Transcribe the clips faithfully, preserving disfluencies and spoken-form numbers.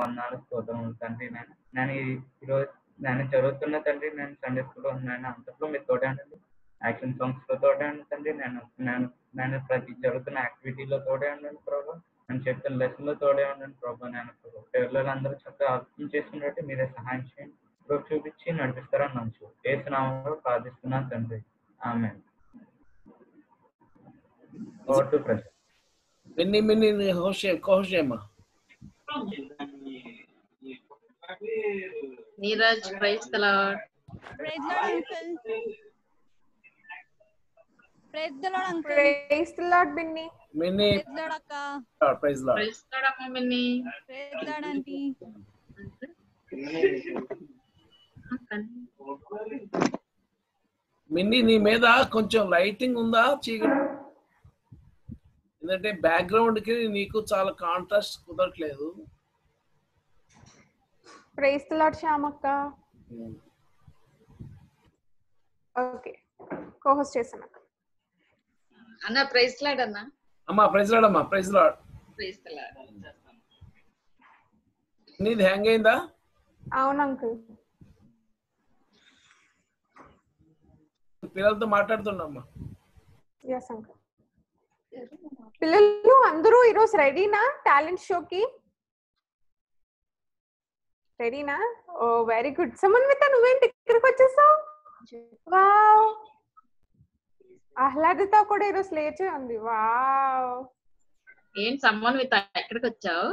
వందనాలు స్తోత్రములు తండ్రి. నేను ఈరోజు నేను చదువుతున్న తండ్రి, నేను సండే స్కూల్లో ఉన్నాను, అంతట్లో మీరు తోట అండి, యాక్షన్ సాంగ్స్లో తోట అండి తండ్రి, నేను నేను నేను ప్రతి జరుగుతున్న యాక్టివిటీలో తోడే ఉండండి ప్రభావ, నేను చెప్తున్న లెసన్లో తోడే ఉండండి ప్రభావ, నేను పిల్లలు అందరూ చక్కగా అర్థం చేసుకున్నట్టు మీరే సహాయం చేయండి, రూపు చూపించి నడిపిస్తారని మంచి యేసు నామములో ప్రార్థిస్తున్నాను తండ్రి, amen. Over to Prasad. Mini mini ni Jose, Jose ma. Neeraj, praise the Lord. Praise the Lord, uncle. Praise the Lord, uncle. Praise the Lord, Binni. Binni. Praise the Lord, akka. Oh, praise the Lord. Praise the Lord, akka Binni. Praise the Lord, auntie. Binni, ni meda koncham lighting unda cheegaru. ఎందుకంటే background కి నీకు చాలా contrast కుదరట్లేదు. Praise the Lord శ్యామక్క. Okay, cohost చేసనక్క అన్న. Praise the Lord అన్న. అమ్మా ప్రైజ్ ది లార్డ్. అమ్మా praise the Lord. Praise the Lord. నీది హ్యాంగ్ అయిందా? అవును అంకుల్. పిల్లలతో మాట్లాడుతున్నామ్మా. yes uncle. పిల్లలు అందరూ ఈరోజు రెడీనా టాలెంట్ షోకి? రెడీనా? Oh very good. సమన్విత, నువ్వేంటి ఇక్కడికి వచ్చేసావు? వావ్, ఆహ్లాదిత కూడా ఈరోజు లేట్ ఉంది. వావ్, ఏం సమన్విత ఎక్కడికి వచ్చావు?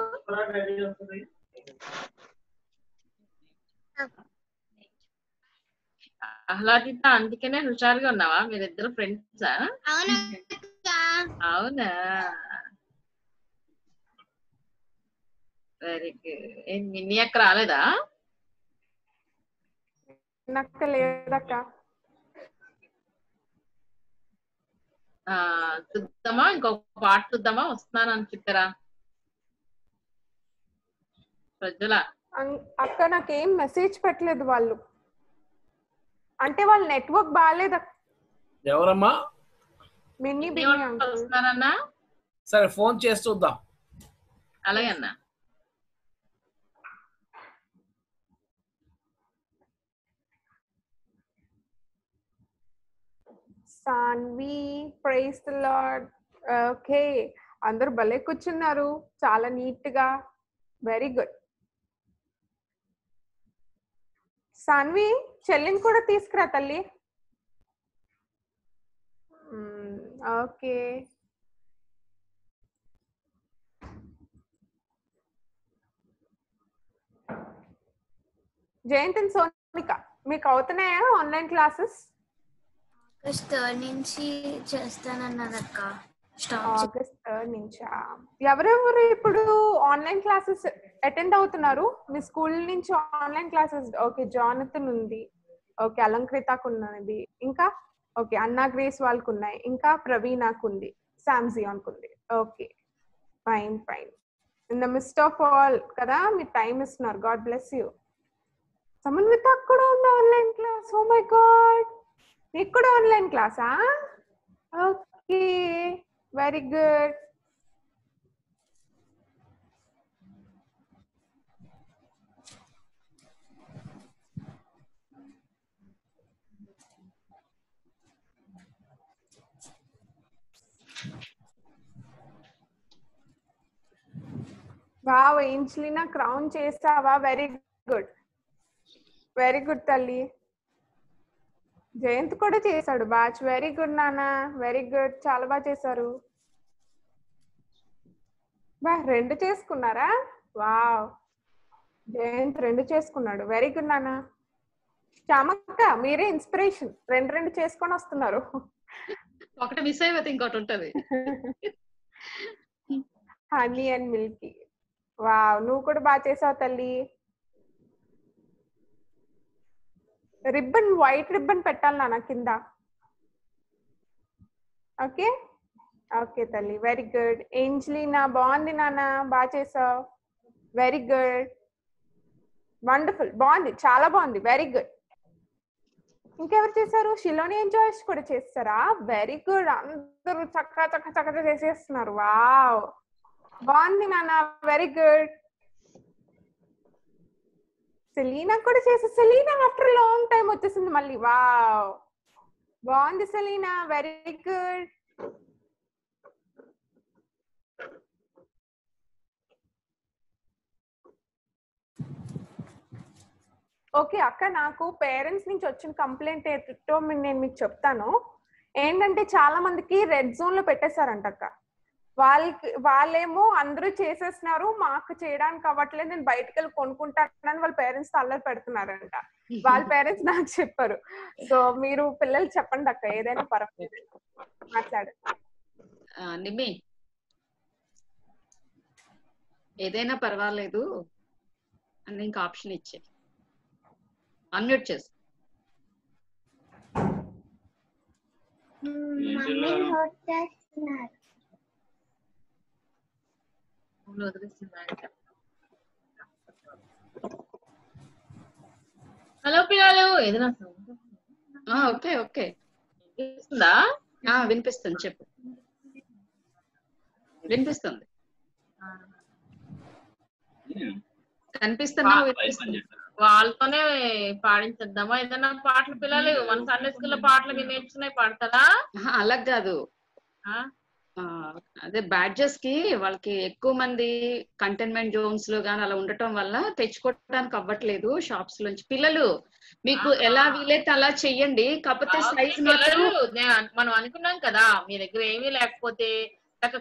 ఆహ్లాదిత అందుకనే హుషారుగా ఉన్నావా? మీరిద్దరు ఫ్రెండ్సా? అవునా, వెరీ గుడ్. ఏం మిన్ని అక్క రాలేదా? నాకు లేదక్క. చూద్దామా, ఇంకొక పాట చూద్దామా? వస్తున్నాను అని చెప్పారా ప్రజల అక్క? నాకేం మెసేజ్ పెట్టలేదు వాళ్ళు, అంటే వాళ్ళ నెట్వర్క్ బాగాలేదక్క. ఎవరమ్మా? మిన్ని. బిన్ని అంకుల్ వస్తారన్నా? సరే ఫోన్ చేసి చూద్దాం. అలాగే అన్న. Saanvi, praise the lord. Okay, అందరూ భలే కూర్చున్నారు, చాలా నీట్ గా, వెరీ గుడ్. సాన్వి, చెల్లిని కూడా తీసుకురా తల్లి. ఓకే, జయంత్ అండ్ సోనిక, మీకు అవుతున్నాయా ఆన్లైన్ క్లాసెస్? ఆగస్ట్ మూడు నుంచి చేస్తానన్నారు అక్క. ఆగస్ట్ మూడు నుంచా? ఎవరెవరు ఇప్పుడు ఆన్లైన్ క్లాసెస్ అటెండ్ అవుతున్నారు మీ స్కూల్ నుంచి? Online classes. ఓకే, జానతన్ ఉంది, ఓకే, అలంకృతకు ఉన్నది, ఇంకా ఓకే అన్నా గ్రేస్ వాళ్ళకు ఉన్నాయి, ఇంకా ప్రవీణకు ఉంది, శామ్జియాన్కు ఉంది. Okay, fine fine. In the midst of all కదా మీరు టైం ఇస్తున్నారు, గాడ్ బ్లెస్ యూ. సమన్విత కూడా ఉంది online class. Oh my God, మీకు కూడా ఆన్లైన్ క్లాసా? Okay, very good. Wow, Angelina crown చేస్తావా? వెరీ గుడ్, వెరీ గుడ్ తల్లి. జయంత్ కూడా చేశాడు బాచ్. వెరీ గుడ్ నానా, వెరీ గుడ్, చాలా బాగా చేశారు. బా, రెండు చేసుకున్నారా? వావ్, జయంత్ రెండు చేసుకున్నాడు, వెరీ గుడ్ నానా. చామక్క, మీరే ఇన్స్పిరేషన్, రెండు రెండు చేసుకొని వస్తున్నారు. ఒకటి మిస్ అయిపోతే ఇంకోటి ఉంటది. హనీ అండ్ మిల్కీ, వావ్, నువ్వు కూడా బాగా చేసావు తల్లి. రిబ్బన్, వైట్ రిబ్బన్ పెట్టాలి నాన్న కింద. ఓకే, ఓకే తల్లి, వెరీ గుడ్. ఏంజలినా బాగుంది నాన్న, బాగా చేసావు, వెరీ గుడ్, వండర్ఫుల్, బాగుంది, చాలా బాగుంది, వెరీ గుడ్. ఇంకెవరు చేశారు? షిలోని ఎంజాయ్స్ కూడా చేస్తారా? వెరీ గుడ్, అందరూ చక్కగా చక్క చక్కగా చేసేస్తున్నారు. వావ్, బాగుంది నాన్న, వెరీ గుడ్. సెలీనా కూడా చేసే సెలీనా ఆఫ్టర్ లాంగ్ టైం వచ్చేసింది మళ్ళీ. వావ్ బాగుంది సెలీనా, వెరీ గుడ్. ఓకే అక్క, నాకు పేరెంట్స్ నుంచి వచ్చిన కంప్లైంట్ ఏదో నేను మీకు చెప్తాను. ఏంటంటే చాలా మందికి రెడ్ జోన్ లో పెట్టేశారంట అక్క. వాళ్ళకి వాళ్ళేమో అందరూ చేసేస్తున్నారు, మాకు చేయడానికి అవ్వట్లేదు, నేను బయటకు వెళ్ళి కొనుక్కుంటానని వాళ్ళ పేరెంట్స్ అల్లరి పెడుతున్నారంట. వాళ్ళ పేరెంట్స్ నాకు చెప్పారు. సో మీరు పిల్లలు చెప్పండి అక్క, ఏదైనా పర్వాలేదు మాట్లాడండి, ఏదైనా పర్వాలేదు అని ఇంకా ఆప్షన్ ఇచ్చే అన్మ్యూట్ చేసి. హలో పిల్లలు, ఏదైనా ఓకే ఓకే వినిపిస్తుందా? వినిపిస్తుంది, చెప్పు. వినిపిస్తుంది, కనిపిస్తున్నా, వినిపిస్తుంది. వాళ్ళతోనే పాడించేద్దామా ఏదైనా పాటలు? పిల్లలు మన సండే స్కూల్లో పాటలు నేర్చుకున్నాయి, పాడతారా? అలా కాదు, అదే బ్యాడ్జెస్ కి వాళ్ళకి ఎక్కువ మంది కంటైన్మెంట్ జోన్స్ లో గానీ అలా ఉండటం వల్ల తెచ్చుకోవడానికి అవ్వట్లేదు షాప్స్ లోంచి. పిల్లలు మీకు ఎలా వీలైతే అలా చెయ్యండి, కాకపోతే సైజ్ మాత్రం మనం అనుకున్నాం కదా మీ దగ్గర ఏమీ లేకపోతే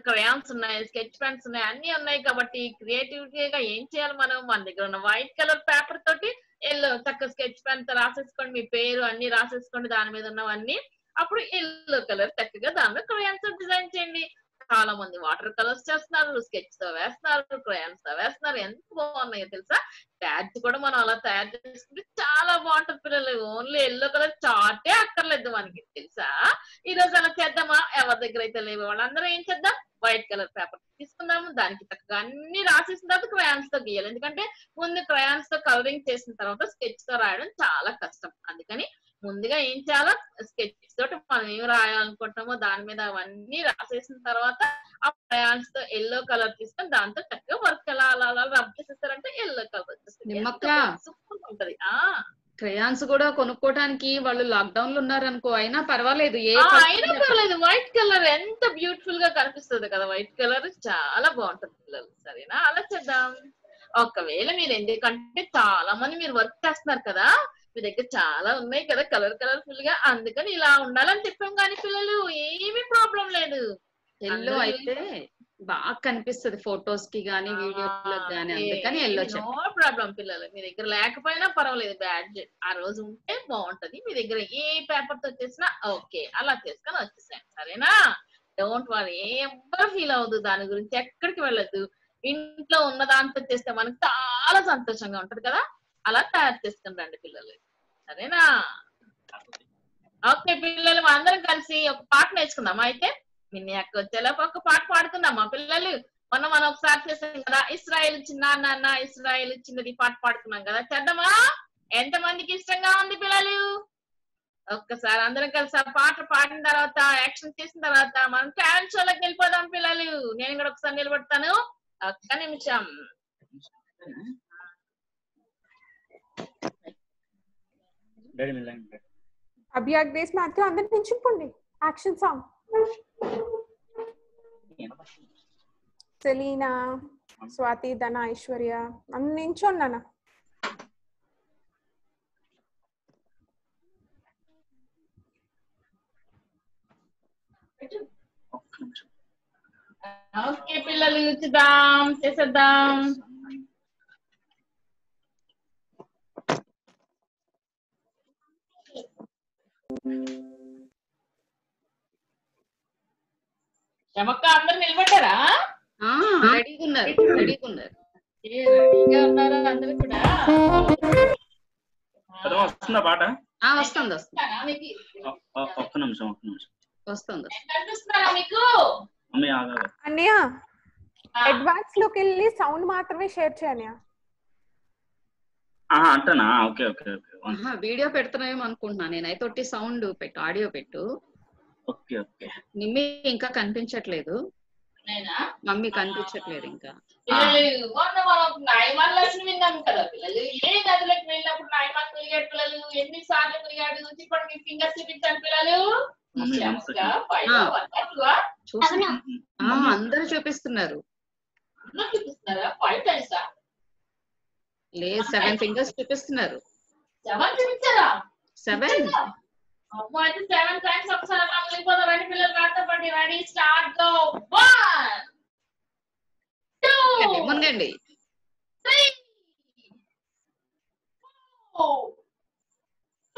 క్రేయాన్స్ ఉన్నాయి, స్కెచ్ పెన్స్ ఉన్నాయి, అన్ని ఉన్నాయి కాబట్టి క్రియేటివిటీగా ఏం చేయాలి మనం? మన దగ్గర ఉన్న వైట్ కలర్ పేపర్ తోటి ఎల్లో చక్క స్కెచ్ పెన్ తో రాసేసుకోండి, మీ పేరు అన్ని రాసేసుకోండి, దాని మీద ఉన్నవన్నీ. అప్పుడు ఎల్లో కలర్ చక్కగా దానిలో క్రేయాన్స్ డిజైన్ చేయండి. చాలా మంది వాటర్ కలర్స్ చేస్తున్నారు, స్కెచ్ తో వేస్తున్నారు, క్రేయాన్స్ తో వేస్తున్నారు. ఎంత బాగున్నాయో తెలుసా? చార్ట్ కూడా మనం అలా తయారు చేసుకుంటే చాలా బాగుంటుంది. పిల్లలు ఓన్లీ ఎల్లో కలర్ చార్టే అక్కర్లేదు మనకి, తెలుసా? ఈ రోజు అలా చేద్దామా? ఎవరి దగ్గర అయితే లేవు వాళ్ళందరూ ఏం చేద్దాం, వైట్ కలర్ పేపర్ తీసుకుందాము, దానికి చక్కగా అన్ని రాసేసిన తర్వాత క్రయాన్స్ తో గీయాలి. ఎందుకంటే ముందు క్రయాన్స్ తో కలరింగ్ చేసిన తర్వాత స్కెచ్ తో రాయడం చాలా కష్టం. అందుకని ముందుగా ఏం చేయాలో స్కెచ్ తోటి మనం ఏం రాయాలనుకుంటున్నామో దాని మీద అవన్నీ రాసేసిన తర్వాత ఆ క్రయాన్స్ తో ఎల్లో కలర్ తీసుకొని దాంతో చక్కగా వర్క్ ఎలా అలా అలా రబ్ చేసేస్తారంటే ఎల్లో కలర్ సూపర్ ఉంటది. ఆ క్రయాన్స్ కూడా కొనుక్కోవడానికి వాళ్ళు లాక్ డౌన్ లో ఉన్నారనుకో, అయినా పర్వాలేదు, అయినా పర్వాలేదు, వైట్ కలర్ ఎంత బ్యూటిఫుల్ గా కనిపిస్తుంది కదా, వైట్ కలర్ చాలా బాగుంటుంది పిల్లలు. సరేనా, అలా చేద్దాం. ఒకవేళ మీరు ఎందుకంటే చాలా మంది మీరు వర్క్ చేస్తున్నారు కదా, మీ దగ్గర చాలా ఉన్నాయి కదా కలర్ కలర్ఫుల్ గా, అందుకని ఇలా ఉండాలని చెప్పాం. కానీ పిల్లలు ఏమీ ప్రాబ్లం లేదు, ఎల్లో అయితే బాగా కనిపిస్తుంది ఫొటోస్ కి గానీ వీడియోస్ గానీ, అందుకని ఎల్లో నో ప్రాబ్లం. పిల్లలు మీ దగ్గర లేకపోయినా పర్వాలేదు, బ్యాడ్ ఆ రోజు ఉంటే బాగుంటది. మీ దగ్గర ఏ పేపర్ తో చేసినా ఓకే, అలా చేసుకొని వచ్చేసాను. సరేనా, డోంట్ వరీ, ఎవ్వరు ఫీల్ అవ్వదు, దాని గురించి ఎక్కడికి వెళ్ళదు. ఇంట్లో ఉన్న దాంతో చేస్తే మనకు చాలా సంతోషంగా ఉంటది కదా, అలా తయారు చేసుకుని రండి పిల్లలు. సరేనా, ఓకే పిల్లలు, అందరం కలిసి ఒక పాట నేర్చుకుందామా? అయితే మిన్ని అక్క వచ్చేలోపు ఒక పాట పాడుకుందామా పిల్లలు? మొన్న మనం ఒకసారి చేసాం కదా, ఇస్రాయేల్ చిన్న నాన్న ఇస్రాయేల్ చిన్నది పాట పాడుకున్నాం కదా, చేద్దామా? ఎంత మందికి ఇష్టంగా ఉంది పిల్లలు? ఒక్కసారి అందరం కలిసి ఆ పాట పాడిన తర్వాత యాక్షన్ చేసిన తర్వాత మనం టాలెంట్ షోలోకి వెళ్ళిపోదాం పిల్లలు. నేను కూడా ఒకసారి నిలబడతాను, ఒక్క నిమిషం. అభి అగ్రేస్ మాత్రం అందరు నించుకోండి, action song. Selena, Swathi, Dhana, Aishwarya అన్ని నించున్నానా? ఓకే పిల్లలు, చూద్దాం, చేసేద్దాం. శమక్క అందరు నిలబడ్డారా? రెడీగా ఉన్నారు, రెడీగా ఉన్నారు, రెడీగా ఉన్నారా అందరు కూడా? వస్తుందా పాట? వస్తుంది, వస్తుందా మీకు? ఒక్క నిమిషం, ఒక్క నిమిషం వస్తుంది. కనిపిస్తున్నారా మీకు? అన్నయ్య అడ్వాన్స్ లోకి వెళ్ళి సౌండ్ మాత్రమే షేర్ చేయనయ్య. అంటనా? ఓకే ఓకే ఓకే, వీడియో పెడతానేమో అనుకుంటున్నా నేనైతే. ఒకటి సౌండ్ పెట్టు, ఆడియో పెట్టు. Okay okay. నిమ్మి ఇంకా కనిపించట్లేదు. మమ్మీ కనిపించట్లేదు ఇంకా. నాయమాన్ లక్ష్మి విన్నాం కదా పిల్లలు, ఏ గదిలోకి వెళ్ళినప్పుడు నాయమాన్ పిలిగాడు పిల్లలు, ఎన్ని సార్లు పిలిగాడు, ఇప్పుడు మీ ఫింగర్స్ చూపించాను పిల్లలు. అందరూ చూపిస్తున్నారు. లేదు సెవెన్ ఫింగర్స్ చూపిస్తున్నారు. సెవెన్ చూపించారా? సెవెన్ సెవెన్ టైమ్స్ ఒకసారి వెళ్ళిపోతాం. రెండు పిల్లలు రాటపడి ready start go one two మునగండి త్రీ ఫోర్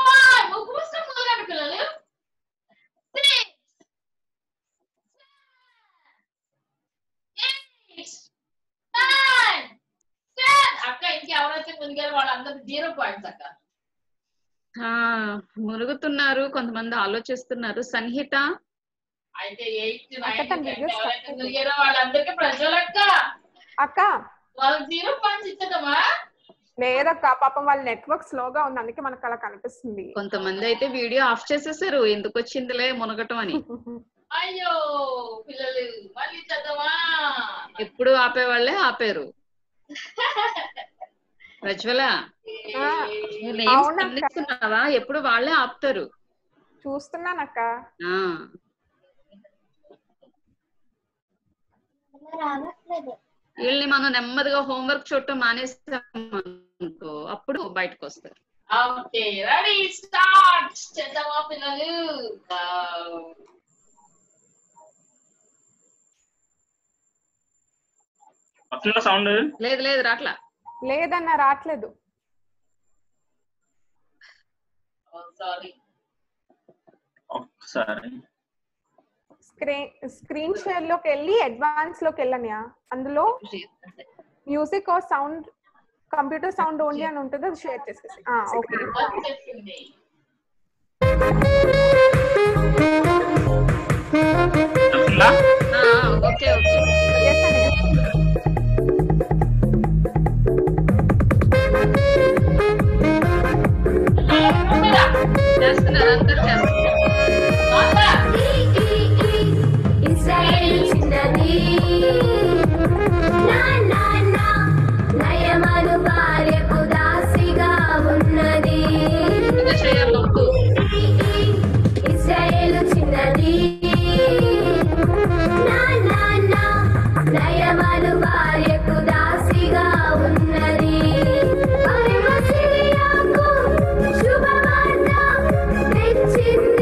ఫైవ్ ముగుస్తా మునగండి పిల్లలు six seven eight nine ten. అక్క ఇంకే ఎవరైతే మునిగారు వాళ్ళందరూ జీరో పాయింట్స్ అక్క. మురుగుతున్నారు కొంతమంది, ఆలోచిస్తున్నారు. సంహిత అయితే లేదక్క, పాపం వాళ్ళ నెట్వర్క్ స్లోగా ఉంది అందుకే మనకు అలా కనిపిస్తుంది. కొంతమంది అయితే వీడియో ఆఫ్ చేసేసారు, ఎందుకు వచ్చిందిలే మునగటం అని. అయ్యో పిల్లలు మళ్ళీ చదవా, ఎప్పుడు ఆపేవాళ్లే ఆపారు. ప్రజ్వల గమనిస్తున్నావా, ఎప్పుడు వాళ్ళే ఆపుతారు. చూస్తున్నానక్క. వీళ్ళని మనం నెమ్మదిగా హోంవర్క్ చూడటం మానేస్తామనుకో, అప్పుడు బయటకు వస్తారు. లేదు లేదు రాట్లా, లేదన్నా రాట్లేదు. స్క్రీన్ షేర్ లోకి వెళ్ళి అడ్వాన్స్ లోకి వెళ్ళనియా, అందులో music or sound, computer sound only అని ఉంటుంది, అది షేర్ చేసేసి. Okay okay okay. Another chapter. Inside in the deep. Na na na. Nayamanu bare udasiga unnadi. Ida share lokku. Inside in the deep. Na na na. Nayamanu bare udasiga unnadi. Are masiriya ko. Shubha. Thank you.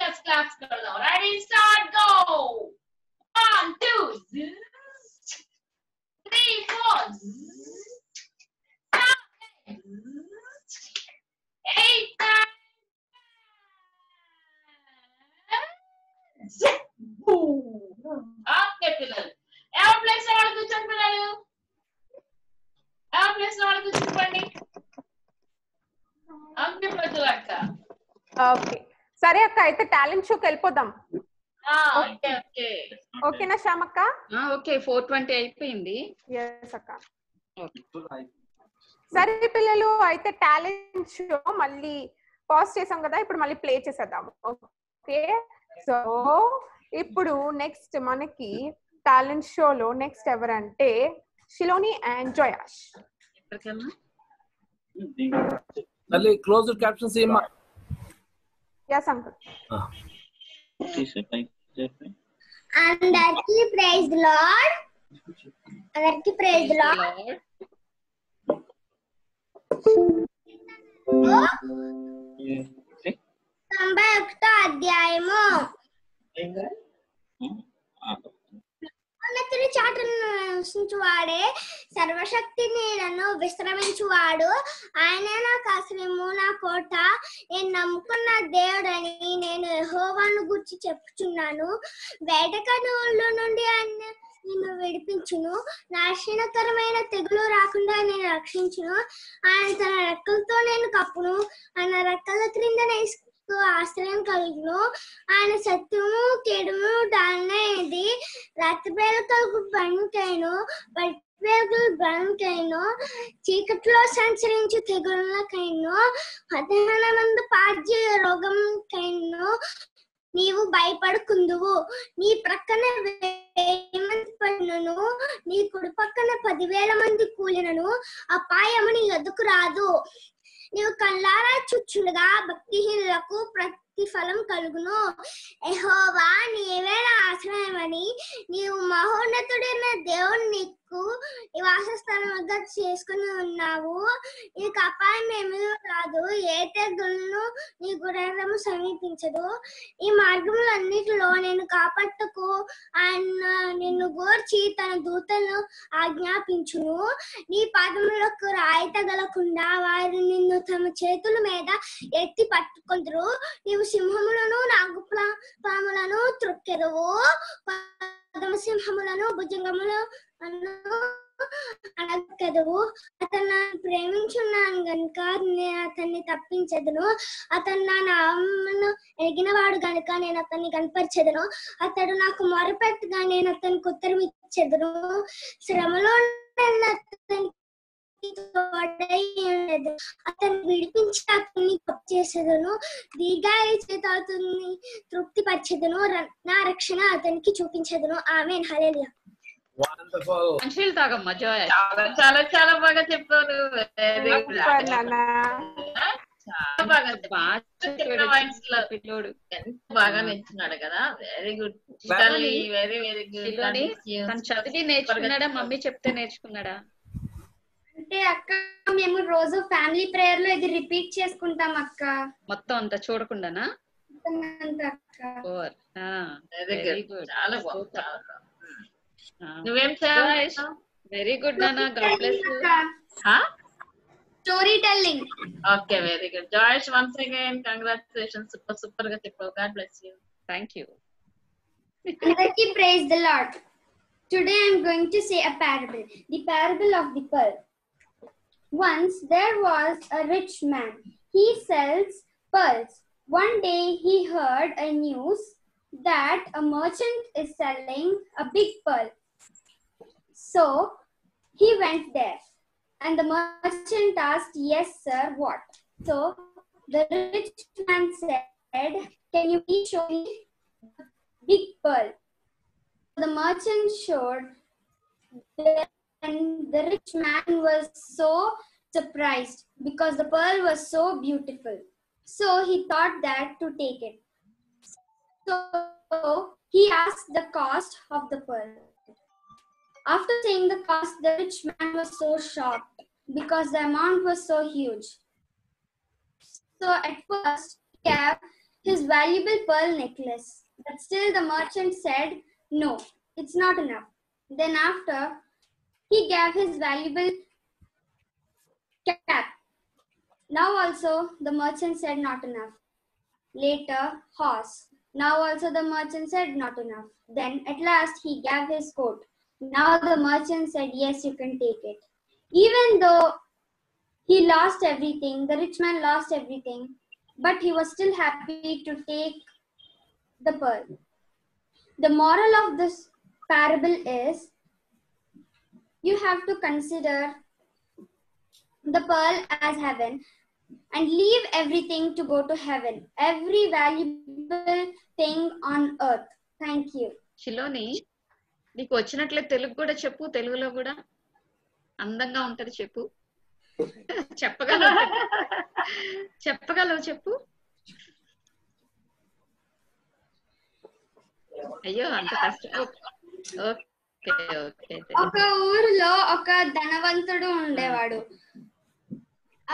let's claps kar do. Ready, start, go. One, two, three, four, five, eight, nine, boom. Okay, pillar. Ever play sir? Kuch chupani. Ever play sir? Kuch chupani. Amne pratulak ka. Okay. సరే అక్క అయితే talent షోకి వెళ్ళిపోదాం. ఆ okay okay ఓకేనా శ్యామ అక్క? ఆ okay four twenty అయిపోయింది. yes అక్క. ఓకే సరే పిల్లలు అయితే టాలెంట్ షో మళ్ళీ పాజ్ చేసాం కదా, ఇప్పుడు మళ్ళీ ప్లే చేసేద్దాం. ఓకే సో ఇప్పుడు నెక్స్ట్ మనకి టాలెంట్ షోలో నెక్స్ట్ ఎవరంటే శిలోని అండ్ జయాష్. ఎక్కడికన్నా మళ్ళీ క్లోజ్డ్ క్యాప్షన్స్ ఏమ क्या संकट अंदर की प्रेज लॉर्ड अंदर की प्रेज लॉर्ड संभक्त अध्याय ఉన్నతుని చాటును నివసించువాడే సర్వశక్తి నన్ను విశ్రమించువాడు, ఆయన నాకు ఆశ్రయము నా కోట, నేను నమ్ముకున్న దేవుడని నేను యెహోవాను గురించి చెప్పుచున్నాను. వేటకనుల నుండి ఆయన నిన్ను విడిపించును, నాశనకరమైన తెగులు రాకుండా నేను రక్షించును, ఆయన తన రెక్కలతో నేను కప్పును, ఆయన రెక్కల క్రింద నేను ఆశ్రయం కలుగును, ఆయన సత్యము కేడము దానిది రాత్రి వేళకు భయంకైను పట్టవేళకు భయంకైను చీకట్లో సంచరించు తెగుళ్ళకైను అధ్యయనందు పాడ్య రోగంకైను నీవు భయపడుకుందువు. నీ ప్రక్కన వెయ్యి మంది పడినను నీ కుడి పక్కన పదివేల మంది కూలినను అపాయము నీ ఎదుకు రాదు. నీవు కళ్ళారా చూచులుగా భక్తిహీనులకు ప్రతిఫలం కలుగును. యెహోవా నీవే నా ఆశ్రయమని నీవు మహోన్నతుడైన దేవుని నీకు నివాస స్థానంగా చేసుకుని ఉన్నావు. నీకు అపాయం ఏమీ రాదు, ఏ తెగులను నీ గుడారము సమీపించదు. ఈ మార్గములన్నిటిలో నేను కాపాడుటకు ఆయన నిన్ను గూర్చి తన దూతలను ఆజ్ఞాపించును. నీ పాదములకు రాయి తగలకుండా వారు నిన్ను తమ చేతుల మీద ఎత్తి పట్టుకుందరు. నీవు సింహములను నాగుపాములను త్రొక్కెదవు, సింహములను భుజంగములను అడగదవు. అతను ప్రేమించున్నాను గనుక నేను అతన్ని తప్పించదును, అతను నా నామమును ఎరిగిన వాడు గనుక నేను అతన్ని కనపరచెదను. అతడు నాకు మొరపెట్టగా నేను అతనికి ఉత్తరం ఇచ్చెదను, శ్రమలో అతను విడిపించి అతన్ని కప్పు చేసేదను, దీర్ఘాయుష్యతోని తృప్తి పరిచెదను, నా రక్షణ అతనికి చూపించెదను. ఆమేన్. హల్లెలూయా. వండర్ఫుల్. అంశీల్ తాగమ్మ జాయ్ చాలా చాలా బాగా చెప్పారు. వెరీ గుడ్ నాన్న, చాలా బాగా చెప్పారు. వాయిస్ల పిల్లడు ఎంత బాగా నేర్చున్నాడు కదా. వెరీ గుడ్ తల్లి, వెరీ వెరీ గుడ్. తన చదివి నేర్చుకున్నాడా, మమ్మీ చెప్తే నేర్చుకున్నాడా? అంటే అక్క మేము రోజు ఫ్యామిలీ ప్రేయర్ లో ఇది రిపీట్ చేసుకుంటాం అక్క. మొత్తం అంతా చూడకుండానా? అంతా అక్క. ఓర్ ఆ వెరీ గుడ్, చాలా బాగా. నువ్వేం చేయాలి? వెరీ గుడ్ నాన్న, గాడ్ బ్లెస్ యు. హా story telling. Okay very good Joyce, once again congratulations, super super గా చెప్పావు. God bless you. థాంక్యూ. అందరికీ praise the lord. Today I am going to say a parable, the parable of the pearl. Once there was a rich man. He sells pearls. One day he heard a news that a merchant is selling a big pearl. So he went there, and the merchant asked, "Yes, sir, what?" So the rich man said, "Can you please show me the big pearl?" The merchant showed, and the rich man was so surprised because the pearl was so beautiful. So he thought that to take it. So he asked the cost of the pearl. After saying the cost, the rich man was so shocked because the amount was so huge. So at first he gave his valuable pearl necklace. But still the merchant said, "No, it's not enough." Then after, he gave his valuable cap. Now also the merchant said, "Not enough." Later, horse. Now also the merchant said, "Not enough." Then at last he gave his coat. Now the merchant said, "Yes, you can take it." Even though he lost everything, the rich man lost everything, but he was still happy to take the pearl. The moral of this parable is, you have to consider the pearl as heaven and leave everything to go to heaven. Every valuable thing on earth. Thank you. Shiloni, నీకు వచ్చినట్లే తెలుగు కూడా చెప్పు, తెలుగులో కూడా అందంగా ఉంటది చెప్పు. చెప్పగలవు చెప్పగలవు చెప్పు. అయ్యో అంత కష్టం. Okay okay. ఒక ఊర్లో ఒక ధనవంతుడు ఉండేవాడు.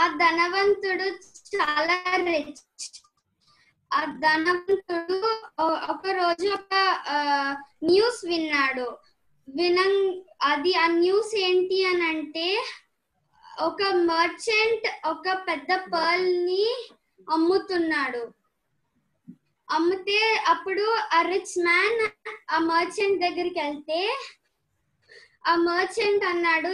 ఆ ధనవంతుడు చాలా రిచ్. ఆ ధనవంతుడు ఒక రోజు ఒక న్యూస్ విన్నాడు. విన అది ఆ న్యూస్ ఏంటి అని అంటే, ఒక మర్చెంట్ ఒక పెద్ద పర్ల్ ని అమ్ముతున్నాడు. అమ్మితే అప్పుడు ఆ రిచ్ మ్యాన్ ఆ మర్చెంట్ దగ్గరికి వెళ్తే, ఆ మర్చెంట్ అన్నాడు,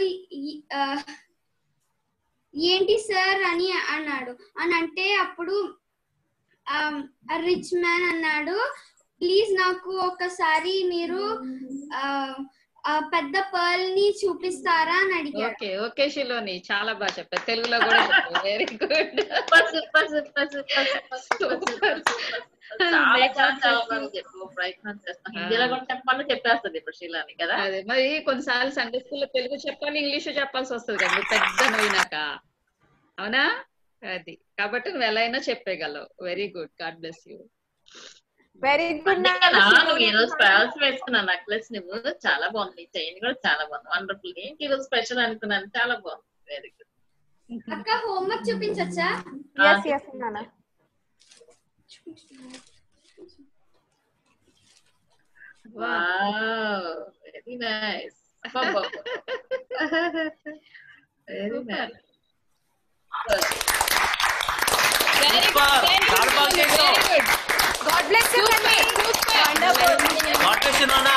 "ఏంటి సార్" అని అన్నాడు. అని అంటే అప్పుడు ఆ రిచ్ మ్యాన్ అన్నాడు, "ప్లీజ్ నాకు ఒకసారి మీరు ఆ పెద్ద పర్ల్ ని చూపిస్తారా" అని అడిగాడు. ఓకే ఓకే శిలోని, చాలా బాగా చెప్పారు. తెలుగులో కూడా very good. Super super super super చెప్పేస్తుంది ఇప్పుడు శిలోని కదా. అదే మరి కొన్నిసార్లు సండే స్కూల్లో తెలుగు చెప్పాలి, ఇంగ్లీష్ చెప్పాల్సి వస్తుంది కదా పెద్ద అయినాక, అవునా? అది కాబట్టి నువ్వు ఎలా అయినా చెప్పేయగలవు. Very good. God bless you. Very good. నువ్వు ఈ రోజు ట్రావెల్స్ వేసుకున్నా నెక్లెస్, నువ్వు చాలా బాగుంది, చైన్ కూడా చాలా బాగుంది, వండర్ఫుల్. ఏంటి ఈరోజు స్పెషల్ అనుకున్నాను, చాలా బాగుంది. Very good. అక్క హోంవర్క్ చూపించొచ్చా? yes yes నాన్న. wow very nice. బాబా very nice. very good. very good. God bless you, Nana. Wonderful. God bless you, Nana.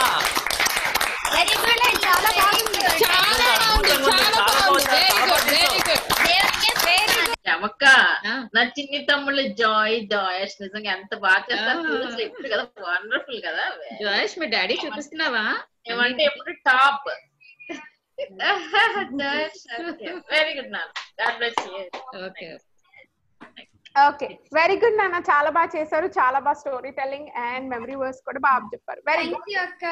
Very good. Chala baagundi. Chala baagundi. Chala baagundi. Very good. Very good. Jamaka. Na chinni tamulu joy joyesh nijanga enta baaga chestadu chudandi kada. Wonderful kada. Joyesh me daddy chupistunava? Emante eppudu top. Joyesh. Very good, Nana. God bless you. Okay. Okay very good నాన్న, చాలా బాగా చేశారు. చాలా బాగా story telling and memory verse కూడా బాగా చెప్పారు. Very good అక్క.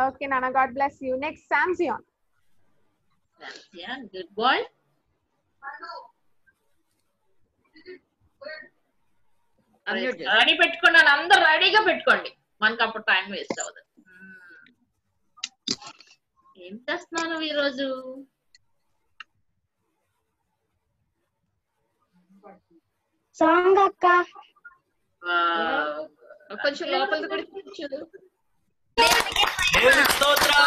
ఓకే నాన్న, గాడ్ బ్లెస్ యూ. నెక్స్ట్ సామ్సియాన్. సామ్సియాన్ గుడ్ బాయ్. రెడీ పెట్టుకోండి, అందరూ రెడీగా పెట్టుకోండి, మనకు అప్పుడు టైం వేస్ట్ అవ్వదు. ఏం చేస్తున్నాను ఈరోజు? సాంగ్ అక్క. కొంచెం లోపలిది కూడా చూడు. దేవునికి స్తోత్రం.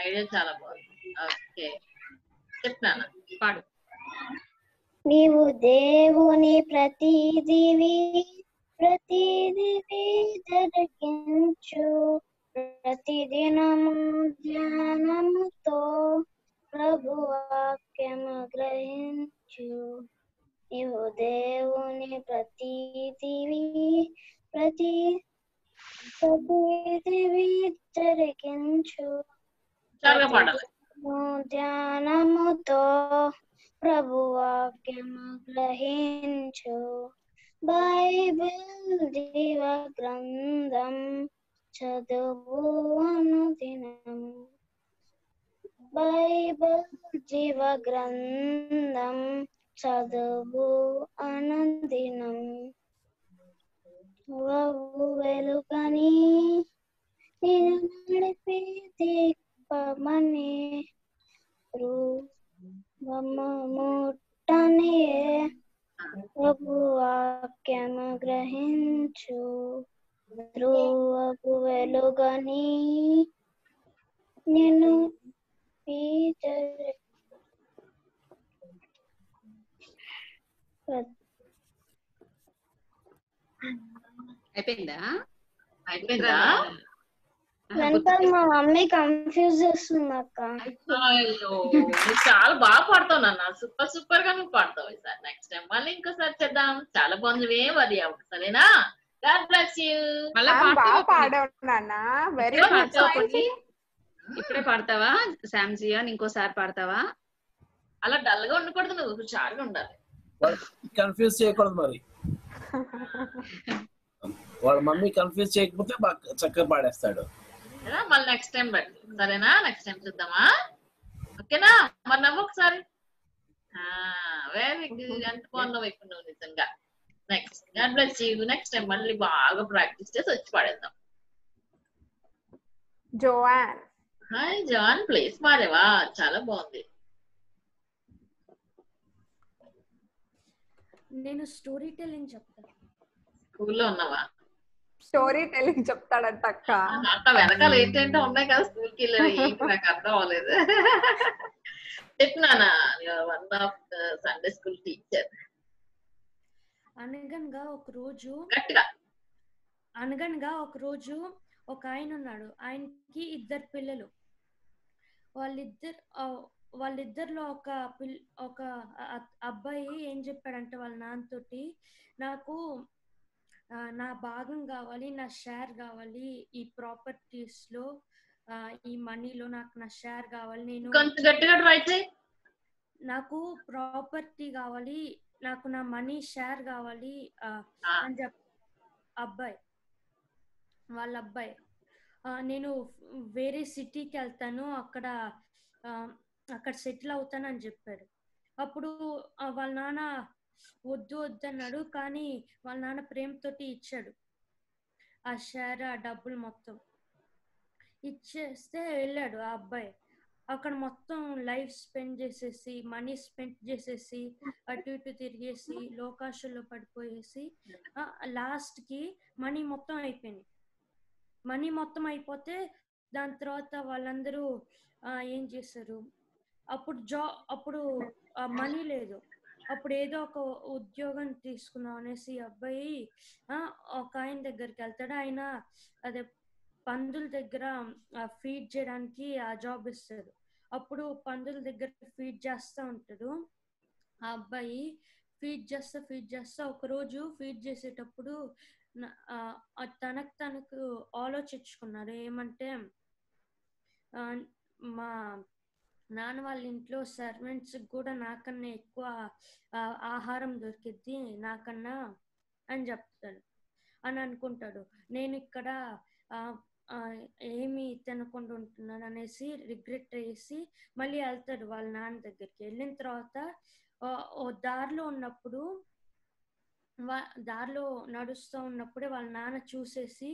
ఐడియా చాలా బాగుంది. ఓకే చెప్తాను, పాడు. నీవు దేవుని ప్రతిదివి, ప్రతిదివి జరిగించు, ప్రతిదినము ధ్యానముతో ప్రభు వాక్యము గ్రహించు. నీవు దేవుని ప్రతిదివి, ప్రతి ప్రతిదివి జరిగించు, ధ్యానముతో ప్రభు వాక్యము గ్రహించు. బైబిల్ దివ గ్రంథం చదువు అనుదినం, బైబిల్ జీవ గ్రంథం చదువు అనుదినం. నువ్వు వెలుగని నిన్ను నడిపే దీపమని, రూపమూర్తనే ప్రభు వాక్యము గ్రహించు ధ్రువపు వెలుగని నిన్ను పీచరే అయిపోయిందా అయిపోయిందా మమ్మీ కన్ఫ్యూజ్ చేస్తుంది అక్క. చాలా బాగా పాడతావు నాన్న, సూపర్ సూపర్ గా నువ్వు పాడతావు. ఈసారి నెక్స్ట్ టైం మళ్ళీ ఇంకోసారి చేద్దాం. చాలా బాగుంది. వరి అవ్వదు సరేనా? God bless you. బాగా పాడావు నాన్న, వెరీ గుడ్. ఇప్పుడే పాడతావా శాంజియా? ఇంకోసారి పాడతావా? అలా డల్ గా ఉండకూడదు, నువ్వు హుషారుగా ఉండాలి. కన్ఫ్యూజ్ చేయకూడదు మరి. వాళ్ళ మమ్మీ కన్ఫ్యూజ్ చేయకపోతే చక్కగా పాడేస్తాడు. మళ్ళీ నెక్స్ట్ టైం బట్టి సరేనా? నెక్స్ట్ టైం చూద్దామా? ఓకేనా? మరి నవ్వు ఒకసారి. Very good. ఎంత బాగున్నావు ఇప్పుడు నువ్వు నిజంగా. Next God bless you. Next time మళ్ళీ బాగా ప్రాక్టీస్ చేసి వచ్చి పాడేద్దాం. జోవాన్ హాయ్ జోవాన్, ప్లీజ్ పాడేవా? చాలా బాగుంది. నేను స్టోరీ టెల్లింగ్ చెప్తా. స్కూల్లో ఉన్నావా? స్టోరీ టెల్లింగ్ చెప్తాడంట అక్క. అట్లా వెనకాల ఏంటంటే ఉన్నాయి కదా, స్కూల్ కి నాకు అర్థం అవ్వలేదు. చెప్పినానా? One of Sunday school teacher. అనగనగా ఒక రోజు అనగనగా ఒక రోజు ఒక ఆయన ఉన్నాడు. ఆయనకి ఇద్దరు పిల్లలు. వాళ్ళిద్దరు వాళ్ళిద్దరిలో ఒక పిల్ ఒక అబ్బాయి ఏం చెప్పాడంటే వాళ్ళ నాన్నతోటి, నాకు నా భాగం కావాలి, నా షేర్ కావాలి, ఈ ప్రాపర్టీస్ లో ఈ మనీలో నాకు నా షేర్ కావాలి, నేను నాకు ప్రాపర్టీ కావాలి, నాకు నా మనీ షేర్ కావాలి అని చెప్ప అబ్బాయి వాళ్ళ అబ్బాయి నేను వేరే సిటీకి వెళ్తాను, అక్కడ అక్కడ సెటిల్ అవుతాను అని చెప్పాడు. అప్పుడు వాళ్ళ నాన్న వద్దు వద్దు అన్నాడు, కానీ వాళ్ళ నాన్న ప్రేమతోటి ఇచ్చాడు ఆ షేర్, ఆ డబ్బులు మొత్తం ఇచ్చేస్తే వెళ్ళాడు ఆ అబ్బాయి. అక్కడ మొత్తం లైఫ్ స్పెండ్ చేసేసి, మనీ స్పెండ్ చేసేసి, అటు ఇటు తిరిగేసి, లోకాషుల్లో పడిపోయేసి, లాస్ట్కి మనీ మొత్తం అయిపోయింది. మనీ మొత్తం అయిపోతే దాని తర్వాత వాళ్ళందరూ ఏం చేశారు, అప్పుడు జా అప్పుడు మనీ లేదు, అప్పుడు ఏదో ఒక ఉద్యోగం తీసుకుందాం అనేసి అబ్బాయి ఒక ఆయన దగ్గరికి వెళ్తాడు. ఆయన అదే పందుల దగ్గర ఫీడ్ చేయడానికి ఆ జాబ్ ఇస్తాడు. అప్పుడు పందుల దగ్గర ఫీడ్ చేస్తూ ఉంటాడు ఆ అబ్బాయి. ఫీడ్ చేస్తా ఫీడ్ చేస్తా ఒకరోజు ఫీడ్ చేసేటప్పుడు తనకు తనకు ఆలోచించుకున్నాడు. ఏమంటే మా నాన్న వాళ్ళ ఇంట్లో సర్వెంట్స్ కూడా నాకన్నా ఎక్కువ ఆహారం దొరికిద్ది నాకన్నా అని చెప్తాడు అని అనుకుంటాడు. నేను ఇక్కడ ఏమి తినకుండా ఉంటున్నాను అనేసి రిగ్రెట్ చేసి మళ్ళీ వెళ్తాడు వాళ్ళ నాన్న దగ్గరికి. వెళ్ళిన తర్వాత దారిలో ఉన్నప్పుడు వా దారిలో నడుస్తూ ఉన్నప్పుడే వాళ్ళ నాన్న చూసేసి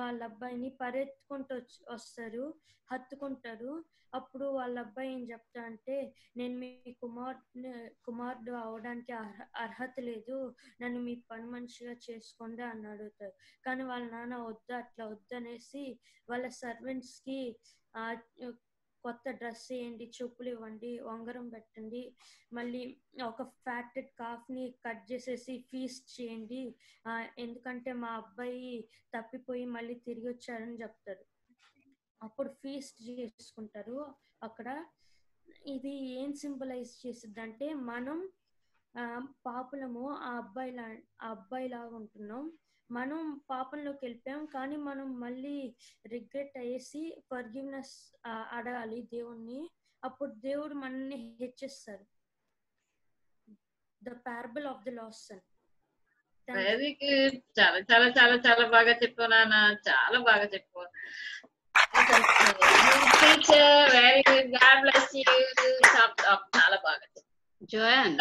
వాళ్ళ అబ్బాయిని పరిగెత్తుకుంటూ వచ్చి వస్తారు, హత్తుకుంటారు. అప్పుడు వాళ్ళ అబ్బాయి ఏం చెప్తా అంటే, నేను మీ కుమార్ కుమారుడు అవడానికి అర్హత లేదు, నన్ను మీ పని మనిషిగా చేసుకోండి అని అడుగుతారు. కానీ వాళ్ళ నాన్న వద్దు అట్లా వద్దు అనేసి వాళ్ళ సర్వెంట్స్కి కొత్త డ్రెస్ వేయండి, చెప్పులు ఇవ్వండి, ఉంగరం పెట్టండి, మళ్ళీ ఒక ఫ్యాక్టెడ్ కాఫ్ని కట్ చేసేసి ఫీస్ట్ చేయండి, ఎందుకంటే మా అబ్బాయి తప్పిపోయి మళ్ళీ తిరిగి వచ్చారని చెప్తారు. అప్పుడు ఫీస్ట్ చేసుకుంటారు అక్కడ. ఇది ఏం సింబలైజ్ చేస్తుందంటే మనం పాపలము, ఆ అబ్బాయిలా ఆ అబ్బాయిలాగా ఉంటున్నాం, మనం పాపంలోకి వెళ్ళిపోయాం, కానీ మనం మళ్ళీ రిగ్రెట్ అయ్యేసి ఫర్గివ్నెస్ అడగాలి దేవుణ్ణి. అప్పుడు దేవుడు మనల్ని హెచ్చిస్తారు. The parable of the lost son. Very good. చాలా చాలా చాలా చాలా బాగా చెప్పావు నాన్న, చాలా బాగా చెప్పావు. Very good. God bless you. చాలా బాగా జోయన్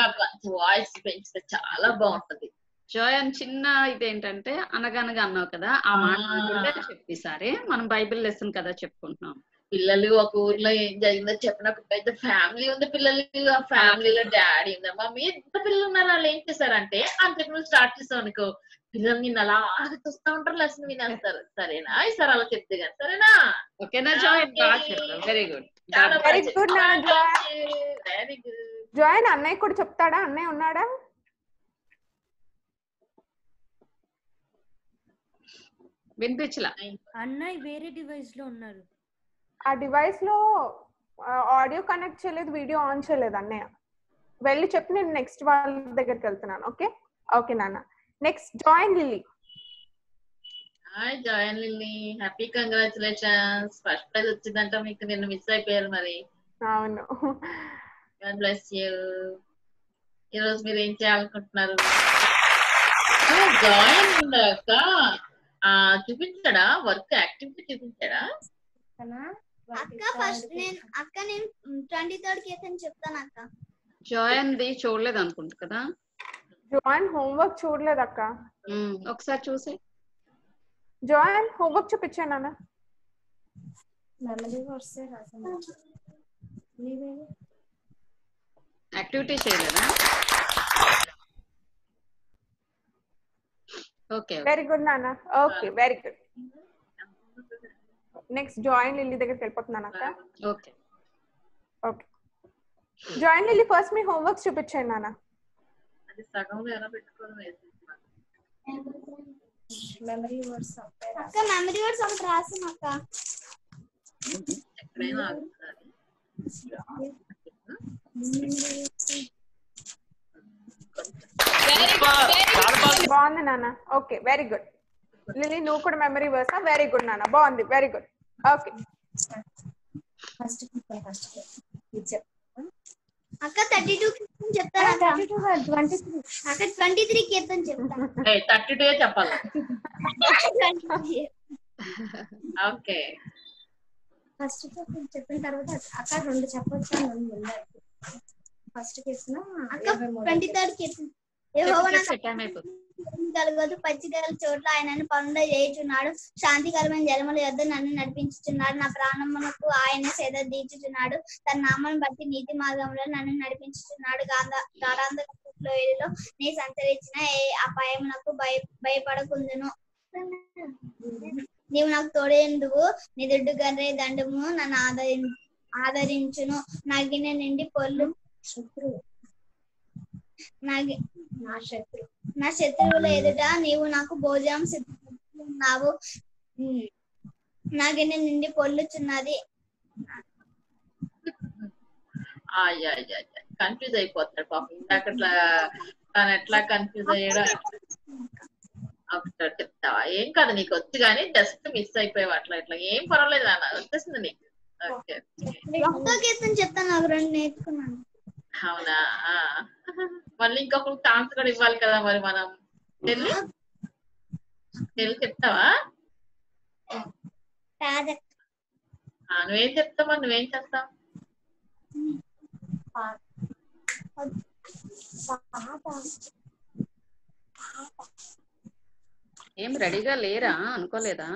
వాయిస్ పెంచితే చాలా బాగుంటది. జోయన్ చిన్న ఇదేంటంటే అనగనగా అన్నావు కదా, ఆ మాట చెప్పేసారి మనం బైబిల్ లెసన్ కదా చెప్పుకుంటున్నాం. పిల్లలు ఒక ఊర్లో ఏం జరిగిందో చెప్పిన ఒక పెద్ద ఫ్యామిలీ ఉంది. పిల్లలు ఆ ఫ్యామిలీలో డాడీ ఉంది, మమ్మీ ఎంత పిల్లలు ఉన్నారు. వాళ్ళు ఏం చేశారంటే అంతకు ముందు స్టార్ట్ చేస్తాం అనుకో, పిల్లలు నిన్ను అలా చూస్తా ఉంటారు, లెసన్ వినేస్తారు. సరేనా? ఈసారి అలా చెప్తే కానీ సరేనా? ఓకేనా? Very good, very good. జాయిన్ అన్నయ్య కూడా చెప్తాడా? అన్నయ్య ఉన్నాడా? వినిపించలా? అన్నయ్య వేరే డివైస్ లో ఉన్నారు. ఆ డివైస్ లో ఆడియో కనెక్ట్ చేయలేదు, వీడియో ఆన్ చేయలేదు. అన్నయ్య వెళ్ళి చెప్పి నేను నెక్స్ట్ వాళ్ళ దగ్గరికి వెళ్తున్నాను. ఓకే, ఓకే నాన్న. నెక్స్ట్ జాయిన్ లిల్లీ. హాయ్ జాయిన్ Lily, happy congratulations. First prize వచ్చిందంట మీకు, నిన్ను మిస్ అయిపోయారు మరి. అవును, గాడ్ బ్లెస్ యు. ఈ రోజు మీరు ఏం చేయాలనుకుంటున్నారు? జాయిన్ ఉన్నాక చూపించాడా వర్క్, యాక్టివిటీ చూపించాడా? అక్క ఫస్ట్ నేను అక్క నేను ఇరవై మూడువ కి ఏదని చెప్తాను అక్క. జాయిన్ ది చూడలేదు అనుకుంటా కదా? జాయిన్ హోంవర్క్ చూడలేదు అక్క. ఒకసారి చూసే జాయిన్ హోంవర్క్ చూపించాను నాన్న. మెమరీ వర్క్స్ రాసాను. యాక్టివిటీ చేయలేదా? ఓకే, వెరీ గుడ్ నాన్న. Okay, very good. నెక్స్ట్ జాయిన్ లిల్లీ దగ్గరికి వెళ్ళిపోతున్నాను అక్క. Okay, okay. జాయిన్ లిల్లీ ఫస్ట్ మీ హోంవర్క్ చూపించండి నాన్న. అది సగంలో ఎలా పెట్టుకోవాలి? మెమరీ వర్డ్స్ అక్క, మెమరీ వర్డ్స్ ఒకటి రాసాను అక్క. ఎక్కడైనా బాగుంది నాన్న. Okay, very good Lily. నువ్వు కూడా మెమరీ వర్డ్స్. వెరీ గుడ్ నాన్న, బాగుంది, very good. Okay, first first అక్క ముప్పై రెండు కి చెప్తారా? ముప్పై రెండు అక్క ఇరవై మూడు కి ఏదని చెప్తారా? ఏ ముప్పై రెండు ఏ చెప్పాలి. ఓకే, ఫస్ట్ కి చెప్పిన తర్వాత అక్క రెండు చెప్పొచ్చా? రెండు ఫస్ట్ కి ఇస్తున్నా అక్క. ఇరవై మూడు కి ఏ హోవన సెకండ్ అయిపోతుంది. గలగదు పచ్చిగల చోట్ల ఆయనను పండుగ చేయుచున్నాడు. శాంతికరమైన జలముల యొద్ద నన్ను నడిపించుచున్నాడు. నా ప్రాణమునకు ఆయన సేద దీర్చుచున్నాడు. తన నామమును బట్టి నీతి మార్గంలో నన్ను నడిపించుచున్నాడు. గాఢాంధకారములో నీ సంచరించిన ఏ అపాయమునకు భయ భయపడకుందును. నీవు నాకు తోడేందువు, నిదుడ్డు గర్రె దండము నన్ను ఆదరి ఆదరించును. నా గిన్నె నిండి పొల్లు శుక్రుడు నా శత్రు నా శత్రువుల ఎదుట నీవు నాకు భోజనం సిద్ధిస్తున్నావు. నా గిన్నె నిండి పొల్లుచున్నది. కన్ఫ్యూజ్ అయిపోతాడు పాపం. ఇందాక తను ఎట్లా కన్ఫ్యూజ్ అయ్యాడో ఒకసారి చెప్తావా? ఏం కాదు, నీకు వచ్చు కానీ జస్ట్ మిస్ అయిపోయావు అట్లా ఇట్లా. ఏం పర్వాలేదు అన్న, వచ్చేసింది నీకు. చెప్తాను, నాకు రెండు నేర్చుకున్నాను. అవునా? మళ్ళీ ఇంకొకరు ఛాన్స్ కూడా ఇవ్వాలి కదా మరి మనం. తెలుగు చెప్తావా? నువ్వేం చెప్తావా? నువ్వేం చెప్తావు? ఏం రెడీగా లేరా? అనుకోలేదా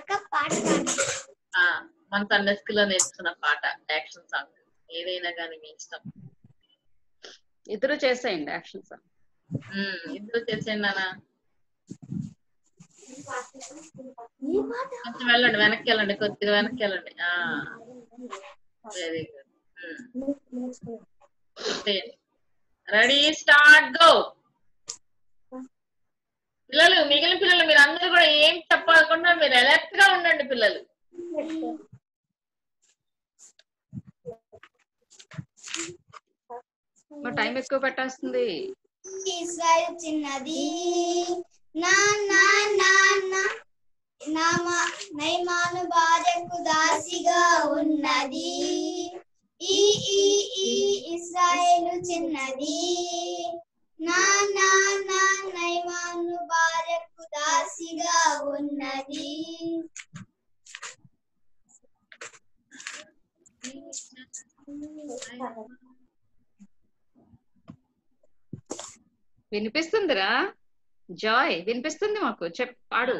అక్క? పాట మన సండే స్కూల్లో నేర్చుకున్న పాట, యాక్షన్ సాంగ్ ఏదైనా కానీ మీ ఇష్టం. ఇద్దరు చేసేయండి యాక్షన్ సాంగ్. ఇద్దరు చేసేయండి నానా. కొంచెం వెళ్ళండి, వెనక్కి వెళ్ళండి, కొద్దిగా వెనక్కి వెళ్ళండి. Very good. Ready, start, go. పిల్లలు, మిగిలిన పిల్లలు మీరు అందరూ కూడా ఏం చెప్పకుండా మీరు అలర్ట్ గా ఉండండి పిల్లలు. టైం ఎక్కువ పెట్టేస్తుంది. ఇశ్రాయేలు చిన్నది. నా నా నా నా నామా నయమాను భార్యకు దాసిగా ఉన్నది. ఈ ఈ ఈ ఇశ్రాయేలు చిన్నది. నా నా నా నయమాను భార్యకు దాసిగా ఉన్నది. వినిపిస్తుందిరా జాయ్? వినిపిస్తుంది మాకు, చెప్పాడు.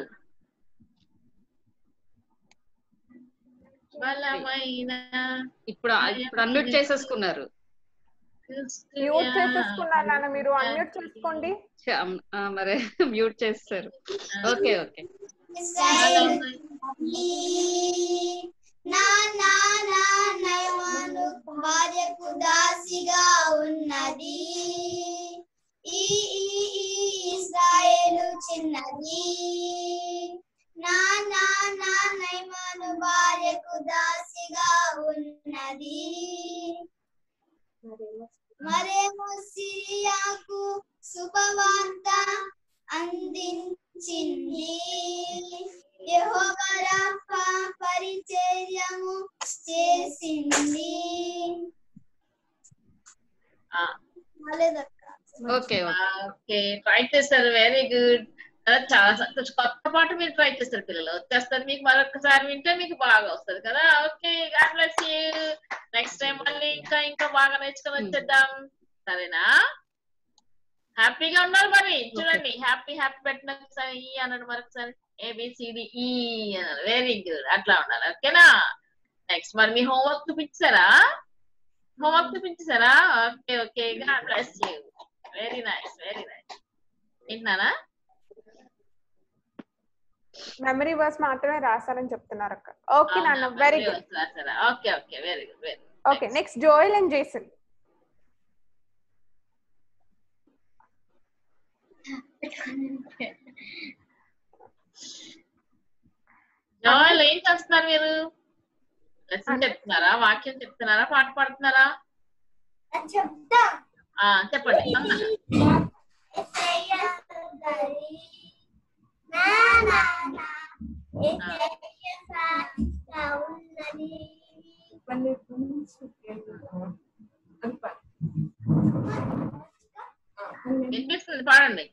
ఇప్పుడు ఇప్పుడు అన్మ్యూట్ చేసేసుకున్నారు. మ్యూట్ చేసేసుకున్నారు నాన్న, మీరు అన్మ్యూట్ చేసుకోండి. మరి మ్యూట్ చేస్తారు. Okay okay. నా నా నా నయమను భార్యకు దాసిగా ఉన్నది. ఈ ఈ ఇశ్రాయేలు చిన్నది. నా నా నా నయమను భార్యకు దాసిగా ఉన్నది. మరేమో సిరియాకు శుభవార్త అందించింది. యెహోవా రఫా పరిచర్యము చేసింది. ఓకే ఓకే, ట్రై చేస్తారు. Very good. చాలా కొత్త పాట మీరు ట్రై చేస్తారు. పిల్లలు వచ్చేస్తారు. మీకు మరొకసారి వింటే మీకు బాగా వస్తుంది కదా. Okay, God bless you. Next time మళ్ళీ ఇంకా ఇంకా బాగా నేర్చుకుని వచ్చేద్దాం, సరేనా? హ్యాపీగా ఉన్నారు మరి. చూడండి, హ్యాపీ హ్యాపీ పెట్టిన ఒకసారి ఈ అన్నాడు, మరొకసారి ఏబిసిడిఈ అన్నారు. వెరీ గుడ్, అట్లా ఉన్నారు. ఓకేనా? నెక్స్ట్ మరి మీ హోంవర్క్ చూపించారా? హోంవర్క్ చూపించారా? Okay okay, God bless you. Very nice, very nice. వింటున్నానా? మెమరీ వర్స్ మాత్రమే రాసారని చెప్తున్నారు అక్క. ఓకే నాన్న, very good. Okay okay, very good, very good. Okay, next Joel and Jason. Joel, ఏం చేస్తున్నారు మీరు? లెసన్ చెప్తున్నారా, వాక్యం చెప్తున్నారా, పాట పాడుతున్నారా? చెప్పండి. వినిపిస్తుంది, పాడండి.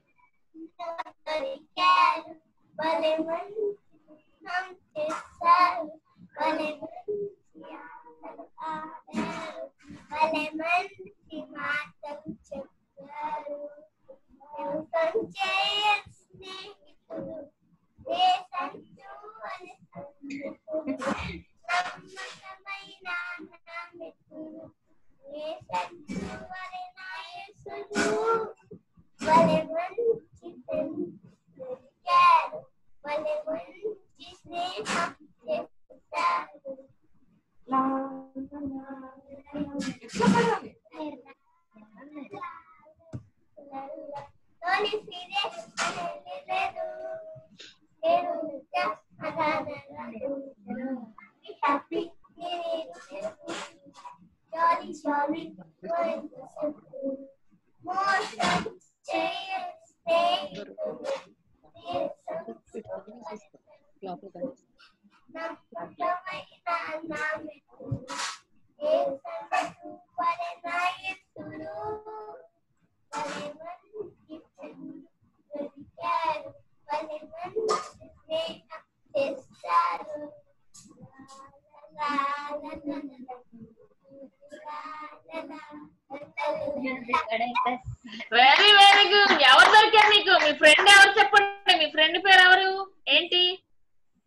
Very very good. ఎవరు దొరికారు మీకు? మీ ఫ్రెండ్ ఎవరు? చెప్పండి, మీ ఫ్రెండ్ పేరు ఎవరు? ఏంటి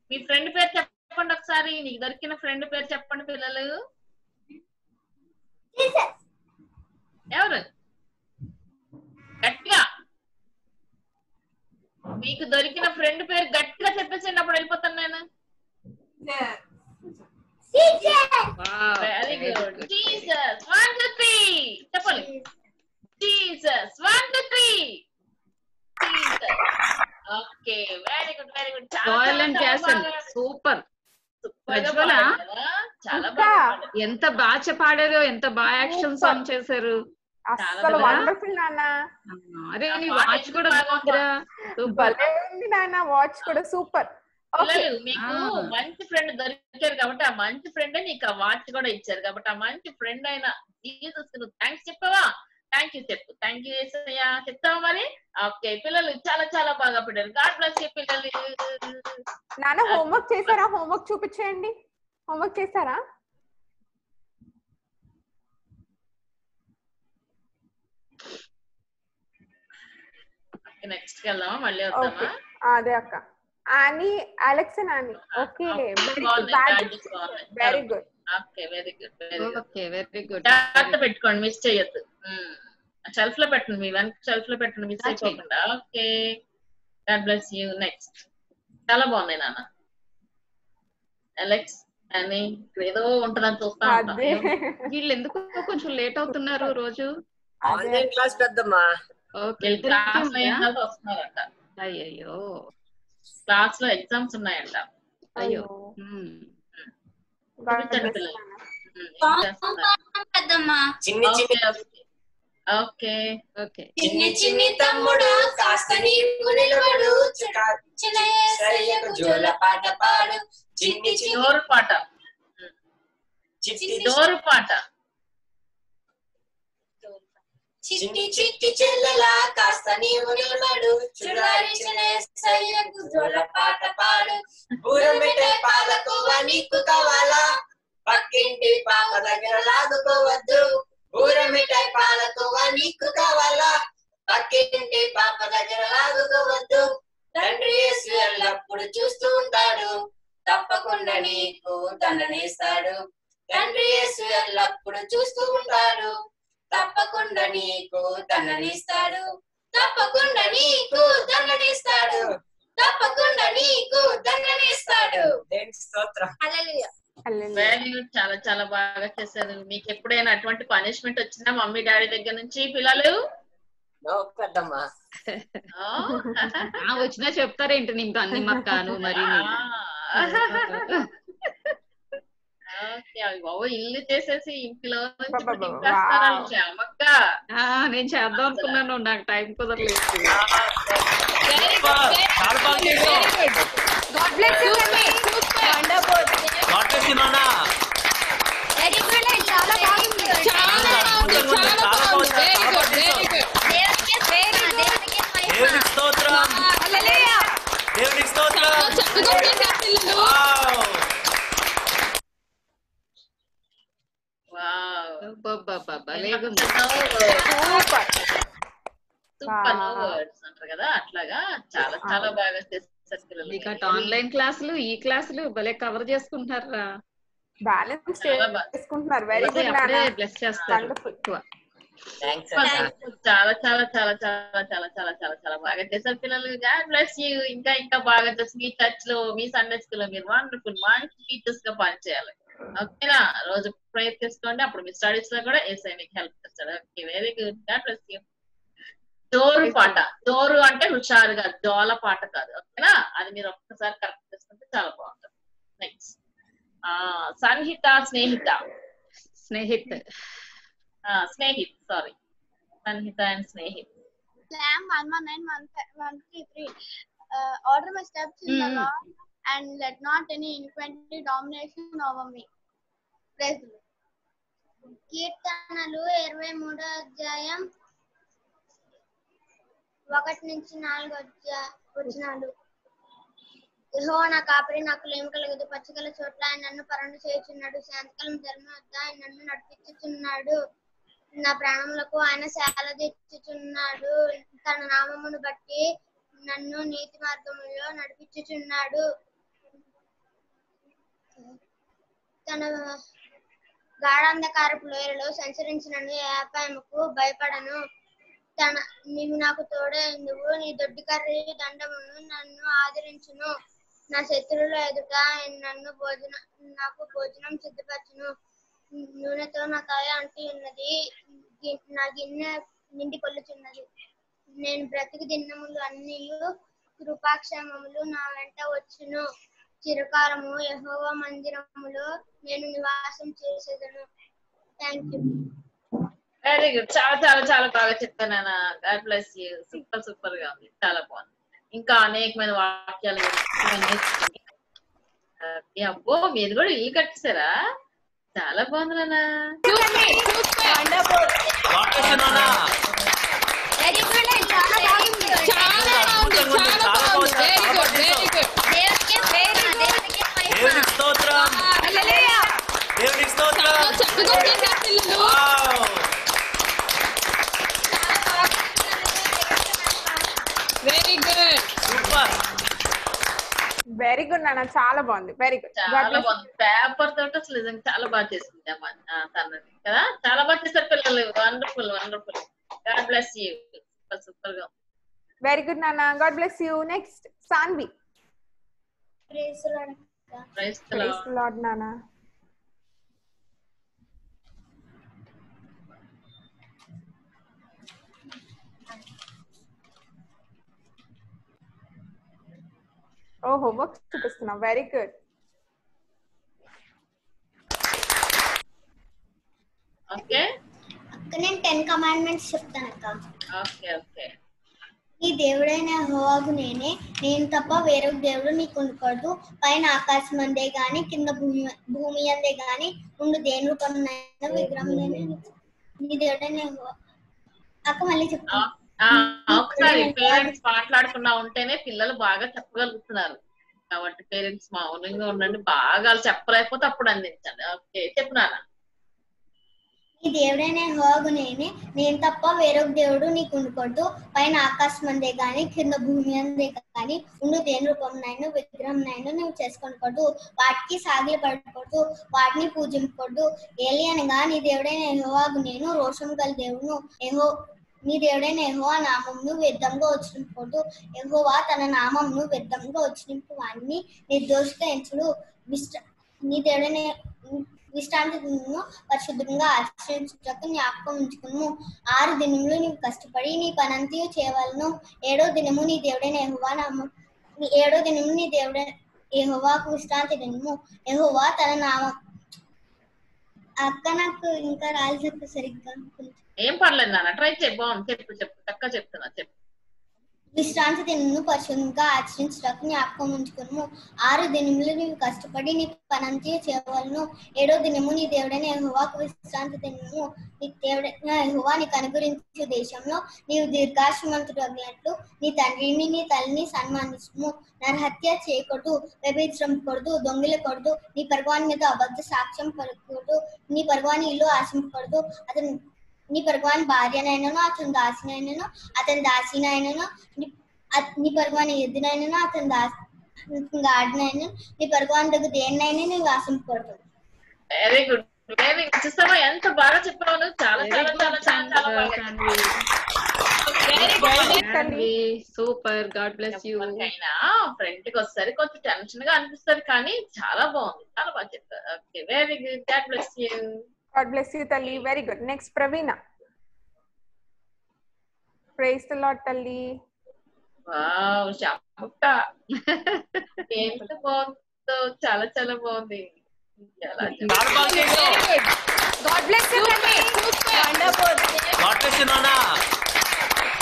మీ ఫ్రెండ్ పేరు? చెప్పండి ఒకసారి, నీకు దొరికిన ఫ్రెండ్ పేరు చెప్పండి. పిల్లలు ఎవరు? గట్టిగా మీకు దొరికిన ఫ్రెండ్ పేరు గట్టిగా చెప్పేసి, అప్పుడు వెళ్ళిపోతాను నేను. Very good. Jesus. One two three చెప్పండి. Jesus, one, two, three. Jesus. Okay, very good, very good. Joel and Jason, super. Rajwala, చాలా బాగా, ఎంత బాగా పాడారో, ఎంత బాగా యాక్షన్ సాంగ్ చేశారు. అసలు వండర్ఫుల్ నాన్న. అరే నీ వాచ్ కూడా బాగుందిరా. భలే ఉంది నాన్న, వాచ్ కూడా సూపర్. మీకు మంచి ఫ్రెండ్ దొరికారు కాబట్టి, ఆ మంచి ఫ్రెండ్ నీకు ఆ వాచ్ కూడా ఇచ్చారు కాబట్టి, ఆ మంచి ఫ్రెండ్ అయిన జీసస్ కు థ్యాంక్స్ చెప్పావా? థ్యాంక్ యూ చెప్పు. థ్యాంక్ యూ ఏసయ్యా చెప్తావా మరి? ఓకే పిల్లలు, చాలా చాలా బాగా పెట్టారు. గాడ్ బ్లెస్ యు పిల్లలు. నాన్న హోంవర్క్ చేశారా? హోంవర్క్ చూపించేయండి. హోంవర్క్ చేశారా? నెక్స్ట్ వెళ్దామా, మళ్ళీ వద్దామా? అదే అక్క, Ani, Alex and Ani. Okay. Okay. Very good. That is very good. Okay. Very good. Very good. Okay. Very good. That's a bit con. Miss Chayat. Hmm. Shelf la pettu me. One shelf la pettu me. Miss Chayat. Okay. God bless you. Next. Chala bondhe nana. Alex, Ani, ఏదో ఉంటదని చూస్తా ఉంటా. వీళ్ళు ఎందుకు కొంచెం late అవుతున్నారు రోజు? Online class పెద్దమ్మా. ఓకే. క్లాస్ అయినా వస్తున్నారంట. అయ్యయ్యో. క్లాస్ లో ఎగ్జామ్స్ ఉన్నాయంట. అయ్యో. పెద్దమ్మా. చిన్ని చిన్ని ఓకే ఓకే చిన్ని చిన్ని తమ్ముడు కాస్త నీకు నిలబడు చిన్నయ్యకు జోల పాట పాడు చిట్టి చిన్నోరు పాట చిట్టి దోరు పాట చిట్టి చిట్టి చెల్లెలా కాస్త నీకు నిలబడు చిన్నారి చిన్నయ్యకు జోల పాట పాడు బురమిటే పాలకోవా నీకు కావాలా పక్కింటి పాప దగ్గర లాదుకోవద్దు ఊరమిటాయి పాలకోవా నీకు కావాలా పక్కింటి పాప దగ్గర లాగుకోవద్దు తండ్రి యేసు ఎల్లప్పుడు చూస్తూ ఉంటాడు తప్పకుండా నీకు దండనేస్తాడు తండ్రి యేసు ఎల్లప్పుడు చూస్తూ ఉంటాడు తప్పకుండా నీకు దండనేస్తాడు తప్పకుండా నీకు దండనేస్తాడు తప్పకుండా నీకు దండనేస్తాడు హల్లెలూయా వెరీ గుడ్ చాలా చాలా బాగా చేశారు మీకు ఎప్పుడైనా అటువంటి పనిష్మెంట్ వచ్చినా మమ్మీ డాడీ దగ్గర నుంచి పిల్లలు వచ్చినా చెప్తారేంటి నీకు అన్ని మక్కాను మరి ఇల్లు చేసేసి ఇంట్లో అమ్మక్క నేను చేద్దాం అనుకున్నాను నాకు టైం కుదరలేదు కదా అట్లాగా చాలా చాలా బాగా ఆన్లైన్ క్లాసులు ఈ క్లాసులు భలే కవర్ చేసుకుంటారా బ్యాలెన్స్ చేసుకుంటారు వెరీ గుడ్ బ్లెస్ చేస్తారు చాలా చాలా చాలా చాలా చాలా చాలా చాలా చాలా బాగా చేశారు పిల్లలు గాడ్ బ్లెస్ యూ ఇంకా ఇంకా బాగా చేసి మీ చర్చ్ లో మీ సండే స్కూల్లో మీరు వండర్ఫుల్ మంచి టీచర్స్ గా పనిచేయాలి ఓకేనా రోజు ప్రయత్నించుకోండి అప్పుడు మీ స్టడీస్ లో కూడా యేసయ్య మీకు హెల్ప్ చేస్తాడు okay very good God bless you జోరు పాట జోరు అంటే హుషారుగా జోల పాట కాదు ఓకేనా అది మీరు ఒక్కసారి కరెక్ట్ చేసుకుంటే చాలా బాగుంటుంది నెక్స్ట్ ఆ సంహిత స్నేహిత స్నేహిత్ ఆ Snehith sorry Samhita and Snehith Psalm one nineteen, one thirty-three uh, order my steps in mm. the Lord and let not any iniquity domination over me praise the Lord కీర్తనలు ఇరవై మూడవ అధ్యాయం ఒకటి నుంచి నాలుగు వచ్చినాడు యెహోవా నా కాపరి నాకు లేమి కలగదు పచ్చికల చోట్ల ఆయన నన్ను పరుండు చేయుచున్నాడు శాంతకాలం జలము వద్ద ఆయన నన్ను నడిపించుచున్నాడు నా ప్రాణములకు ఆయన శాల తెచ్చుచున్నాడు తన నామమును బట్టి నన్ను నీతి మార్గములో నడిపించుచున్నాడు తన గాఢాంధకారపు లోయలో సంచరించినను ఏ అపాయముకు భయపడను తన నీవు నాకు తోడైందువు నీ దొడ్డి కర్రీ దండమును నన్ను ఆదరించును నా శత్రువుల ఎదుట నన్ను భోజన నాకు భోజనం సిద్ధపరచును నూనెతో నా కాయ అంటి ఉన్నది నా గిన్నె నిండి కొల్లుచున్నది నేను బ్రతికి దినములు అన్ని కృపాక్షేమములు నా వెంట వచ్చును చిరకాలము యెహోవా మందిరములో నేను నివాసం చేసేదను థ్యాంక్ యూ వెరీ గుడ్ చాలా చాలా చాలా బాగా చెప్తాను నాన్న God bless you super super గా ఉంది చాలా బాగుంది ఇంకా అనేకమైన వాక్యాలు అబ్బో మీరు కూడా ఇల్లు కట్టేశారా చాలా బాగుంది నాన్న గుడ్ నాన్న చాలా బాగుంది వెరీ గుడ్ చాలా బాగుంది పేపర్ తోట అసలు నిజంగా చాలా బాగా చేసింది అమ్మ తనని కదా చాలా బాగా చేశారు పిల్లలు wonderful wonderful God bless you super గా వెరీ గుడ్ నాన్న God bless you next Saanvi praise lord praise lord నాన్న oh homework chupistuna very good okay akka nen ten commandments cheptanu akka okay okay ee devudaina hovagu nene nenu tappa vere devudu meeku undukadu paina aakasham ande gaani kinda bhoomi bhoomi ande gaani undu denu konnaina vigramalane ee devudaina akka malli cheptanu ఒకసారి parents మాట్లాడుకున్నా ఉంటేనే పిల్లలు బాగా చెప్పగలుగుతున్నారు కాబట్టి parents మౌనంగా ఉండండి బాగా చెప్పలేకపోతే అప్పుడు అందించండి ఓకే చెప్తున్నారా ఈ దేవుడనే హోగునేనే నేను తప్ప వేరొక దేవుడు నీకు ఉండకూడదు పైన ఆకాశం అందే గాని కింద భూమి అందే గాని ఉండు దేని రూపంనైనా విగ్రహంనైనా నువ్వు చేసుకోకూడదు వాటికి సాగిల పడకూడదు వాటిని పూజించకూడదు ఏలియనగా నీ దేవుడనే హోగునేను రోషం గల దేవుడును ఏహో నీ దేవుడైన యెహోవా నామమును వ్యర్థంగా వచ్చింపుడు యెహోవా తన నామమును వ్యర్థంగా వచ్చింపు వాణ్ణి నిర్దోషిగా ఎంచుడు నీ దేవుడైన విశ్రాంతి దినమును పరిశుద్ధంగా ఆచరించుటకు జ్ఞాపకం ఉంచుకును ఆరు దినములు నీవు కష్టపడి నీ పనంతయు చేయవలెను ఏడో దినము నీ దేవుడైన యెహోవా నామము నీ ఏడో దినము నీ దేవుడైన యెహోవాకు విశ్రాంతి దినము యెహోవా తన నామ అక్క నాకు ఇంకా రాలేదు సరిగ్గా ఏం పర్లేదు నాన్న ట్రై చేయి బాగుంది చెప్పు చెప్పు తక్క చెప్తున్నా చెప్పు విశ్రాంతి దినమును పరిశుద్ధంగా ఆచరించుటకు జ్ఞాపకం ఉంచుకును ఆరు దినములు నీవు కష్టపడి నీ పనంతయు చేయవలెను ఏడో దినము నీ దేవుడైన యెహోవాకు విశ్రాంతి దినము నీ దేవుడైన యెహోవా నీకు అనుగ్రహించు దేశంలో నీవు దీర్ఘాయుష్మంతుడగునట్లు నీ తండ్రిని నీ తల్లిని సన్మానించుము నరహత్య చేయకూడదు వ్యభిచరింపకూడదు దొంగిలకూడదు నీ పరువాని మీద అబద్ధ సాక్ష్యం పలకకూడదు నీ పరువాని ఇల్లు ఆశింపకూడదు అతను నీ పరువాని భార్యనైనను అతని దాసినైనను అతని దాసినైనను నీ పరువాని ఎద్దునైనను అతని దాడినైనా నీ పరువాని దగ్గర దేన్నైనా నువ్వు ఆశింపకూడదు వెరీ గుడ్ వెరీ చూస్తావా ఎంత బాగా చెప్పావు చాలా చాలా చాలా సూపర్ గాడ్ బ్లెస్ యు అయినా ఫ్రెండ్ కి ఒకసారి కొంచెం టెన్షన్ గా అనిపిస్తారు కానీ చాలా బాగుంది చాలా బాగా చెప్తారు okay very good God bless you God bless you, Talli. Very good. Next, Praveena. Praise the Lord, Talli. Wow, Shyamala. Enta bondo, chala chala bondi. Chala. God bless you, Talli. Wonderful. God bless you, Nana.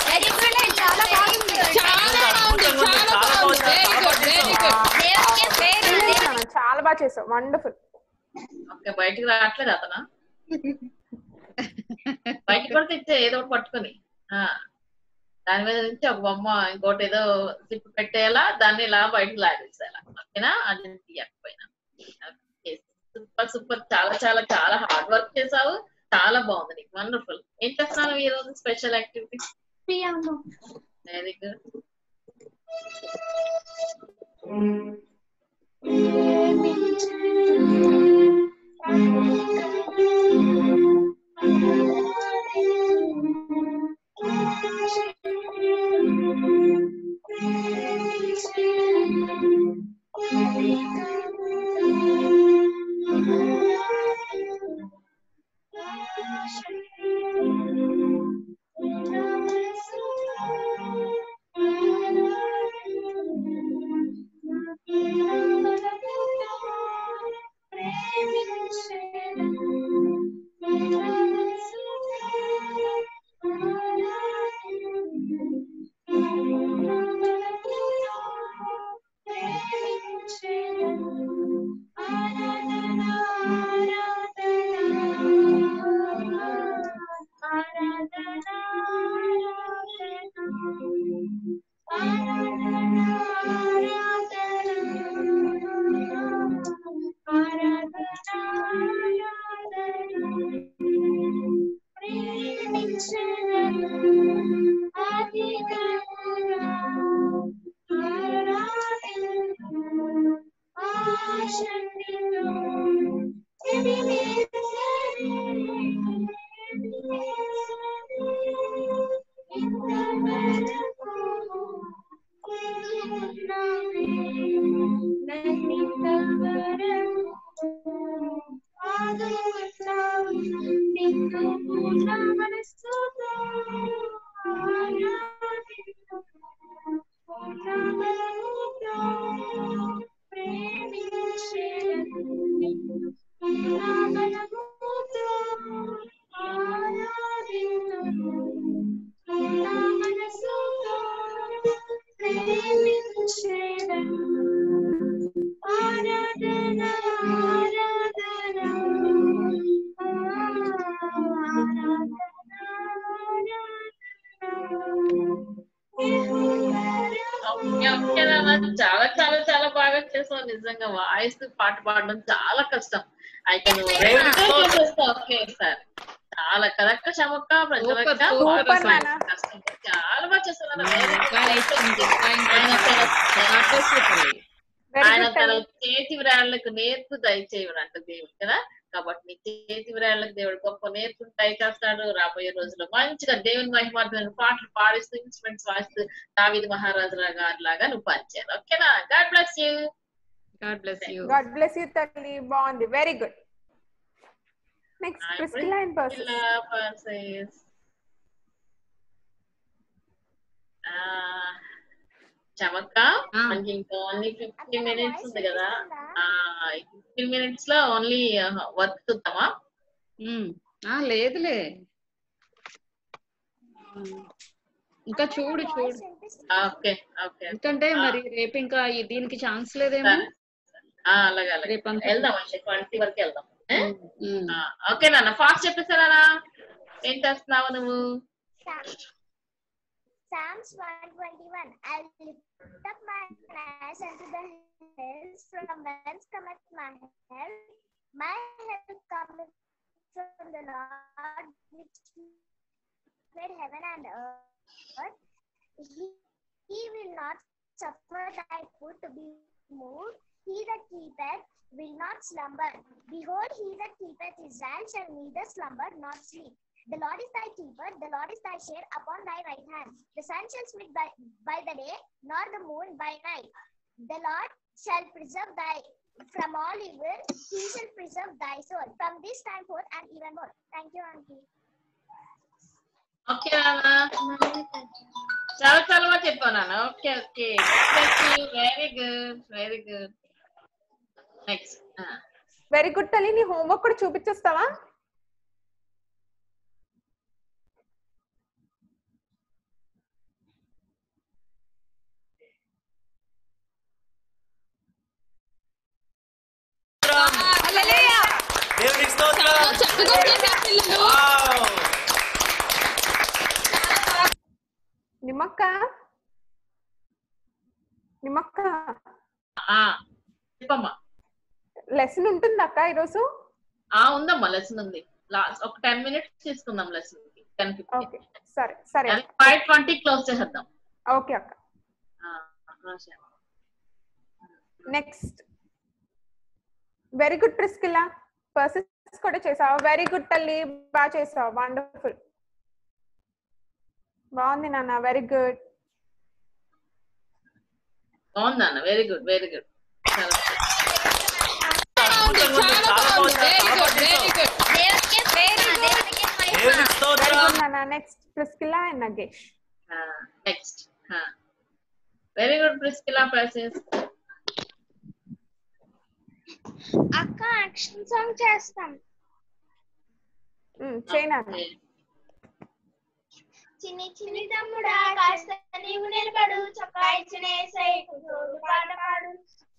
Very good. Chala bondi. Chala bondi. Chala bondi. Very good. Very good. Very good. Chala ba chesav. Wonderful. Okay, బయటికి రాట్లేదు అతనా బయటికి పడితే ఇచ్చే ఏదో ఒకటి పట్టుకుని దాని మీద నుంచి ఒక బొమ్మ ఇంకోటి ఏదో తిప్పి పెట్టేలా దాన్ని ఇలా బయటకు లాగేసేలా ఓకేనా అది తీయకపోయినా సూపర్ సూపర్ చాలా చాలా చాలా హార్డ్ వర్క్ చేసావు చాలా బాగుంది నీకు వండర్ఫుల్ ఏం చేస్తాను ఈ రోజు special activity very good Thank you. చాలా కష్టం చాలా కదా చమక్క ప్రజలక్క చాలా బాగా చేస్తున్నారు ఆయన తన చేతి వ్రాళ్ళకు నేర్పు దయచేయమంట దేవుడు కదా కాబట్టి నీ చేతి వ్రాళ్ళకు దేవుడు గొప్ప నేర్పు దయచేస్తాడు రాబోయే రోజుల్లో మంచిగా దేవుని మహిమార్థమైన పాటలు పాడిస్తూ ఇన్స్ట్రుమెంట్స్ వాయిస్తూ దావీదు మహారాజు గారి లాగా నువ్వు పనిచేయాలి ఓకేనా God bless you God bless you. God bless you, Tali Bondi. Very good. Next, Priscilla and Persis. Persis. Ah, Chamakka. Manki inka only fifty minutes undi kada. Ah, fifty minutes lo only work chudama. Hmm. Ah, ledule. ఇంకా చూడు చూడు. Okay, okay. ఎందుకంటే మరి రేపు ఇంకా దీనికి chance లేదేమో. అలాగే అలాగే వెళ్దాం ట్వంటీ వరకు వెళ్దాం ఓకే నాన్న ఫాస్ట్ చెప్పేసారా ఏం చేస్తున్నావు నువ్వు Psalms one twenty-one I lift up my eyes unto the hills from whence cometh my help my help cometh from the Lord which made heaven and earth he, he will not suffer thy foot to be moved He that keepeth will not slumber. Behold, he that keepeth Israel shall neither slumber nor sleep. The Lord is thy keeper; the Lord is thy shade upon thy right hand. The sun shall smite by, by the day, nor the moon by night. The Lord shall preserve thy from all evil. He shall preserve thy soul from this time forth and even more. Thank you, auntie. Okay, Anna. Chalo, chalo, what you doing, Anna? Okay, okay. Thank you. Very good. Very good. Next. Very good. Tali, ni homework kuda chupichestava? Hallelujah. Devuni stotram. Chappuko chesa pillalu. Wow. Nimakka. Nimakka. Ah. Cheppamma. Lesson ఉంటుందా అక్క ఈరోజు ఆ ఉందమ్మా lesson ఉంది last ఒక పది నిమిషాలు తీసుకుందాం లెసన్ కి పది ఓకే సరే సరే ఐదు ఇరవై క్లోజ్ చేద్దాం ఓకే అక్క next very good Priscilla persons కూడా చేసావా వెరీ గుడ్ తల్లి బాగా చేసావా వండర్ఫుల్ బాగుంది నాన్న వెరీ గుడ్ బాగుంది నాన్న very good very good next Priscilla and Nagesh uh, next ha huh. very good Priscilla process akka action song chestam hmm cheyna chini chini damuda kaastani unelbadu chokaichine sai kutodu paadapadu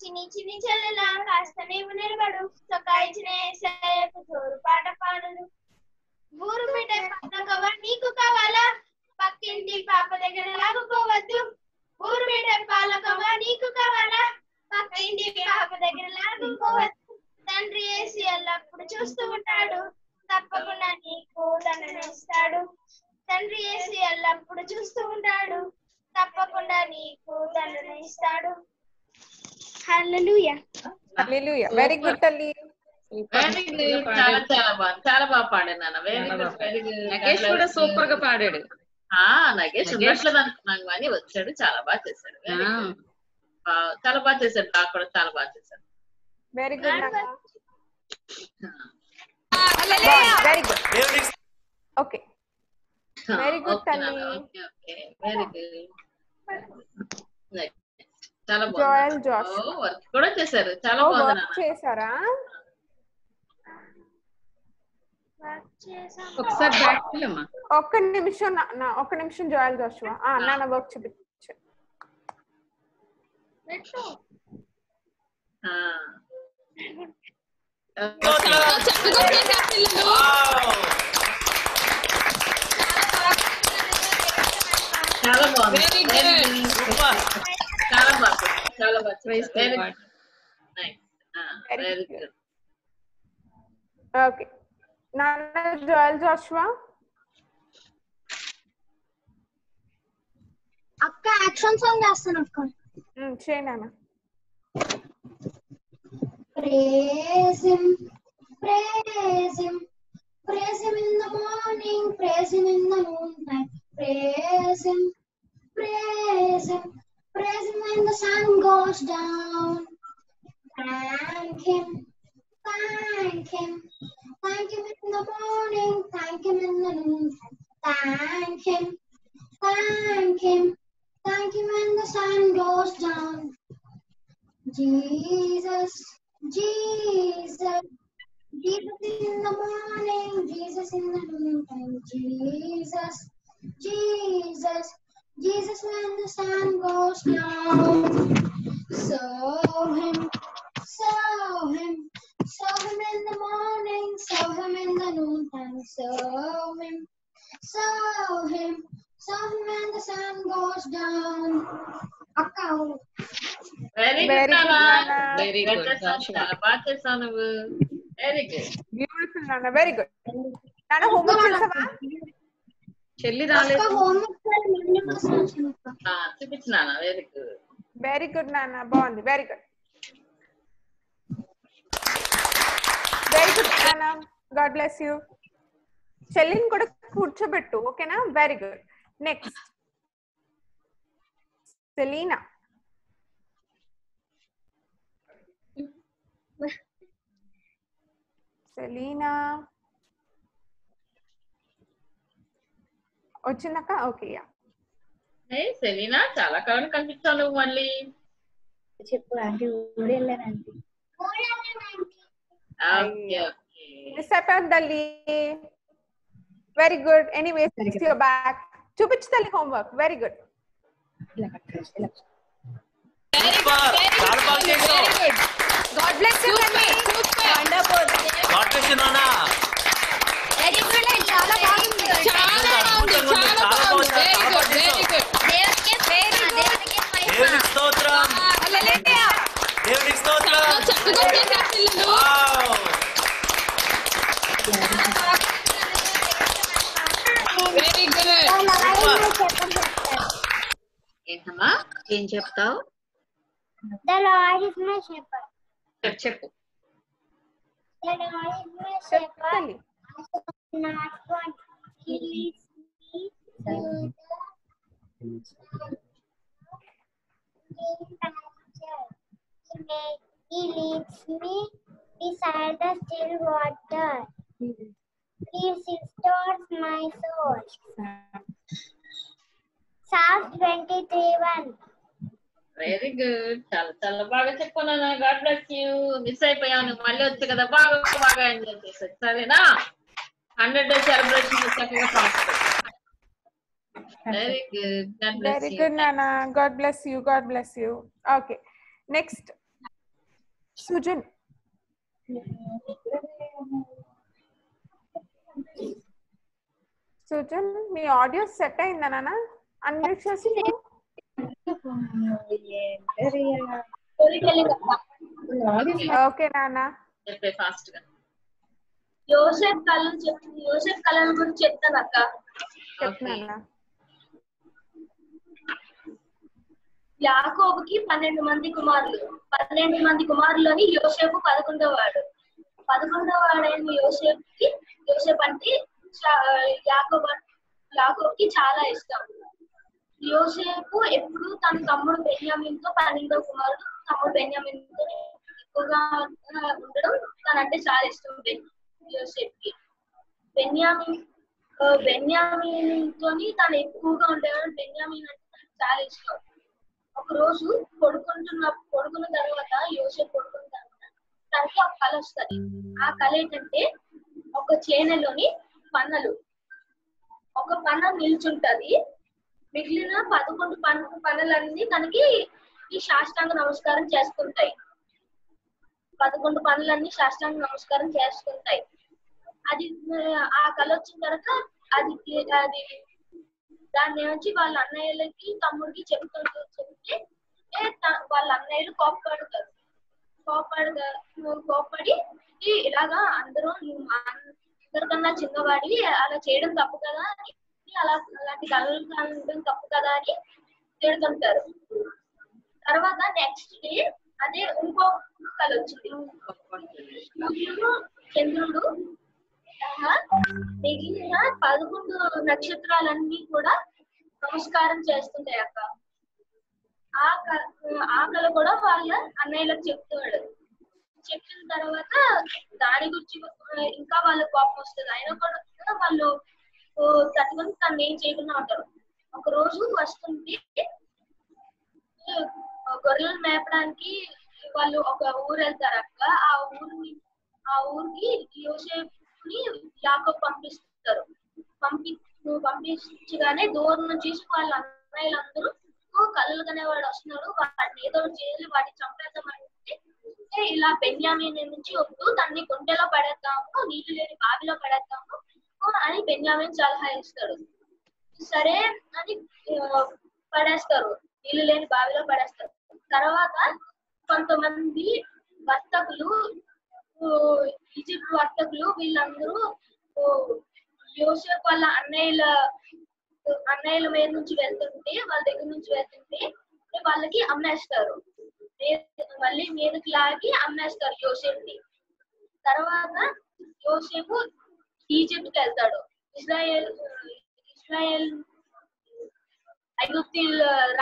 chini chini chelala kaastani unelbadu chokaichine sai kutodu paadapadu ఊరు మీటే పక్కనకవ నీకు కావాలా పక్కింటి పాప దగ్గర లాగుకోవద్దు ఊరు మీటే పాలకవ నీకు కావాలా పక్కింటి పాప దగ్గర లాగుకోవద్దు తండ్రి యేసు ఎల్లప్పుడు చూస్తూ ఉంటాడు తప్పకుండా నీకు ధనమిస్తాడు తండ్రి యేసు ఎల్లప్పుడు చూస్తూ ఉంటాడు తప్పకుండా నీకు ధనమిస్తాడు హల్లెలూయా హల్లెలూయా వెరీ గుడ్ తల్లి వెరీ గుడ్ చాలా చాలా బాగా చాలా బాగా పాడాడు నాన్న very good very good Nagesh కూడా సూపర్ గా పాడాడు ఆ నగేష్ ఉండట్లేదు అనుకున్నాను కానీ వచ్చాడు చాలా బాగా చేశాడు చాలా బాగా చేశాడు నాకు కూడా చాలా బాగా చేశాడు వెరీ గుడ్ నాన్న హల్లెలూయా వెరీ గుడ్ దేవునికి okay very good Tanvi okay very good చాలా బాగుంది ఓ వర్క్ కూడా చేశారు చాలా బాగుంది వర్క్ చేశారా వర్క్ చేశా ఒకసారి బ్యాక్ తీయమ్మా ఒక్క నిమిషం నా ఒక్క నిమిషం జోయల్ జోషువా ఆ నాన్న వర్క్ చూపించు నెక్స్ట్ ఆ చక్కగా చేశారు పిల్లలు చాలా బాగుంది వెరీ గుడ్ సూపర్ చాలా బాగుంది చాలా బాగుంది వెరీ నైస్ ఆ వెరీ గుడ్ ఓకే నాన్న జోయల్ జోషువా అక్క యాక్షన్ సాంగ్ చేస్తాను అక్క హ్మ్ చేయనా praise him praise him praise him in the morning praise him in the noon praise him praise him praise him when the sun goes down thank him thank him thank him in the morning thank him in the noon thank him thank him thank him when the sun goes down jesus jesus jesus in the morning jesus in the noon time jesus jesus Jesus when the sun goes down serve him serve him serve him in the morning serve him in the noon time serve him serve him serve him when the sun goes down Akka very good Nana very good Nana baat chesanu very good beautiful Nana very good Nana homework chesava చెల్లి రాలేదు అక్క homework చేయాలి మళ్ళీ వస్తాను అక్క ఆ చూపిస్తున్నానా very good very good నాన్న బాగుంది వెరీ గుడ్ వెరీ గుడ్ నాన్న గాడ్ బ్లెస్ యు చెల్లిని కూడా కూర్చోబెట్టు ఓకేనా very good next Selena Selena వచ్చిందక్క ఓకే యా ఏ సెలీనా చాలా కాలం కనిపించావు మళ్ళీ చెప్పు ఆంటీ ఊరు వెళ్ళాను ఆంటీ ఊరు వెళ్ళాను ఆంటీ ఓకే ఓకే నిసపన్ దల్లి very good anyways see you back చూపించు తల్లి హోంవర్క్ వెరీ గుడ్ ఇలా కట్ ఇలా వెరీ గుడ్ చాలా బాగా చేశావు గాడ్ బ్లెస్ యు తల్లి super wonderful God bless you నానా వెరీ గుడ్ చాలా బాగుంది చాలా ఏంటమ్మా ఏం చెప్తావు The Lord is my shepherd. చెప్పు The Lord is my shepherd. I shall not want. He leads me to the green pasture. He may He leads me beside the still water. He restores my soul. Psalm twenty-three one very good chala chala baga cheppana na god bless you miss ayipoyanu malli ochu kada baga baga enjoy chesa sarena hundred day celebration chakaga pastu very good god bless very you very good nana god bless you god bless you okay next sujan sujan me audio set ayinda nana unmute చేసి okay నానా చెప్పే fast గా యోసెఫ్ కలలు చెప్తాను యోసెఫ్ కలల గురించి చెప్తాను అక్క చెప్తానా యాకోబుకి పన్నెండు మంది కుమారులు పన్నెండు మంది కుమారులని యోసెఫ్ పదకొండవ వాడు పదకొండవ వాడైన యోసెఫ్కి యోసెఫ్ అంటే యాకోబు యాకోబుకి చాలా ఇష్టం యోసేపు ఎప్పుడు తన తమ్ముడు బెన్యామిన్ తో పన్నెండో కుమారుడు తమ్ముడు బెన్యామిన్ తో ఎక్కువగా ఉండడం తనంటే చాలా ఇష్టం యోసేపుకి బెన్యామిన్ बेन्यामीन तोनी ताने ఎక్కువగా ఉండేవాడు బెన్యామిన్ అంటే తనకి చాలా ఇష్టం ఒక రోజు కొడుకుంటున్న కొడుకున తర్వాత యోసేపు కొడుకున తర్వాత తనకి ఒక కల వస్తది ఆ కల ఏంటంటే ఒక చేనేలోని పన్నలు ఒక పన్న నిల్చుంటది మిగిలిన పదకొండు పన్న పన్నలన్నీ తనకి ఈ శాస్త్రాంగ నమస్కారం చేస్తుంటాయి పదకొండు పన్నలన్నీ శాస్త్రాంగ నమస్కారం చేస్తుంటాయి అది ఆ కల వచ్చిన తర్వాత అది అది దాని నుంచి వాళ్ళ అన్నయ్యలకి తమ్ముడికి చెప్తుంటూ చెప్తే ఏ వాళ్ళ అన్నయ్యలు కోపపడతారు కోపపడగా కోపపడి ఇలాగా అందరూ అందరికన్నా చిన్నవాడివి అలా చేయడం తప్పు కదా అని అలా అలాంటి కళలు కనడం తప్పు కదా అని తిడుతుంటారు తర్వాత నెక్స్ట్ డే అదే ఇంకో కళ వచ్చింది చంద్రుడు మిగిలిన పదకొండు నక్షత్రాలన్నీ కూడా నమస్కారం చేస్తుంటాయి అక్క ఆ కళ కూడా వాళ్ళ అన్నయ్యలకు చెప్తాడు చెప్పిన తర్వాత దాని గురించి ఇంకా వాళ్ళ కోపం వస్తుంది అయినా కూడా వాళ్ళు తట్టుకొని తను ఏం చేయకుండా ఉంటారు ఒక రోజు వస్తుంటే గొర్రెలు మేపడానికి వాళ్ళు ఒక ఊరు వెళ్తారు అక్క ఆ ఊరిని ఆ ఊరికి యోసేపు యాకోబు పంపిస్తారు పంపి పంపించగానే దూరం నుంచి వాళ్ళ అన్నయ్యలందరూ కలలు కనేవాడు వస్తున్నాడు వాడిని ఏదో చేయాలి వాడిని చంపేద్దామంటే ఇలా బెన్యామిన్ నుంచి వద్దు తన్ని గుంటలో పడేద్దాము నీళ్లు లేని బావిలో పడేద్దాము అని బెన్యామిన్ సలహా ఇస్తాడు సరే అని పడేస్తారు నీళ్లు లేని బావిలో పడేస్తారు తర్వాత కొంతమంది వర్తకులు ఈజిప్ట్ వర్తకులు వీళ్ళందరూ యోసేపు వాళ్ళ అన్నయ్యల అన్నయ్యల మీద నుంచి వెళ్తుంటే వాళ్ళ దగ్గర నుంచి వెళ్తుంటే వాళ్ళకి అమ్మేస్తారు మళ్ళీ మీదకి లాగి అమ్మేస్తారు యోసేపుని తర్వాత యోసేపు ఈజిప్ట్ కి వెళ్తాడు ఇజ్రాయెల్ ఇజ్రాయెల్ ఐగుప్తు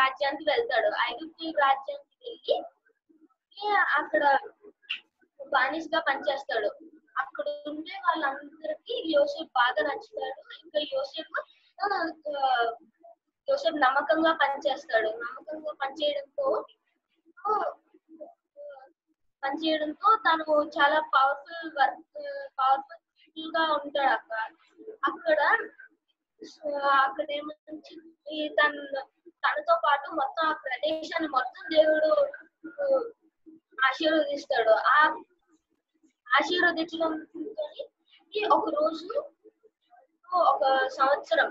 రాజ్యానికి వెళ్తాడు ఐగుప్తు రాజ్యానికి వెళ్ళి అక్కడ బానిసగా పనిచేస్తాడు అక్కడ ఉండే వాళ్ళందరికీ యోసేపు బాగా నచ్చుతాడు ఇంకా యోసేపు యోసేపు నమ్మకంగా పనిచేస్తాడు నమ్మకంగా పనిచేయడంతో పనిచేయడంతో తను చాలా పవర్ఫుల్ వర్క్ పవర్ఫుల్ గా ఉంటాడు అక్క అక్కడ అక్కడ ఏమంటే తను తనతో పాటు మొత్తం ఆ ప్రదేశాన్ని మొత్తం దేవుడు ఆశీర్వదిస్తాడు ఆ ఆశీర్వదించడం ఒక రోజు ఒక సంవత్సరం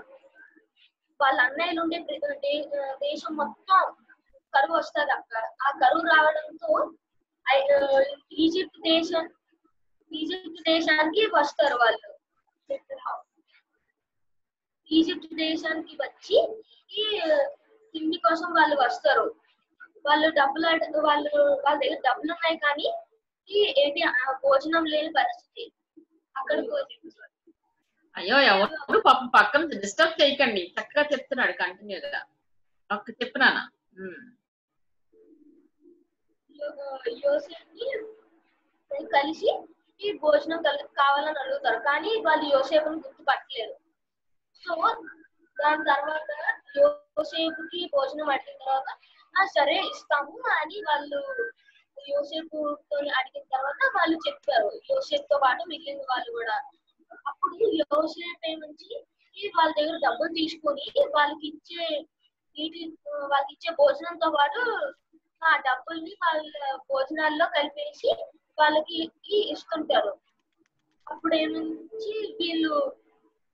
వాళ్ళ అన్నయ్యలు ఉండే దేశం మొత్తం కరువు వస్తుంది అక్కడ ఆ కరువు రావడంతో ఈజిప్ట్ దేశం ఈజిప్ట్ దేశానికి వస్తారు వాళ్ళు ఈజిప్ట్ దేశానికి వచ్చి ఈ తిండి కోసం వాళ్ళు వస్తారు వాళ్ళు డబ్బులు వాళ్ళు వాళ్ళ దగ్గర డబ్బులు ఉన్నాయి కానీ ఏంటి భోజనం లేని పరిస్థితి అక్కడ అయ్యో ఎవరు పాపం పక్కన డిస్టర్బ్ చేయకండి చక్కగా చెప్తున్నాడు కంటిన్యూగా ఒక్క చెప్పనా యోసేపుని కలిసి ఈ భోజనం కావాలని అడుగుతారు కానీ వాళ్ళు యోసేపుని గుర్తుపట్టలేరు సో దాని తర్వాత యోసేపుకి భోజనం అడిగిన తర్వాత ఆ సరే ఇస్తాము అని వాళ్ళు యోసేపు అడిగిన తర్వాత వాళ్ళు చెప్పారు యోసేపు తో పాటు మిగిలిన వాళ్ళు కూడా అప్పుడు యోసేపు నుంచి వాళ్ళ దగ్గర డబ్బులు తీసుకొని వాళ్ళకి ఇచ్చే వీటి వాళ్ళకి ఇచ్చే భోజనంతో పాటు ఆ డబ్బుల్ని వాళ్ళ భోజనాల్లో కలిపేసి వాళ్ళకి ఇస్తుంటారు అప్పుడు ఏమంచి వీళ్ళు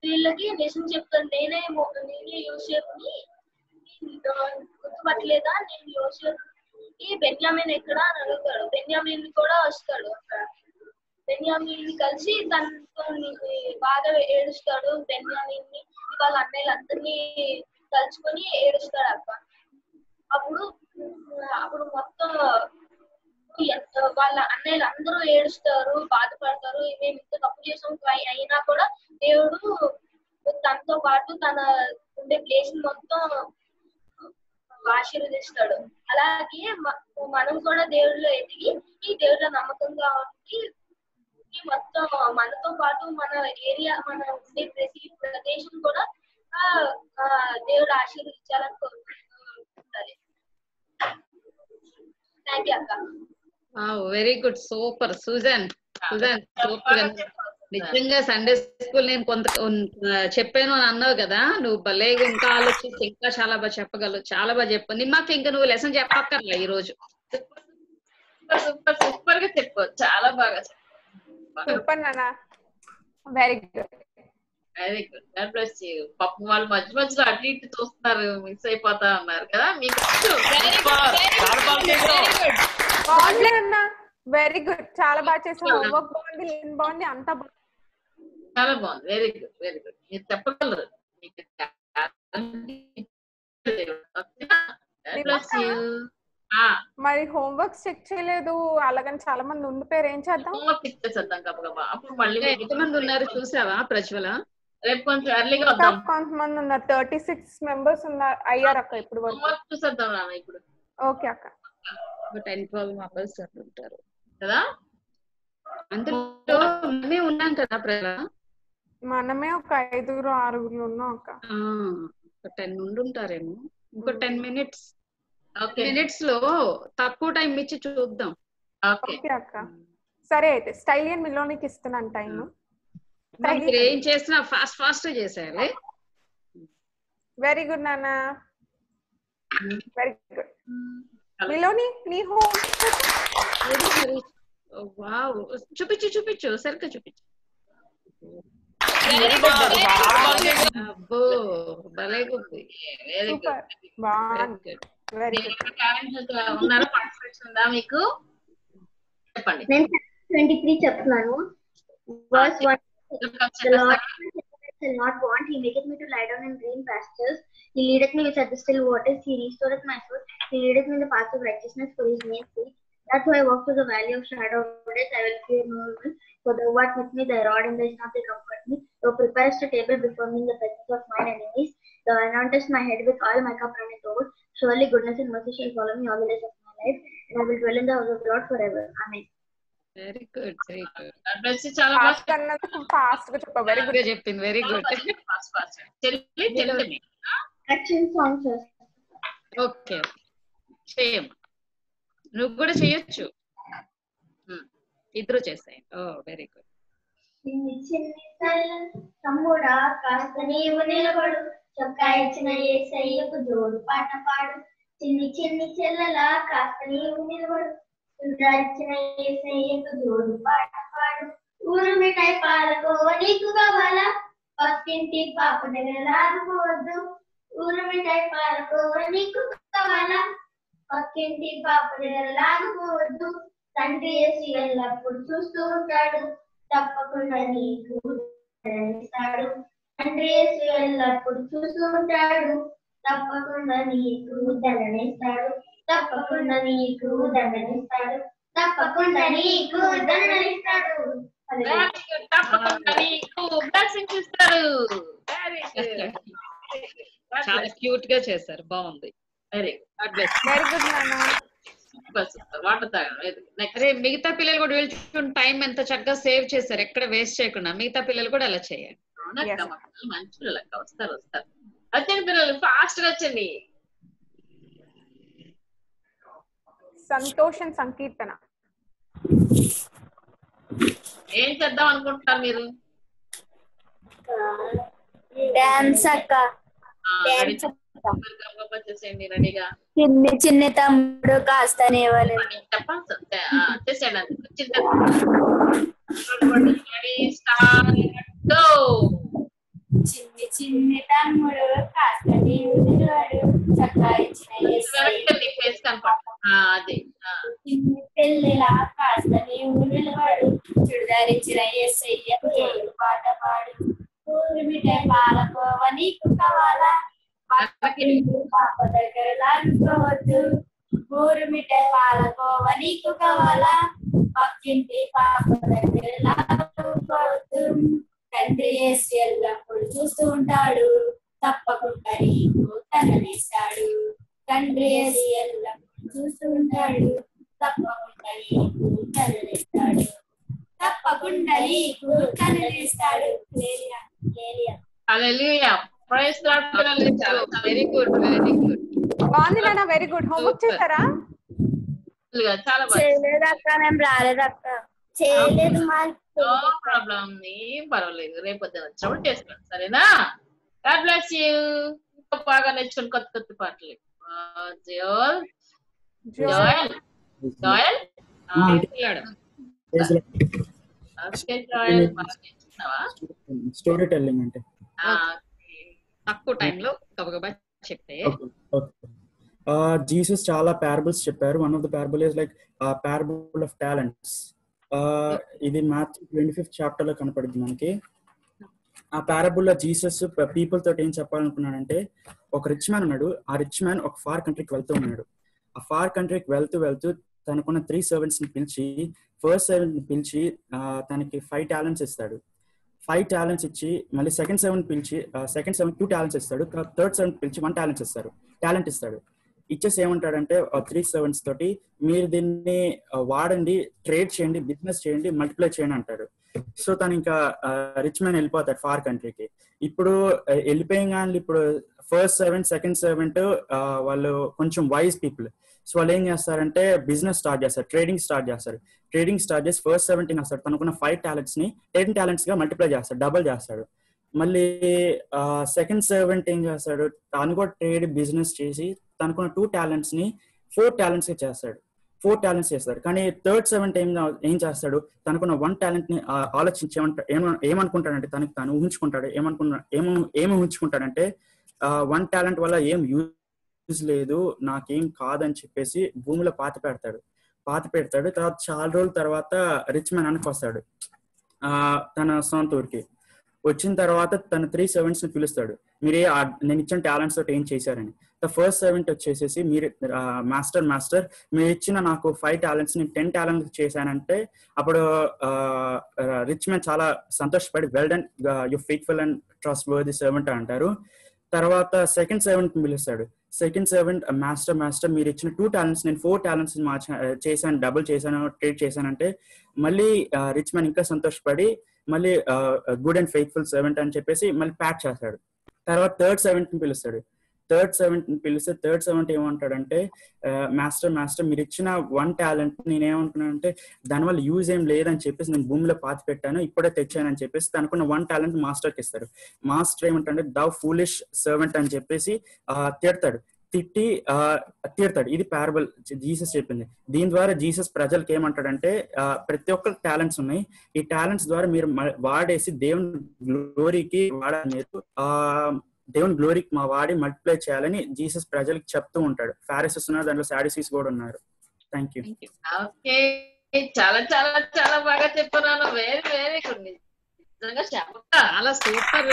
వీళ్ళకి నిజం చెప్తారు నేనే నేనే యోసేపుని గుర్తుపట్టలేదా నేను యోసేపు బెన్యామిన్ ఎక్కడ అని అడుగుతాడు బెన్యామిన్ కూడా వస్తాడు అక్కడ బెన్యామిన్ కలిసి తనతో బాగా ఏడుస్తాడు బెన్యామిన్ వాళ్ళ అన్నయ్యలందరినీ తలుచుకొని ఏడుస్తాడు అక్క అప్పుడు అప్పుడు మొత్తం వాళ్ళ అన్నయ్యలు అందరూ ఏడుస్తారు బాధపడతారు మేము ఇంత తప్పు చేసాం అయినా కూడా దేవుడు తనతో పాటు తన ఉండే ప్లేస్ మొత్తం ఆశీర్వదిస్తాడు అలాగే మనం కూడా దేవుడిలో ఎదిగి ఈ దేవుడిలో నమ్మకంగా ఉండి మొత్తం మనతో పాటు మన ఏరియా మన ఉండే ప్రతి ప్రదేశం ఆశీర్వదించాలని very good super Susan Susan super నిజంగా సండే స్కూల్ నేను కొంత చెప్పాను అని అన్నావు కదా నువ్వు భలే ఇంకా ఆలోచించి ఇంకా చాలా బాగా చెప్పగలవు చాలా బాగా చెప్పు నిమ్మకి ఇంకా నువ్వు లెసన్ చెప్పక్కర్లే ఈ రోజు సూపర్ సూపర్ సూపర్ గా చెప్పు చాలా బాగా సూపర్ నానా very good very good God bless you పాపం వాళ్ళు మధ్య మధ్యలో అటు ఇటు చూస్తున్నారు మిస్ అయిపోతా ఉన్నారు కదా మీకు వెరీ గుడ్ వెరీ గుడ్ చాలా బాగా చేశారు వర్క్ బాగుంది లీన్ బాగుంది అంతా చాలా బాగుంది వెరీ గుడ్ వెరీ గుడ్ మీరు చెప్పగలరు మీకు గాడ్ బ్లెస్ యు ఆ మరి హోంవర్క్ చెక్ చేయలేదు అలాగని చాలా మంది ఉండిపోయారు ఏం చేద్దాం హోంవర్క్ ఇచ్చేద్దాం గబగబా అప్పుడు మళ్ళీ ఎంతమంది ఉన్నారు చూసావా ప్రజ్వల రేపు కొంచెం ఎర్లీగా వద్దాం కొంతమంది ఉన్నారు thirty-six మెంబర్స్ ఉన్నారు అయ్యారు అక్క ఇప్పుడు హోంవర్క్ చూసేద్దాం నాన్న ఇప్పుడు ఓకే అక్క ten twelve మెంబర్స్ ఉంటారు కదా అందులో మనమే ఉన్నాం కదా ప్రజ్వల మనమే ఒక ఐదుగురు ఆరుగురు ఉన్నాం అక్క ఆ ఒక ten నుండి ఉంటారేమో ఇంకో ten మినిట్స్ మినిట్స్ లో తక్కువ టైం ఇచ్చి చూద్దాం ఓకే అక్క సరే అయితే స్టైలియన్ మిలోనికి ఇస్తున్నాను టైం మీరు ఏం చేస్తున్నా ఫాస్ట్ ఫాస్ట్ చేసేయాలి వెరీ గుడ్ నాన్న వెరీ గుడ్ మిలోని నీ హోమ్ వావ్ చూపించు చూపించు సరిగ్గా చూపించు అబ్బో భలే గుడ్ వెరీ గుడ్ బాగుంది మీకు చెప్పండి The Lord touched my head with all my cup running over. Surely goodness and mercy shall follow me all the days of my life, and I will dwell in the house of the Lord forever. Amen. Very good, very good. God bless you. Chala fast karna to fast ga cheppa. Very good cheppin. Very good. Fast fast. Telli telli. Action songs. Okay. Same. Nuvvu kuda cheyochu. Hmm. Idru chesayi. Oh, very good. Chinni chinni sala sammuda kaastane unelabadu. చొక్కా ఇచ్చిన ఏసయ్యకు జోడు పాట పాడు చిన్ని చిన్ని చెల్లలా కాస్త నీవు నిలబడు చుండ్రా ఇచ్చిన ఏసయ్యకు జోడు పాట పాడు ఊరు మిఠాయి పాలకోవ నీకు కావాలా పక్కింటి పాప దగ్గర లాగుకోవద్దు ఊరు మిఠాయి పాలకోవ నీకు కావాలా పక్కింటి పాప దగ్గర లాగుకోవద్దు తండ్రి ఏసి ఎల్లప్పుడు చూస్తూ ఉంటాడు తప్పకుండా నీకు ఇస్తాడు తండ్రి యేసు ఎల్లప్పుడు చూస్తూ ఉంటాడు తప్పకుండా నీకు దండనిస్తాడు తప్పకుండా నీకు దండనిస్తాడు తప్పకుండా నీకు దండనిస్తాడు తప్పకుండా నీకు బ్లెస్సింగ్ ఇస్తాడు వెరీ గుడ్ చాలా క్యూట్ గా చేశారు బాగుంది వెరీ గుడ్ వెరీ గుడ్ నాన్న మిగతా పిల్లలు కూడా వెళ్తున్న టైం ఎంత చక్కగా సేవ్ చేశారు ఎక్కడ వేస్ట్ చేయకుండా మిగతా పిల్లలు కూడా అలా చేయాలి మంచి పిల్లలక్క వస్తారు వస్తారు వచ్చండి పిల్లలు ఫాస్ట్ గా వచ్చండి సంతోషం సంకీర్తన ఏం చేద్దాం అనుకుంటున్నారు మీరు డాన్స్ అక్క చిన్ని చిన్ని తమ్ముడు కాస్తానే వాళ్ళని చేసాడు చిన్ని చిన్ని తమ్ముడు కాస్తానే వాడు చక్కగా చిన్ని పెళ్ళిలా కాస్తానే వాడు చుడిదారిచ్చిన ఏసయ్య పాట పాడు ఊరి మిఠాయి పాలకోవ నీకు కావాలా పాప దగ్గర లాగుకోవద్దు ఊరు మిఠాయి పాలకోవ నీకు కావాలా పక్కింటి పాప దగ్గర లాగుకోవద్దు తండ్రి యేసు ఎల్లప్పుడు చూస్తూ ఉంటాడు తప్పకుండా నీకు దండనిస్తాడు తండ్రి యేసు ఎల్లప్పుడు చూస్తూ ఉంటాడు తప్పకుండా నీకు దండనిస్తాడు తప్పకుండా నీకు దండనిస్తాడు హల్లెలూయా ప్రైస్ లార్డ్ పిల్లలు వెరీ గుడ్ వెరీ గుడ్ బాగుంది నాన్న వెరీ గుడ్ హోంవర్క్ చేశారా చాలా బాగుంది చేయలేదా అక్క నేను రాలేదు అక్క చేయలేదు మా నో ప్రాబ్లం ఏం పర్వాలేదు రేపు పొద్దున వచ్చేప్పుడు చేస్తాను సరేనా గాడ్ బ్లెస్ యు ఇంకా బాగా నేర్చుకొని కొత్త కొత్త పాటలు జోయల్ జోయల్ జోయల్ ఆ ఇట్లాడు ఓకే జోయల్ బాగా నేర్చుకున్నావా స్టోరీ టెల్లింగ్ అంటే ఆ తక్కువ టైం లో గబగబా చెప్పే జీసస్ చాలా పారబుల్స్ చెప్పారు one of the parable is like parable of talents ఇది మాథ్యూ ట్వంటీ ఫైవ్ చాప్టర్ లో కనపడింది మనకి ఆ పారబుల్ లో జీసస్ పీపుల్ తోటి ఏం చెప్పాలనుకున్నాడంటే ఒక రిచ్ మ్యాన్ ఉన్నాడు ఆ రిచ్ మ్యాన్ ఒక ఫార్ కంట్రీకి వెళ్తూ ఉన్నాడు ఆ ఫార్ కంట్రీకి వెళ్తూ వెళ్తూ తనకున్న త్రీ సర్వెంట్స్ ని పిలిచి ఫస్ట్ సర్వెంట్ ని పిలిచి తనకి ఫైవ్ టాలెంట్స్ ఇస్తాడు ఫైవ్ టాలెంట్స్ ఇచ్చి మళ్ళీ సెకండ్ సెవెంట్ పిలిచి సెకండ్ సెవెంట్ టూ టాలెంట్స్ ఇస్తాడు థర్డ్ సెవెంట్ పిలిచి వన్ టాలెంట్ ఇస్తారు టాలెంట్ ఇస్తాడు ఇచ్చేసి ఏమంటాడంటే త్రీ సెవెంట్స్ తోటి మీరు దీన్ని వాడండి ట్రేడ్ చేయండి బిజినెస్ చేయండి మల్టిప్లై చేయండి అంటాడు సో తను ఇంకా రిచ్ మ్యాన్ వెళ్ళిపోతాడు ఫార్ కంట్రీకి ఇప్పుడు వెళ్ళిపోయింగ్ ఇప్పుడు ఫస్ట్ సెవెంట్ సెకండ్ సెవెంట్ వాళ్ళు కొంచెం వైజ్ పీపుల్ సో వాళ్ళు ఏం చేస్తారంటే బిజినెస్ స్టార్ట్ చేస్తారు ట్రేడింగ్ స్టార్ట్ చేస్తారు ట్రేడింగ్ స్టార్ట్ చేసి ఫస్ట్ సెవెంట్ చేస్తారు తనకున్న ఫైవ్ టాలెంట్స్ ని టెన్ టాలెంట్స్ గా మల్టిప్లై చేస్తాడు డబుల్ చేస్తాడు మళ్ళీ సెకండ్ సెవెంట్ ఏం చేస్తాడు తను కూడా ట్రేడ్ బిజినెస్ చేసి తనకున్న టూ టాలెంట్స్ ని ఫోర్ టాలెంట్స్ చేస్తాడు ఫోర్ టాలెంట్స్ చేస్తాడు కానీ థర్డ్ సెవెంట్ ఏం ఏం చేస్తాడు తనకున్న వన్ టాలెంట్ ని ఆలోచించి ఏమనుకుంటాడంటే తనకి తను ఊహించుకుంటాడు ఏమనుకున్నా ఏమో ఏమి ఊహించుకుంటాడంటే వన్ టాలెంట్ వల్ల ఏం యూజ్ లేదు నాకేం కాదని చెప్పేసి భూమిలో పాత పెడతాడు పాత పెడతాడు తర్వాత చాలా రోజుల తర్వాత రిచ్ మ్యాన్ అనుకు వస్తాడు ఆ తన సొంత ఊరికి వచ్చిన తర్వాత తన త్రీ సెవెంట్స్ ని పిలుస్తాడు మీరే నేను ఇచ్చిన టాలెంట్స్ తోటి ఏం చేశారని ద ఫస్ట్ సెవెంట్ వచ్చేసేసి మీరు మాస్టర్ మాస్టర్ మీరు ఇచ్చిన నాకు ఫైవ్ టాలెంట్స్ ని టెన్ టాలెంట్స్ చేశానంటే అప్పుడు రిచ్ మ్యాన్ చాలా సంతోషపడి well done you faithful and trustworthy servant అంటారు తర్వాత సెకండ్ సెవెంట్ ని పిలుస్తాడు సెకండ్ సెవెంట్ మాస్టర్ మాస్టర్ మీరు ఇచ్చిన టూ టాలెంట్స్ నేను ఫోర్ టాలెంట్స్ చేశాను డబుల్ చేశాను ట్రేడ్ చేశానంటే మళ్ళీ రిచ్ మ్యాన్ ఇంకా సంతోషపడి మళ్ళీ గుడ్ అండ్ ఫెయిత్ఫుల్ సెవెంట్ అని చెప్పేసి మళ్ళీ ప్యాక్ చేస్తాడు తర్వాత థర్డ్ సెవెంట్ ని పిలుస్తాడు థర్డ్ సెవెంట్ ని పిలిస్తే థర్డ్ సెవెంట్ ఏమంటాడంటే మాస్టర్ మాస్టర్ మీరు ఇచ్చిన వన్ టాలెంట్ నేనేమనుకున్నానంటే దానివల్ల యూజ్ ఏం లేదని చెప్పేసి నేను భూమిలో పాతి పెట్టాను ఇప్పుడే తెచ్చానని చెప్పేసి తనకున్న వన్ టాలెంట్ మాస్టర్కి ఇస్తాడు మాస్టర్ ఏమంటాడంటే దౌ ఫూలిష్ సర్వెంట్ అని చెప్పేసి తిడతాడు తిట్టి తిడతాడు ఇది పారబుల్ జీసస్ చెప్పింది దీని ద్వారా జీసస్ ప్రజలకు ఏమంటాడంటే ప్రతి ఒక్క టాలెంట్స్ ఉన్నాయి ఈ టాలెంట్స్ ద్వారా మీరు వాడేసి దేవుని గ్లోరీకి వాడాలి మీరు ఆ దేవుని గ్లోరీకి మా వాడి మల్టిప్లై చేయాలని జీసస్ ప్రజలకు చెప్తూ ఉంటాడు ఫారిసీస్ ఉన్నారు దాంట్లో సాడూసీస్ కూడా ఉన్నారు థ్యాంక్ యూ ఓకే చాలా చాలా చాలా బాగా చెప్తున్నాను వెరీ వెరీ గుడ్ నిజంగా చాలా సూపర్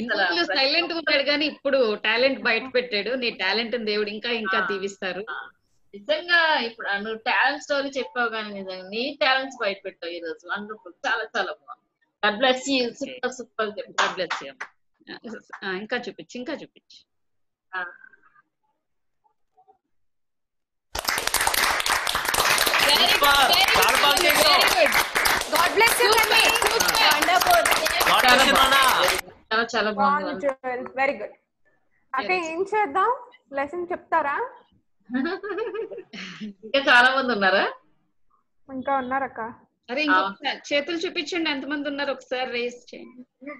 ఇంట్లో సైలెంట్ ఉన్నాడు కానీ ఇప్పుడు టాలెంట్ బయట పెట్టాడు నీ టాలెంట్ దేవుడు ఇంకా ఇంకా దీవిస్తారు నిజంగా ఇప్పుడు నువ్వు టాలెంట్ స్టోరీ చెప్పావు కానీ నిజంగా నీ టాలెంట్స్ బయట పెట్టావు ఈ రోజు వండర్ఫుల్ చాలా చాలా బాగుంది God bless you super super God bless you ఇంకా చూపించు ఇంకా చూపించు చాలా బాగుంది వెరీ గుడ్ అక్క ఏం చేద్దాం లెసన్ చెప్తారా ఇంకా చాలా మంది ఉన్నారా ఇంకా ఉన్నారక్క అరే ఇంకొక చేతులు చూపించండి ఎంతమంది ఉన్నారు ఒకసారి రేస్ చేయండి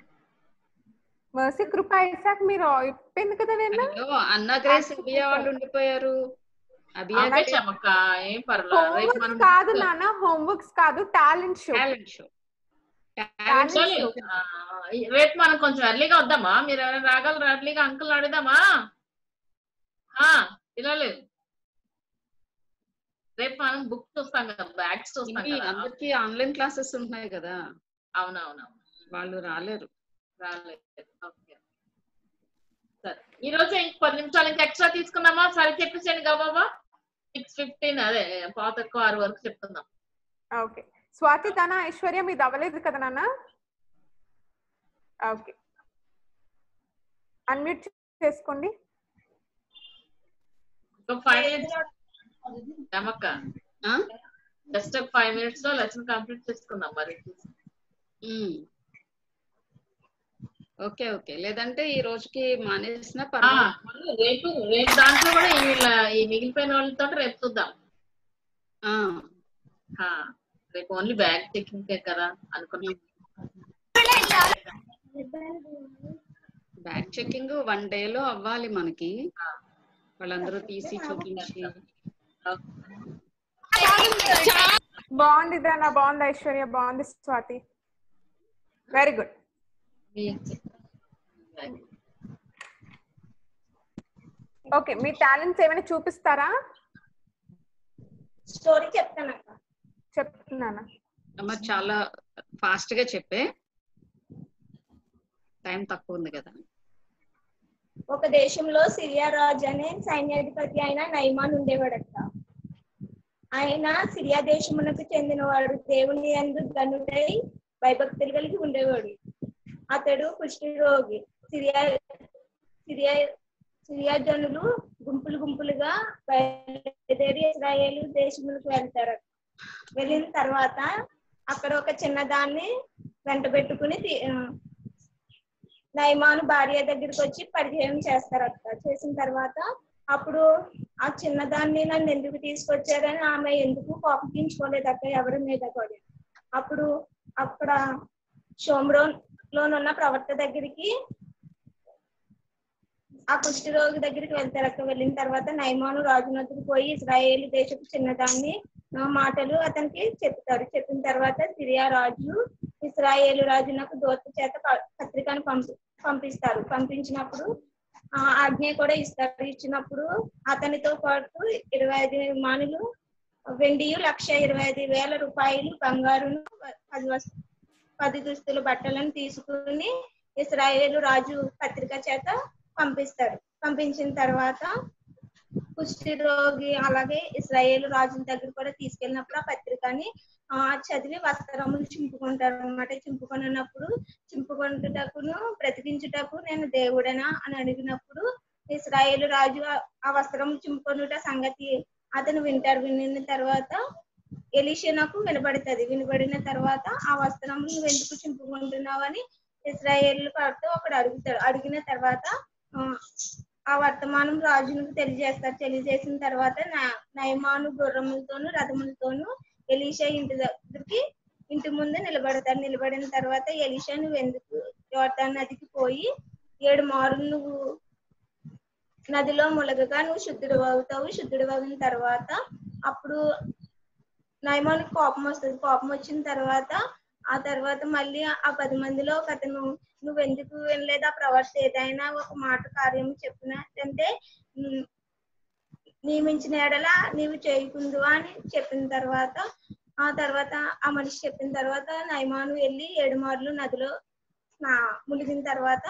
మర్సీ కృప ఐసాక్ మీరు ఇప్పింది కదా నేను అన్న గ్రేస్ అభియా వాళ్ళు ఉండిపోయారు అభియా చమక ఏం పర్లేదు రేపు మనం కాదు నాన్న హోంవర్క్స్ కాదు talent show talent show talent show రేపు మనం కొంచెం ఎర్లీగా వద్దామా మీరు ఎవరైనా రాగలరా ఎర్లీగా అంకుల్ అడుగుదామా ఆ పిల్లలు రేపు మనం బుక్స్ చూస్తాం కదా బ్యాగ్స్ చూస్తాం కదా అందరికీ ఆన్లైన్ క్లాసెస్ ఉన్నాయి కదా అవునవునవును వాళ్ళు రాలేరు ఈ రోజు ఇంక పది నిమిషాలు ఇంకా ఎక్స్ట్రా తీసుకుందామా సరే చెప్పేసేయండి గబాబా సిక్స్ ఫిఫ్టీన్ అదే పాత ఎక్కువ ఆరు వరకు చెప్తున్నాం ఓకే స్వాతి తన ఐశ్వర్య మీది అవ్వలేదు కదా నాన్న ఓకే అన్మ్యూట్ చేసుకోండి జస్ట్ ఒక ఫైవ్ మినిట్స్ లో లెసన్ కంప్లీట్ చేసుకుందాం మరి ఓకే ఓకే లేదంటే ఈ రోజుకి మానేసినా పర్వాలేదు రేపు రేపు దాంట్లో కూడా ఈ మిగిలిపోయిన వాళ్ళతో రేపు చూద్దాం ఆ ఆ రేపు ఓన్లీ బ్యాగ్ చెకింగ్ కే కదా అనుకున్నా బ్యాగ్ చెకింగ్ వన్ డే లో అవ్వాలి మనకి వాళ్ళందరూ తీసి చూపించి బాగుంది దానా బాగుంది ఐశ్వర్య బాగుంది స్వాతి వెరీ గుడ్ ఓకే మీ టాలెంట్స్ ఏమైనా చూపిస్తారా స్టోరీ చెప్తానా చెప్తున్నానా అమ్మ చాలా ఫాస్ట్ గా చెప్పే టైం తక్కువ ఉంది కదా ఒక దేశంలో సిరియా రాజు అనే సైన్యాధిపతి అయిన నయమాన్ ఉండేవాడట ఆయన సిరియా దేశమునకు చెందినవాడు దేవుని యందు గనుడై భయభక్తులు కలిగి ఉండేవాడు అతడు కుష్ఠరోగి సిరియా సిరియా సిరియా జనులు గుంపులు గుంపులుగా బయలుదేరి ఇశ్రాయేలు దేశములకు వెళ్తారు వెళ్ళిన తర్వాత అక్కడ ఒక చిన్నదాన్ని వెంట పెట్టుకుని నయమాను భార్య దగ్గరికి వచ్చి పరిచయం చేస్తారు అక్క చేసిన తర్వాత అప్పుడు ఆ చిన్నదాన్ని నన్ను ఎందుకు తీసుకొచ్చారని ఆమె ఎందుకు కోపించుకోలేదు అక్క ఎవరి మీద కూడా అప్పుడు అక్కడ షోమ్రోన్ లోనున్న ప్రవర్త దగ్గరికి ఆ కుష్ఠరోగి దగ్గరికి వెళ్తారు అక్క వెళ్ళిన తర్వాత నయమాను రాజునొద్దకు పోయి ఇశ్రాయేలు దేశపు చిన్నదాన్ని మాటలు అతనికి చెప్తారు చెప్పిన తర్వాత సిరియా రాజు ఇశ్రాయేలు రాజునకు దూత చేత పత్రికను పంపి పంపిస్తారు పంపించినప్పుడు ఆ ఆజ్ఞ కూడా ఇస్తారు ఇచ్చినప్పుడు అతనితో పాటు ఇరవై ఐదు మానులు వెండియు లక్ష ఇరవై ఐదు వేల రూపాయలు బంగారును పది పది దుస్తుల బట్టలను తీసుకుని ఇశ్రాయేలు రాజు పత్రిక చేత పంపిస్తారు పంపించిన తర్వాత కుష్టి రోగి అలాగే ఇశ్రాయేలు రాజుని దగ్గర కూడా తీసుకెళ్ళినప్పుడు ఆ పత్రికని ఆ చదివి వస్త్రములు చింపుకుంటారు అన్నమాట చింపుకున్నప్పుడు చింపుకుంటుటకును బ్రతికించుటకు నేను దేవుడనా అని అడిగినప్పుడు ఇశ్రాయేలు రాజు ఆ వస్త్రం చింపుకున్నట సంగతి అతను వింటారు విన్న తర్వాత ఎలీషాకు వినబడుతుంది వినబడిన తర్వాత ఆ వస్త్రం నువ్వు ఎందుకు చింపుకుంటున్నావు అని ఇశ్రాయేలు పడుతూ ఒకడు అడుగుతాడు అడిగిన తర్వాత ఆ వర్తమానం రాజునికి తెలియజేస్తారు తెలియజేసిన తర్వాత నయమాను గుర్రములతోనూ రథములతోనూ ఎలీషా ఇంటి దగ్గరికి ఇంటి ముందు నిలబడతారు నిలబడిన తర్వాత ఎలీషా నువ్వు ఎందుకు యోర్దాను నదికి పోయి ఏడు మార్లు నువ్వు నదిలో ములగగా నువ్వు శుద్ధుడు అవుతావు శుద్ధుడు అయిన తర్వాత అప్పుడు నయమానికి కోపం వస్తుంది కోపం వచ్చిన తర్వాత ఆ తర్వాత మళ్ళీ ఆ పది మందిలో ఒక అతను నువ్వెందుకు వినలేదు ఆ ప్రవర్త ఏదైనా ఒక మాట కార్యం చెప్పినా అంటే నియమించిన ఎడలా నీవు చేయకుందువా అని చెప్పిన తర్వాత ఆ తర్వాత ఆ మనిషి చెప్పిన తర్వాత నయమాను వెళ్ళి ఏడు మార్లు నదిలో మునిగిన తర్వాత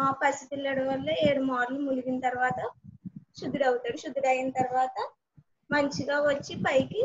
ఆ పసిపిల్లడి వల్ల ఏడు మార్లు మునిగిన తర్వాత శుద్ధుడవుతాడు శుద్ధుడైన తర్వాత మంచిగా వచ్చి పైకి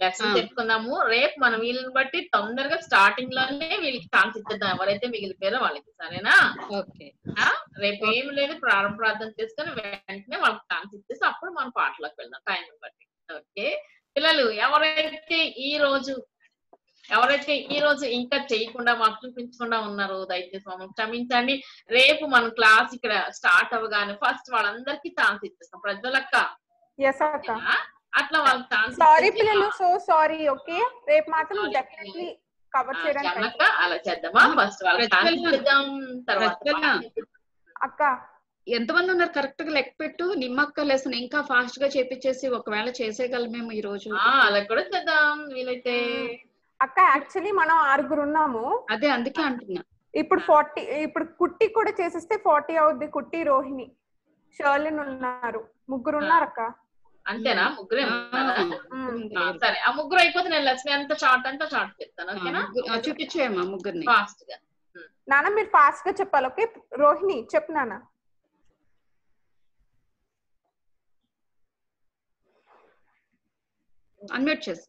లెసన్ చెప్పుకుందాము రేపు మనం వీళ్ళని బట్టి తొందరగా స్టార్టింగ్ లోనే వీళ్ళకి ఛాన్స్ ఇచ్చేద్దాం ఎవరైతే మిగిలిపోయారో వాళ్ళకి సరేనా ఓకే రేపు ఏమి లేదు ప్రారంభ ప్రార్థన చేసుకుని వెంటనే వాళ్ళకి ఛాన్స్ ఇచ్చేసి అప్పుడు మనం పాటలోకి వెళ్దాం టైం బట్టి ఓకే పిల్లలు ఎవరైతే ఈ రోజు ఎవరైతే ఈ రోజు ఇంకా చేయకుండా మాకు చూపించకుండా ఉన్నారో దయచేసి మమ్మల్ని క్షమించండి రేపు మన క్లాస్ ఇక్కడ స్టార్ట్ అవ్వగానే ఫస్ట్ వాళ్ళందరికీ ఛాన్స్ ఇచ్చేస్తాం ప్రజలక్క అట్లా వాళ్ళకి ఛాన్స్ సారీ పిల్లలు సో సారీ ఓకే రేపు మాత్రం డెఫినెట్లీ కవర్ చేయడానికి అలా చేద్దామా ఫస్ట్ వాళ్ళకి ఛాన్స్ ఇద్దాం తర్వాత అక్క ఎంతమంది ఉన్నారు కరెక్ట్ గా లెక్క పెట్టు నిమ్మక్క లెసన్ ఇంకా ఫాస్ట్ గా చేపించేసి ఒకవేళ చేసేయగలమేమో ఈ రోజు అలా కూడా చేద్దాం వీలైతే అక్క యాక్చువల్లీ మనం ఆరుగురు ఉన్నాము అదే అందుకే అంటున్నా ఇప్పుడు ఫార్టీ ఇప్పుడు కుట్టి కూడా చేసేస్తే ఫార్టీ అవుద్ది కుట్టి రోహిణి షర్లిన్ ఉన్నారు ముగ్గురు ఉన్నారు అక్క అంతేనా ముగ్గురే సరే ఆ ముగ్గురు అయిపోతే నేను లక్ష్మి అంత షార్ట్ అంతా షార్ట్ చెప్తాను ఓకేనా చూపించేయమ్మా ముగ్గురిని ఫాస్ట్ గా नाना मेरे फास्ट चेप्पाली ओके रोहिणी चेप्पु नाना అన్మ్యూట్ చేస్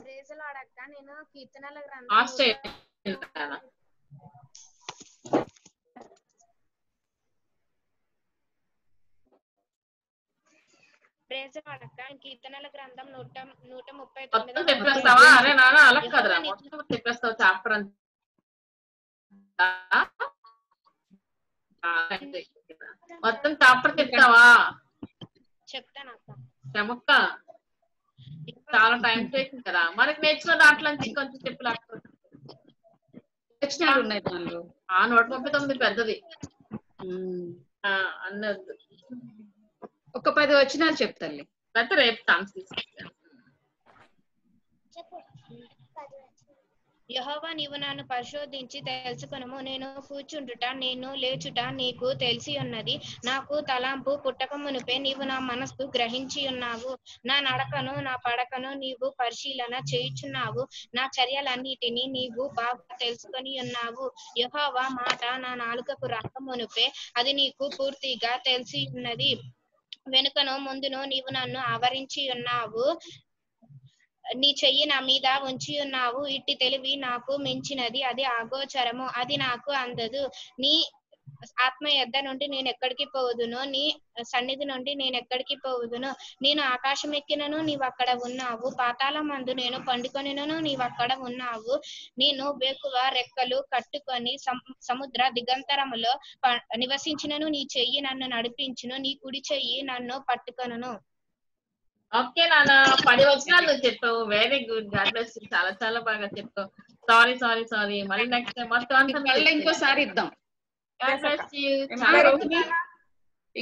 ప్రైజ్ లార్డ్ అక్క నేను కీర్తనల గ్రంథం ఆఫ్ చేయనా ప్రైజ్ లార్డ్ అక్క కీర్తనల గ్రంథం నూట ముప్పై తొమ్మిది చెప్పేస్తావా అరే నాన్న అలా కదరా మొత్తం చెప్పేస్తావు చాప్టర్ అంతా ఆ అంటే మొత్తం చాప్టర్ చెప్తావా చెప్తానక్క చాలా టైం టేకింగ్ కదా మరి నేర్చుకున్న దాంట్లో కొంచెం చెప్పు లాక్కోవచ్చు సెక్షన్లు ఉన్నాయి దాంట్లో ఆ నూట ముప్పై తొమ్మిది పెద్దది ఆ అన్నది ఒక పది వచనాలు చెప్తాలి పెద్ద రేప్ టాన్స్ తీసుకుంటాను చెప్పు పది వచనాలు యెహోవా నీవు నన్ను పరిశోధించి తెలుసుకొనుము నేను కూర్చుండుట నేను లేచుట నీకు తెలిసి ఉన్నది నాకు తలంపు పుట్టక మునుపే నీవు నా మనసు గ్రహించి ఉన్నావు నా నడకను నా పడకను నీవు పరిశీలన చేయుచున్నావు నా చర్యలన్నిటిని నీవు బాగా తెలుసుకొని ఉన్నావు యెహోవా మాట నా నాలుకకు రాక మునుపే అది నీకు పూర్తిగా తెలిసి ఉన్నది వెనుకను ముందును నీవు నన్ను ఆవరించి ఉన్నావు నీ చెయ్యి నా మీద ఉంచి ఉన్నావు ఇట్టి తెలివి నాకు మించినది అది ఆగోచరము అది నాకు అందదు నీ ఆత్మ యొద్ద నుండి నేను ఎక్కడికి పోదును నీ సన్నిధి నుండి నేను ఎక్కడికి పోదును నేను ఆకాశం ఎక్కినను నీవు అక్కడ ఉన్నావు పాతాళం మందు నేను పండుకొనినను నీవు అక్కడ ఉన్నావు నేను బేకువ రెక్కలు కట్టుకొని సముద్ర దిగంతరములో నివసించినను నీ చెయ్యి నన్ను నడిపించును నీ కుడి చెయ్యి నన్ను పట్టుకొనను ఓకే నాన్న పది వచనాలు చెప్పావు very good God bless you చాలా చాలా బాగా చెప్పావు సారీ సారీ సారీ మళ్ళీ నెక్స్ట్ మొత్తం అంతా మళ్ళీ ఇంకోసారి ఇద్దాం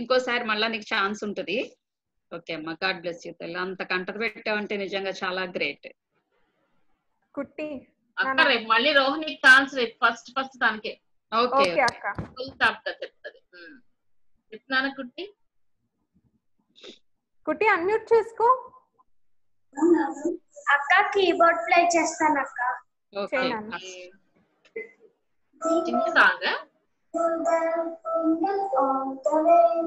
ఇంకోసారి మళ్ళీ నీకు ఛాన్స్ ఉంటది ఓకే అమ్మా గాడ్ బ్లెస్ యు తల్లి అంత కంటది పెట్టావంటే నిజంగా చాలా గ్రేట్ కుట్టి అక్క రేపు మళ్ళీ రోహిణి ఛాన్స్ రేపు ఫస్ట్ ఫస్ట్ దానికి ఓకే ఓకే అక్క ఫుల్ టాప్ గా చెప్తది చెప్తున్నానా కుట్టి कुटी अनम्यूट చేసుకో అక్క కీబోర్డ్ ప్లే చేస్తాను అక్క okay sing song on the way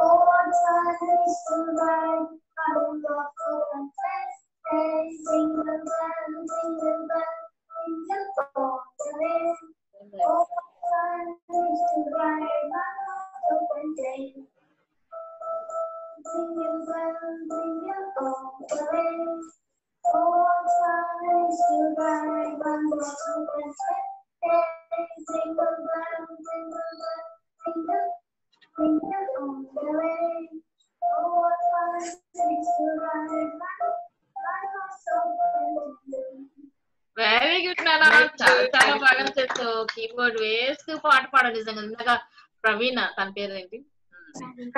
oh God is good I love you and please sing the bell sing the bell sing on the way oh God is good I love you and please Sing your bell, sing your all the way. All times you ride, one more open way. Sing your bell, sing your bell, sing your, sing your all the way. All times you ride, one more open way. Very good, Nana. Chala chala baga chestu keyboard waste paat paadu nijanam indaga Pravina tan peru enti.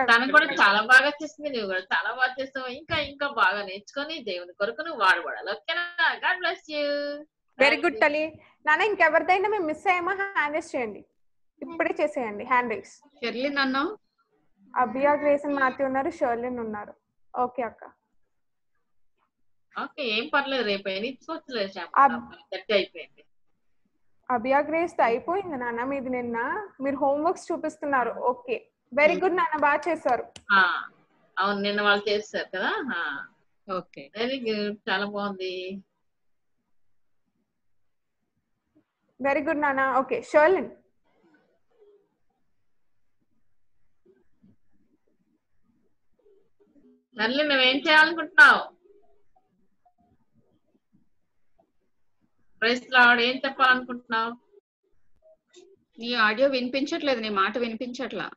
తనకు కూడా చాలా బాగా చేస్తుంది నువ్వు కూడా చాలా బాగా చేస్తావు ఇంకా ఇంకా బాగా నేర్చుకొని దేవుని కొరకు నువ్వు వాడబడాలి ఓకేనా God bless you very good తల్లి నాన్న ఇంకెవరిదైనా మేము మిస్ అయ్యామా హ్యాండ్ రేస్ చేయండి ఇప్పుడే చేసేయండి హ్యాండ్ రేస్ షర్లిన్ నాన్న అభియా గ్రేస్ అండ్ మాతి ఉన్నారు షర్లిన్ ఉన్నారు ఓకే అక్క ఓకే ఏం పర్లేదు రేపు ఎన్నిచ్చుకోవచ్చులే కరెక్ట్ అయిపోయింది అభియా గ్రేస్ అయిపోయింది నాన్న మీది నిన్న మీరు హోంవర్క్స్ చూపిస్తున్నారు ఓకే వెరీ గుడ్ నాన్న బాగా చేశారు ఆ అవును నిన్న వాళ్ళు చేశారు కదా ఆ ఓకే వెరీ గుడ్ చాలా బాగుంది వెరీ గుడ్ నాన్న ఓకే షర్లిన్ షర్లిన్ నువ్వేం చేయాలనుకుంటున్నావు ప్రైజ్ లార్డ్ ఏం చెప్పాలనుకుంటున్నావు నీ ఆడియో వినిపించట్లేదు నీ మాట వినిపించట్లా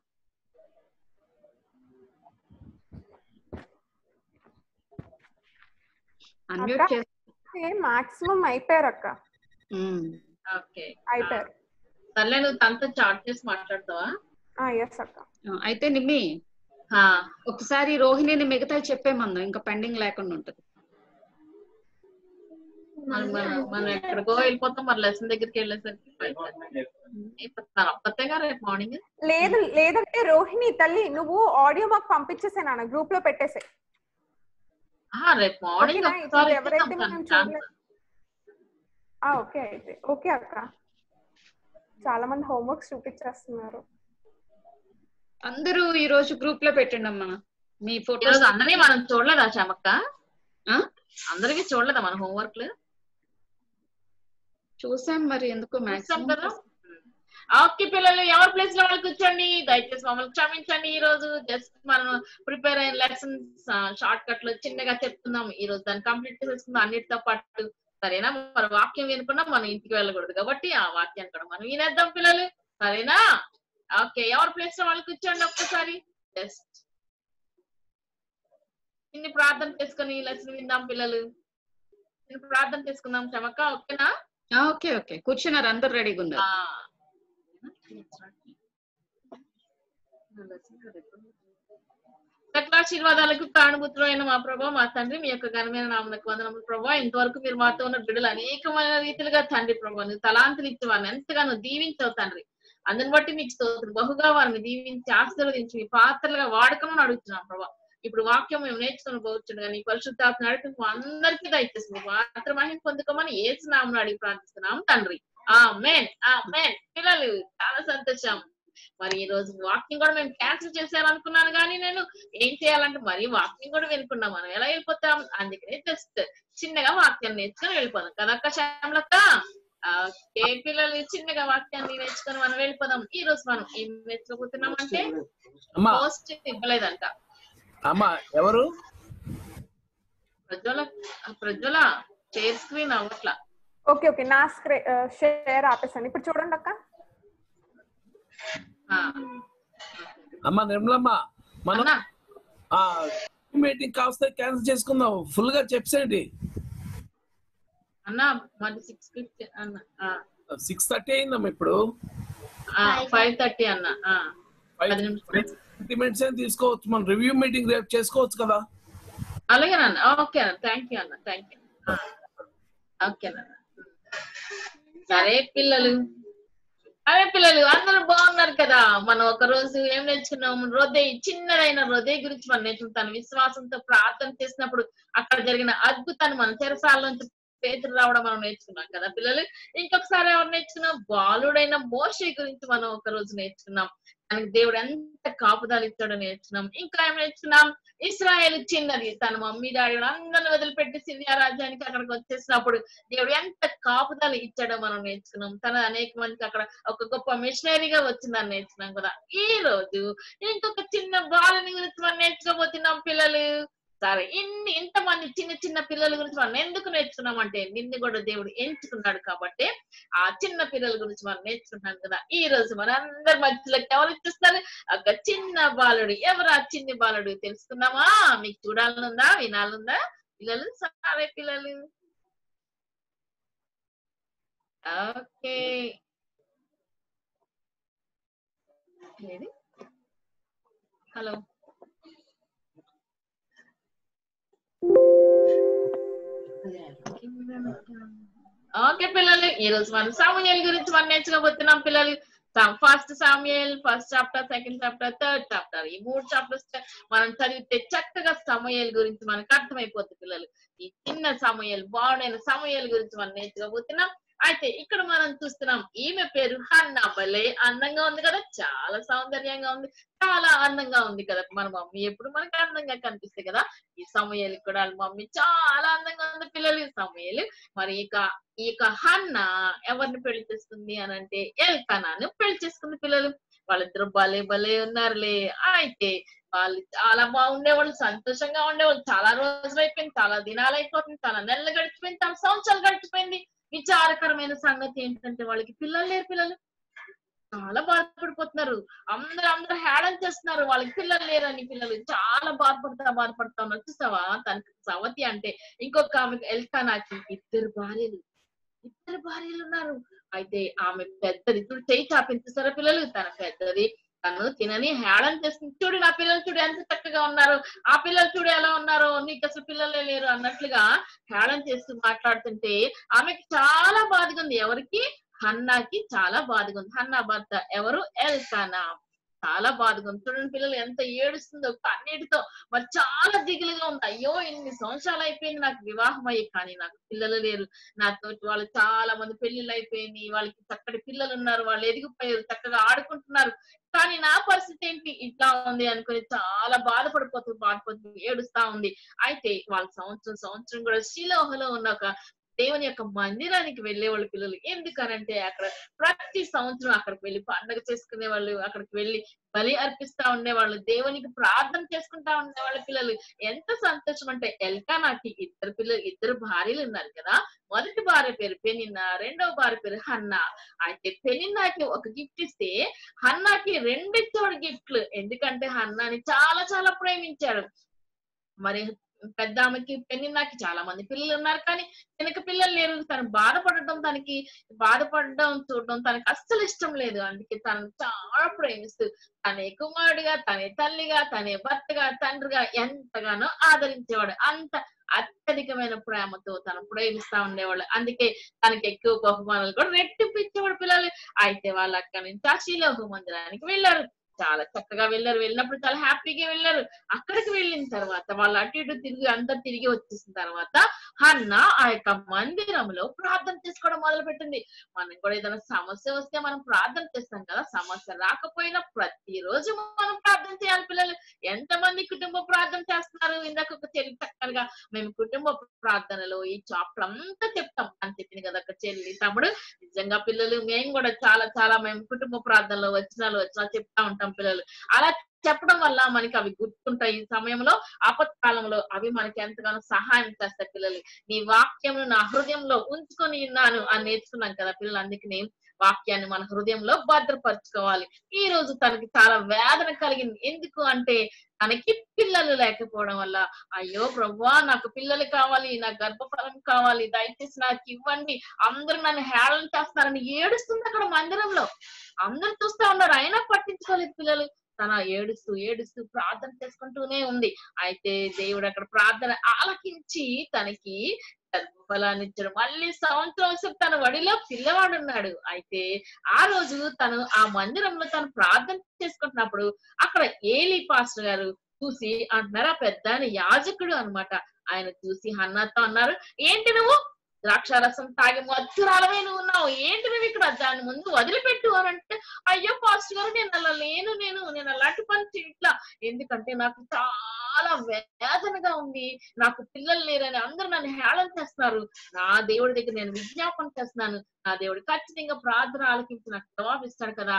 మాక్సిమం అయిపోయారు అక్క అయిపోయారు సర్లే నువ్వు తనతో చాట్ చేసి మాట్లాడతావా అయితే నిమ్మి ఒకసారి రోహిణిని మిగతా చెప్పేమందాం ఇంకా పెండింగ్ లేకుండా ఉంటది మనం ఎక్కడికో వెళ్ళిపోతాం మరి లెసన్ దగ్గరికి వెళ్ళేసరికి లేదు లేదంటే రోహిణి తల్లి నువ్వు ఆడియో మాకు పంపించేసాయి నాన్న గ్రూప్ లో పెట్టేసాయి రేపు మార్నింగ్ ఓకే అయితే ఓకే అక్క చాలా మంది హోంవర్క్స్ చూపించేస్తున్నారు అందరూ ఈ రోజు గ్రూప్ లో పెట్టండి అమ్మా మీ ఫోటోస్ అన్ననే మనం చూడలేదా చామక్క ఆ అందరికీ చూడలేదా మన హోంవర్క్ లు చూసాం మరి ఎందుకు మాక్సిమం కదా ఓకే పిల్లలు ఎవర్ ప్లేస్ లో వాళ్ళు కూర్చోండి దయచేసి మమ్మల్ని క్షమించండి ఈ రోజు జస్ట్ మనం ప్రిపేర్ అయిన లెసన్స్ షార్ట్ కట్ లో చిన్నగా చెప్తున్నాం ఈ రోజు దాన్ని కంప్లీట్ చేసుకుందాం అన్నిటితో పాటు సరేనా మన వాక్యం వినకుండా మనం ఇంటికి వెళ్ళకూడదు కాబట్టి ఆ వాక్యాన్ని కూడా మనం వినేద్దాం పిల్లలు సరేనా ఓకే ఎవర్ ప్లేస్ లో వాళ్ళు కూర్చోండి ఒక్కసారి జస్ట్ నిన్ను ప్రార్థన చేసుకుని లెసన్ విందాం పిల్లలు నిన్ను ప్రార్థన చేసుకుందాం క్షమక్క ఓకేనా ఓకే ఓకే కూర్చున్నారు అందరూ రెడీగా ఉన్నారు సకల ఆశీర్వాదాలకు కారణభూతులైన మా ప్రభువా మా తండ్రి మీ యొక్క ఘనమైన నామమునకు వందనములు ప్రభువా ఇంతవరకు మీరు మాతో ఉన్న బిడ్డలు అనేకమైన రీతిలుగా తండ్రి ప్రభువా నువ్వు తలాంతులు ఇచ్చి వారిని ఎంతగానో దీవించావు తండ్రి అందుని బట్టి నీకు స్తోత్రం బహుగా వారిని దీవించి ఆశీర్వదించి మీ పాత్రలుగా వాడకమని అడుగుతున్నాం ప్రభువా ఇప్పుడు వాక్యం మేము నేర్చుకుని పోవచ్చుండగా నీ పరిశుద్ధాత్మ నడిపింపు అందరికీ దయచేసి మాత్రం మహిమ పొందుకోమని యేసు నామమున అడిగి ప్రార్థిస్తున్నాం తండ్రి ఆమేన్ ఆమేన్ పిల్లలు చాలా సంతోషం మరి ఈ రోజు వాకింగ్ కూడా మేము క్యాన్సిల్ చేసాం అనుకున్నాను కానీ నేను ఏం చేయాలంటే మరి వాకింగ్ కూడా వెళ్ళుకున్నాం మనం ఎలా వెళ్ళిపోతాం అందుకనే జస్ట్ చిన్నగా వాక్యాన్ని నేర్చుకుని వెళ్ళిపోదాం కదక్క శ్యామలక్క ఓకే పిల్లలు చిన్నగా వాక్యాన్ని నేర్చుకుని మనం వెళ్ళిపోదాం ఈ రోజు మనం ఏం నేర్చుకోబోతున్నాం అంటే పోస్ట్ ఇవ్వలేదంట అమ్మా ఎవరు ప్రజ్వల ప్రజ్వల షేర్ స్క్రీన్ అవట్లా ఓకే ఓకే నా షేర్ ఆపేసాను ఇప్పుడు చూడండి అక్క అమ్మ నిర్మలమ్మ మనం ఆ మీటింగ్ కాస్త క్యాన్సిల్ చేసుకుందాం ఫుల్ గా చెప్పేయండి అన్న మరి సిక్స్ అన్న సిక్స్ థర్టీ అయిందమ్మ ఇప్పుడు ఆ ఫైవ్ థర్టీ అన్న ఆ పది నిమిషం తీసుకోవచ్చు మనం రివ్యూ మీటింగ్ రేపు చేసుకోవచ్చు కదా అలాగే అన్న ఓకే అన్న థాంక్యూ అన్న థాంక్యూ ఓకే అన్న సరే పిల్లలు అరే పిల్లలు అందరూ బాగున్నారు కదా మనం ఒక రోజు ఏం నేర్చుకున్నాం హృదయ చిన్నదైన హృదయ గురించి మనం నేర్చుకుంటాను విశ్వాసంతో ప్రార్థన చేసినప్పుడు అక్కడ జరిగిన అద్భుతాన్ని మన చెరసాల నుంచి పేతురు రావడం మనం నేర్చుకున్నాం కదా పిల్లలు ఇంకొకసారి ఎవరు నేర్చుకున్నాం బాలుడైన మోషే గురించి మనం ఒక రోజు నేర్చుకున్నాం దానికి దేవుడు ఎంత కాపుదల ఇచ్చాడో నేర్చుకున్నాం ఇంకా ఏం నేర్చుకున్నాం ఇశ్రాయేలు చిన్నది తన మమ్మీ డాడీ అందరిని వదిలిపెట్టి సిరియా రాజ్యానికి అక్కడికి వచ్చేసినప్పుడు దేవుడు ఎంత కాపుదల ఇచ్చాడో మనం నేర్చుకున్నాం తన అనేక మందికి అక్కడ ఒక గొప్ప మిషనరీగా వచ్చిందని నేర్చుకున్నాం కదా ఈ రోజు ఇంకొక చిన్న బాలుని గురించి మనం నేర్చుకోబోతున్నాం పిల్లలు సరే ఇన్ని ఇంతమంది చిన్న చిన్న పిల్లల గురించి మనం ఎందుకు నేర్చుకున్నాం అంటే నిన్ను కూడా దేవుడు ఎంచుకున్నాడు కాబట్టి ఆ చిన్న పిల్లల గురించి మనం నేర్చుకున్నాం కదా ఈ రోజు మనందరి మధ్యలోకి ఎవరు వచ్చేస్తారు ఒక చిన్న బాలుడు ఎవరు ఆ చిన్న బాలుడు తెలుసుకుందామా మీకు చూడాలనుందా వినాలనుందా పిల్లలు సరే పిల్లలు ఓకే హలో ఓకే పిల్లలు ఈ రోజు మనం సాముయేలు గురించి మనం నేర్చుకోబోతున్నాం పిల్లలు first Samuel first chapter second chapter third chapter ఈ మూడు చాప్టర్స్ మనం చదివితే చక్కగా సాముయేలు గురించి మనకు అర్థమైపోతుంది పిల్లలు ఈ చిన్న సాముయేలు బాగుండైన సాముయేలు గురించి మనం నేర్చుకోబోతున్నాం అయితే ఇక్కడ మనం చూస్తున్నాం ఈమె పేరు హన్నా భలే అందంగా ఉంది కదా చాలా సౌందర్యంగా ఉంది చాలా అందంగా ఉంది కదా మన మమ్మీ ఎప్పుడు మనకి అందంగా కనిపిస్తాయి కదా ఈ సమయాలు కూడా మమ్మీ చాలా అందంగా ఉంది పిల్లలు ఈ సమయాలు మరి ఇక ఈ యొక్క హన్నా ఎవరిని పెళ్లి చేసుకుంది అని అంటే ఎల్కానాను పెళ్లి చేసుకుంది పిల్లలు వాళ్ళిద్దరు భలే భలే ఉన్నారులే అయితే వాళ్ళు చాలా బాగుండేవాళ్ళు సంతోషంగా ఉండేవాళ్ళు చాలా రోజులు అయిపోయింది చాలా దినాలు అయిపోతుంది చాలా నెలలు గడిచిపోయింది చాలా సంవత్సరాలు గడిచిపోయింది విచారకరమైన సంగతి ఏంటంటే వాళ్ళకి పిల్లలు లేరు పిల్లలు చాలా బాధపడిపోతున్నారు అందరూ అందరూ హేళన చేస్తున్నారు వాళ్ళకి పిల్లలు లేరని పిల్లలు చాలా బాధపడతా బాధపడతా ఉన్నారు చూసావా తనకి సవతి అంటే ఇంకొక ఆమెకు ఎల్కానాకి ఇద్దరు భార్యలు ఇద్దరు భార్యలు ఉన్నారు అయితే ఆమె పెద్దది ఇప్పుడు చేయి చాపించేస్తారా పిల్లలు తన పెద్దది తను తినని హేళన చేస్తుంది చూడు నా పిల్లలు చూడు ఎంత చక్కగా ఉన్నారు ఆ పిల్లలు చూడు ఎలా ఉన్నారో నీకు అసలు పిల్లలే లేరు అన్నట్లుగా హేళన చేస్తూ మాట్లాడుతుంటే ఆమెకి చాలా బాధగా ఉంది ఎవరికి హన్నాకి చాలా బాధగా ఉంది హన్నా భర్త ఎవరు ఎల్కానా చాలా బాధగా ఉంది. చూడండి పిల్లలు ఎంత ఏడుస్తుందో కన్నీటితో, మరి చాలా దిగులుగా ఉంది. అయ్యో ఇన్ని సంవత్సరాలు అయిపోయింది నాకు వివాహం అయ్యి, కానీ నాకు పిల్లలు లేరు. నాతో వాళ్ళు చాలా మంది పెళ్లిళ్ళు అయిపోయింది, వాళ్ళకి చక్కటి పిల్లలు ఉన్నారు, వాళ్ళు ఎదిగిపోయారు, చక్కగా ఆడుకుంటున్నారు, కానీ నా పరిస్థితి ఏంటి ఇట్లా ఉంది అనుకుని చాలా బాధపడిపోతూ బాధపడుతూ ఏడుస్తా ఉంది. అయితే వాళ్ళ సంవత్సరం సంవత్సరం కూడా శిలోహలో ఉన్న ఒక దేవుని యొక్క మందిరానికి వెళ్లే వాళ్ళ పిల్లలు. ఎందుకనంటే అక్కడ ప్రతి సంవత్సరం అక్కడికి వెళ్ళి పండగ చేసుకునే వాళ్ళు, అక్కడికి వెళ్ళి బలి అర్పిస్తా ఉండేవాళ్ళు, దేవునికి ప్రార్థన చేసుకుంటా ఉండేవాళ్ళ పిల్లలు. ఎంత సంతోషం అంటే ఎల్కానాకి ఇద్దరు పిల్లలు, ఇద్దరు భార్యలు ఉన్నారు కదా. మొదటి భార్య పేరు పెనిన్నా, రెండవ భార్య పేరు హన్నా. అయితే పెనిన్నాకి ఒక గిఫ్ట్ ఇస్తే హన్నాకి రెండిచ్చేవాడు గిఫ్ట్లు, ఎందుకంటే హన్నాని చాలా చాలా ప్రేమించాడు. మరి పెద్ద ఆమెకి పెనిన్నాకి చాలా మంది పిల్లలు ఉన్నారు, కానీ తనకి పిల్లలు లేరు. తను బాధపడటం తనకి బాధపడడం చూడడం తనకి అస్సలు ఇష్టం లేదు. అందుకే తను చాలా ప్రేమిస్తూ తనే కుమారుడిగా, తనే తల్లిగా, తనే భర్తగా, తండ్రిగా ఎంతగానో ఆదరించేవాడు. అంత అత్యధికమైన ప్రేమతో తను ప్రేమిస్తా ఉండేవాళ్ళు. అందుకే తనకి ఎక్కువ బహుమానాలు కూడా రెట్టింపించేవాడు పిల్లలు. అయితే వాళ్ళు అక్కడి నుంచి ఆ శిలోహు మందిరానికి వెళ్ళారు. చాలా చక్కగా వెళ్ళారు. వెళ్ళినప్పుడు చాలా హ్యాపీగా వెళ్ళారు. అక్కడికి వెళ్ళిన తర్వాత వాళ్ళు అటు ఇటు తిరిగి అంతా తిరిగి వచ్చేసిన తర్వాత హన్న ఆ యొక్క మందిరంలో ప్రార్థన చేసుకోవడం మొదలు పెట్టింది. మనం కూడా ఏదైనా సమస్య వస్తే మనం ప్రార్థన చేస్తాం కదా, సమస్య రాకపోయినా ప్రతిరోజు మనం ప్రార్థన చేయాలి పిల్లలు. ఎంతమంది కుటుంబ ప్రార్థన చేస్తున్నారు? ఇందాక ఒక చెల్లి చక్కగా మేము కుటుంబ ప్రార్థనలో ఈ చాప్టర్ అంతా చెప్తాం అని చెప్పింది కదా ఒక చెల్లి. తమ్ముడు నిజంగా పిల్లలు మేము కూడా చాలా చాలా మేము కుటుంబ ప్రార్థనలో వచ్చినా వచ్చినా చెప్తా ఉంటాం పిల్లలు. అలా చెప్పడం వల్ల మనకి అవి గుర్తుంటాయి. ఈ సమయంలో ఆపత్కాలంలో అవి మనకి ఎంతగానో సహాయం చేస్తాయి పిల్లలు. నీ వాక్యం నా హృదయంలో ఉంచుకొని ఉన్నాను అని నేర్చుకున్నాం కదా పిల్లలు. అందుకని వాక్యాన్ని మన హృదయంలో భద్రపరచుకోవాలి. ఈ రోజు తనకి చాలా వేదన కలిగింది. ఎందుకు అంటే తనకి పిల్లలు లేకపోవడం వల్ల, అయ్యో ప్రభువా నాకు పిల్లలు కావాలి, నాకు గర్భఫలం కావాలి, దయచేసి నాకు ఇవ్వండి, అందరూ నన్ను హేళన చేస్తున్నారని ఏడుస్తుంది అక్కడ మందిరంలో. అందరూ చూస్తా ఉన్నారు, అయినా పట్టించుకోలేదు పిల్లలు. తన ఏడుస్తూ ఏడుస్తూ ప్రార్థన చేసుకుంటూనే ఉంది. అయితే దేవుడు అక్కడ ప్రార్థన ఆలకించి తనకి గర్భఫలాన్ని ఇచ్చాడు. మళ్ళీ సంవత్సరం వస్తుంది తన వడిలో పిల్లవాడు ఉన్నాడు. అయితే ఆ రోజు తను ఆ మందిరంలో తను ప్రార్థన చేసుకుంటున్నప్పుడు అక్కడ ఏలీ పాస్టర్ గారు చూసి అంటున్నారు, ఆ పెద్ద ఆయన యాజకుడు అనమాట. ఆయన చూసి హన్నాతో అన్నారు, ఏంటి నువ్వు ద్రాక్షారసం తాగి మత్తురాలమై నువ్వు ఉన్నావు, ఏంటి నువ్వు ఇక్కడ, దాని ముందు వదిలిపెట్టు అని అంటే, అయ్యో పాస్టర్ గారు నేను అలా లేను, నేను నేను అలాంటి పని చేయట్లా, ఎందుకంటే నాకు చాలా వేదనగా ఉంది, నాకు పిల్లలు లేరని అందరూ నన్ను హేళన చేస్తున్నారు, నా దేవుడి దగ్గర నేను విజ్ఞాపన చేస్తున్నాను, నా దేవుడు ఖచ్చితంగా ప్రార్థన ఆలకించి నాకు జవాబిస్తాడు కదా,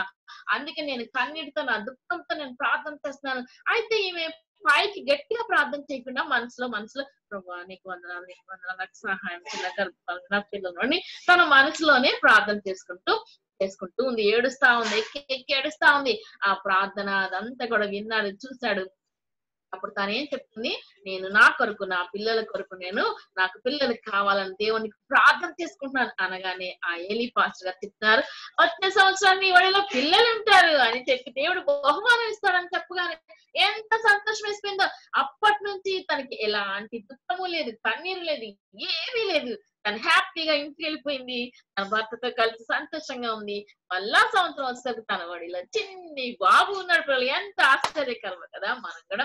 అందుకే నేను కన్నీటితో నా దుఃఖంతో నేను ప్రార్థన చేస్తున్నాను. అయితే ఈమె పైకి గట్టిగా ప్రార్థన చేయకుండా మనసులో మనసులో ప్రభువా నీకు వందనాలు, నీకు వందనాలు, నాకు సహాయం చేయాలి, గర్భఫలం నా పిల్లలని తన మనసులోనే ప్రార్థన చేసుకుంటూ చేసుకుంటూ ఉంది. ఏడుస్తా ఉంది, ఎక్కి ఎక్కి ఏడుస్తా ఉంది. ఆ ప్రార్థన అదంతా కూడా విన్నాడు, చూశాడు. అప్పుడు తను ఏం చెప్తుంది, నేను నా కొరకు నా పిల్లల కొరకు నేను నాకు పిల్లలు కావాలని దేవునికి ప్రార్థన చేసుకుంటున్నాను అనగానే ఆ ఏలీ పాస్టర్ గారు చెప్తున్నారు, వచ్చే సంవత్సరాన్ని ఎవరిలో పిల్లలు ఉంటారు అని చెప్పి దేవుడు బహుమానం ఇస్తాడని చెప్పగానే ఎంత సంతోషం వేసిపోయిందో. అప్పటి నుంచి తనకి ఎలాంటి దుఃఖము లేదు, కన్నీరు లేదు, ఏమీ లేదు. తను హ్యాపీగా ఇంటికి వెళ్ళిపోయింది, తన భర్తతో కలిసి సంతోషంగా ఉంది. మళ్ళా సంవత్సరం వచ్చేసరికి తన వాడిలో చిన్ని బాబు ఉన్నాడు పిల్లలు. ఎంత ఆశ్చర్యకరం కదా. మనం కూడా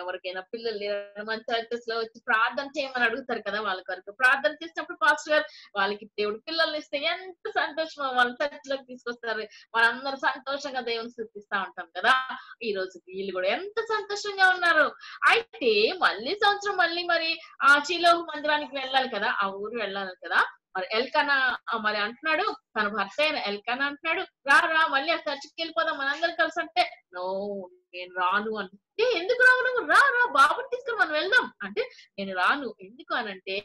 ఎవరికైనా పిల్లలు లేరు మన చర్చెస్ లో వచ్చి ప్రార్థన చేయమని అడుగుతారు కదా, వాళ్ళ కొరకు ప్రార్థన చేసినప్పుడు పాస్టర్ గారు వాళ్ళకి దేవుడు పిల్లల్ని ఇస్తే ఎంత సంతోషమో, వాళ్ళ చర్చ్ లోకి తీసుకొస్తారు, వాళ్ళందరూ సంతోషంగా దేవుని స్తుతిస్తా ఉంటాం కదా. ఈ రోజు వీళ్ళు కూడా ఎంత సంతోషంగా ఉన్నారు. అయితే మళ్ళీ సంవత్సరం మళ్ళీ మరి ఆ శిలోహు మందిరానికి వెళ్ళాలి కదా, ఆ ఊరు వెళ్ళాలి కదా. మరి ఎల్కానా మరి అంటున్నాడు, తన భర్త అయిన ఎల్కానా అంటున్నాడు, రా రా మళ్ళీ ఆ చర్చికి వెళ్ళిపోదాం మనందరం కలిసి అంటే, నో నేను రాను అంటే, ఎందుకు రావు నువ్వు, రా రా బాబుని తీసుకుని మనం వెళ్దాం అంటే, నేను రాను, ఎందుకు అనంటే